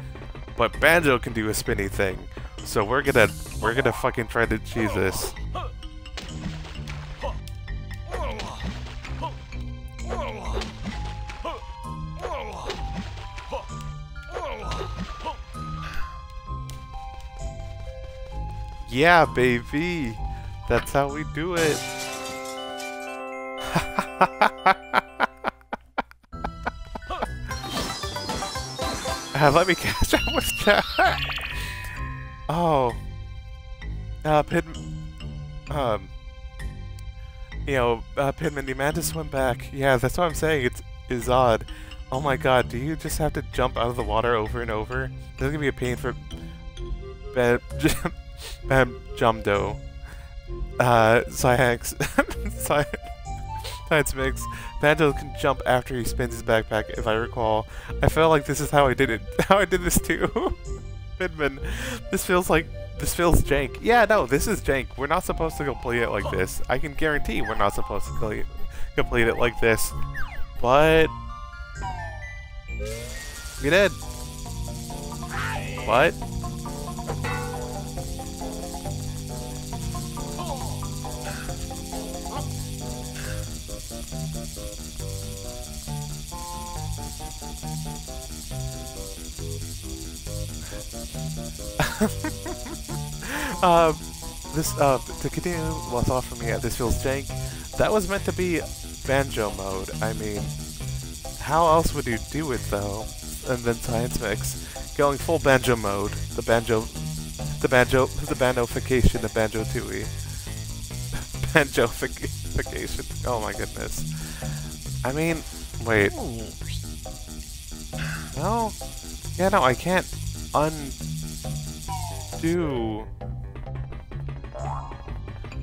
but Banjo can do a spinny thing. So we're gonna, we're gonna fucking try to cheese this. Yeah, baby! That's how we do it. uh, let me catch up with that. Oh, uh, Pid, um, you know, uh, Pidman, you managed to swim back. Yeah, that's what I'm saying. It's is odd. Oh my God, do you just have to jump out of the water over and over? This is gonna be a pain for Bam Bam Jumbo. Uh, Psyx, Science Mix. Banjo can jump after he spins his backpack, if I recall. I felt like this is how I did it. How I did this too. Midman, this feels like this feels jank. Yeah, no, this is jank. We're not supposed to complete it like this. I can guarantee we're not supposed to complete complete it like this. But we did. What? um, this, uh, to continue what's off from me, yeah, this feels jank. That was meant to be Banjo mode. I mean, how else would you do it though? And then Science Mix, going full Banjo mode. The Banjo, the Banjo, the Banjo-fication of Banjo-Tooie. Banjo-fication, oh my goodness. I mean, wait. No? Yeah, no, I can't un... do...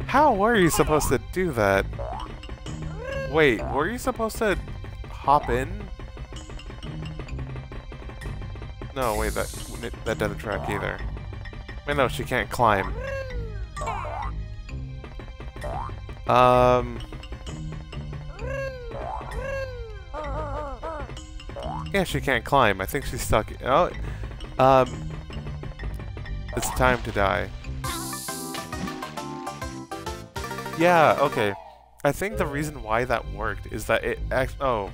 How were you supposed to do that? Wait, were you supposed to hop in? No, wait, that that doesn't track either. Wait, no, she can't climb. Um... Yeah, she can't climb. I think she's stuck. Oh, um... It's time to die. Yeah, okay. I think the reason why that worked is that it act- oh.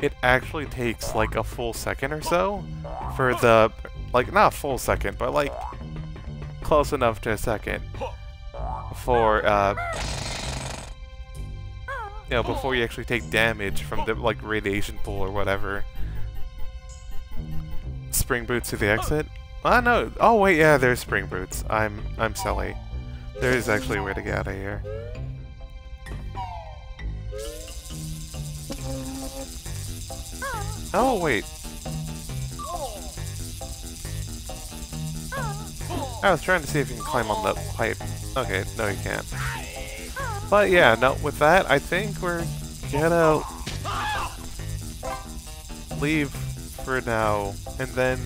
It actually takes like a full second or so for the- like, not a full second, but like close enough to a second for, uh, you know, before you actually take damage from the, like, radiation pool or whatever. Spring boots to the exit? Ah, no. Oh wait, yeah, there's spring boots. I'm I'm silly. There is actually a way to get out of here. Oh wait. I was trying to see if you can climb on that pipe. Okay, no you can't. But yeah, no, with that, I think we're gonna leave for now, and then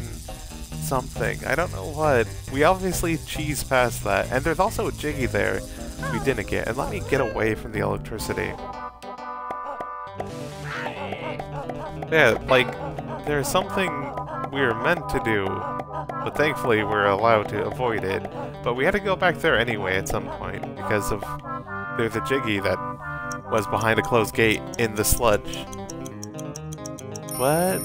something. I don't know what. We obviously cheesed past that, and there's also a Jiggy there we didn't get. And let me get away from the electricity. Yeah, like, there's something we were meant to do, but thankfully we're allowed to avoid it. But we had to go back there anyway at some point, because of there's a Jiggy that was behind a closed gate in the sludge. But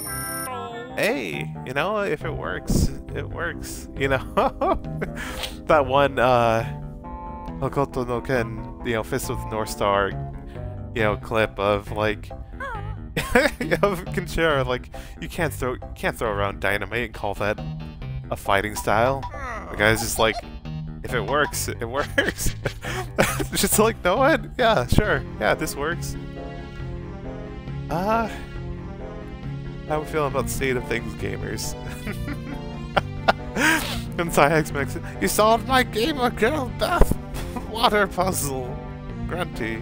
hey, you know, if it works, it works. You know, that one, uh, Hokoto no Ken, you know, Fist with North Star, you know, clip of like, of Kinshira, like, you can't throw, you can't throw around dynamite and call that a fighting style. The guy's just like, if it works, it works. Just like, no one, yeah, sure, yeah, this works. Ah. Uh, How we feel about the state of things, gamers? And Cyhex makes it, you solved my game of girl bath water puzzle, Grunty.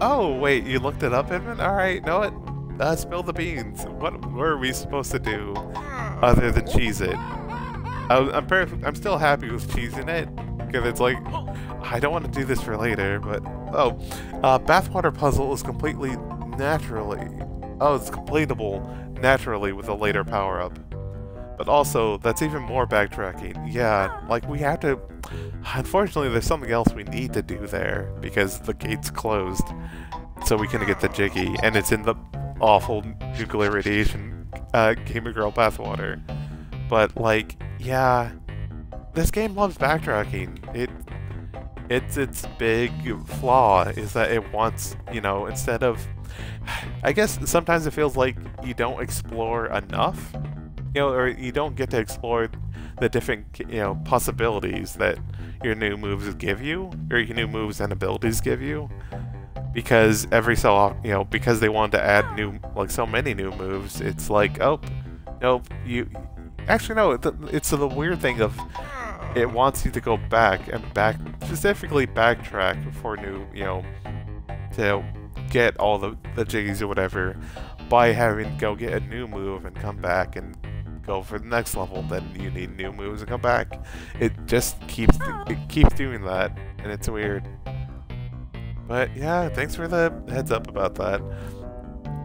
Oh wait, you looked it up, Edmund? Alright, know it. Uh, spill the beans. What were we supposed to do other than cheese it? I, I'm perfect. I'm still happy with cheesing it, because it's like, I don't want to do this for later. But oh, uh, bathwater puzzle is completely naturally. Oh, it's completable naturally with a later power-up. But also, that's even more backtracking. Yeah, like, we have to... Unfortunately, there's something else we need to do there, because the gate's closed. So we can get the Jiggy, and it's in the awful nuclear radiation uh, Gamer Girl bathwater. But, like, yeah... This game loves backtracking. It, it's its big flaw is that it wants, you know, instead of... I guess sometimes it feels like you don't explore enough, you know, or you don't get to explore the different, you know, possibilities that your new moves give you, or your new moves and abilities give you, because every so often, you know, because they wanted to add new, like, so many new moves, it's like, oh, nope, you, actually, no, it's the weird thing of, it wants you to go back and back, specifically backtrack for new, you know, to get all the, the Jiggies or whatever by having to go get a new move and come back and go for the next level, then you need new moves and come back. It just keeps it keeps doing that, and it's weird. But yeah, thanks for the heads up about that.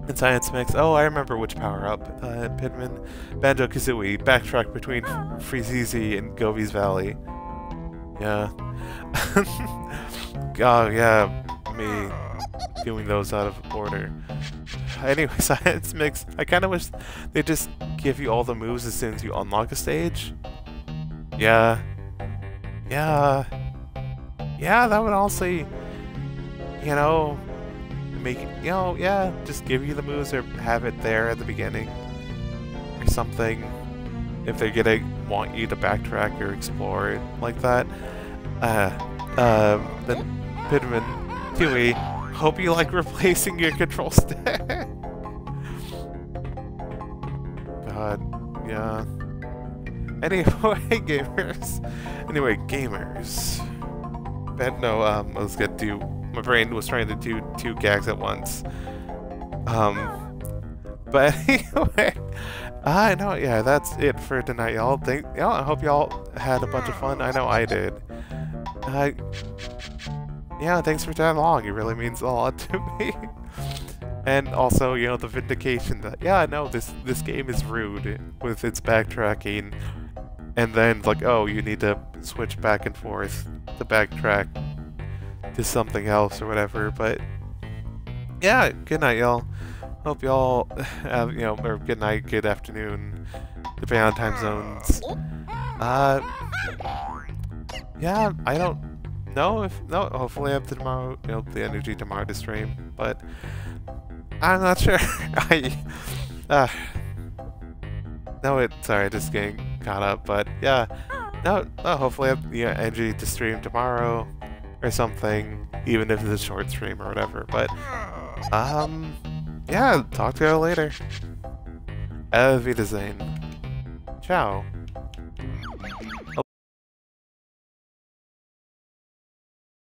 And Science Mix, oh, I remember which power-up. Uh, Pidman, Banjo-Kazooie, backtrack between Freezeezy and Gobi's Valley. Yeah. Oh, yeah, me. Doing those out of order. Anyway, Science Mix, I kind of wish they just give you all the moves as soon as you unlock a stage. Yeah. Yeah. Yeah, that would honestly, you know, make, you know, yeah, just give you the moves or have it there at the beginning or something. If they're gonna want you to backtrack or explore it like that. Uh, uh, then Pidman, Tooie, hope you like replacing your control stick. God, yeah. Anyway, gamers. Anyway, gamers. But no, um, I was gonna do. My brain was trying to do two gags at once. Um, but anyway, I know. Yeah, that's it for tonight, y'all. Thank y'all. I hope y'all had a bunch of fun. I know I did. I. Yeah, thanks for that long, it really means a lot to me. And also, you know, the vindication that, yeah, no, this this game is rude with its backtracking. And then, like, oh, you need to switch back and forth to backtrack to something else or whatever, but... Yeah, good night, y'all. Hope y'all have, you know, or good night, good afternoon, depending on time zones. Uh... Yeah, I don't... No, if no, hopefully I have to tomorrow, you know, the energy tomorrow to stream, but I'm not sure. I, uh, no, it. Sorry, just getting caught up, but yeah, no, no hopefully I have the energy to stream tomorrow or something, even if it's a short stream or whatever. But um, yeah, talk to you later. Auf Wiedersehen. Ciao.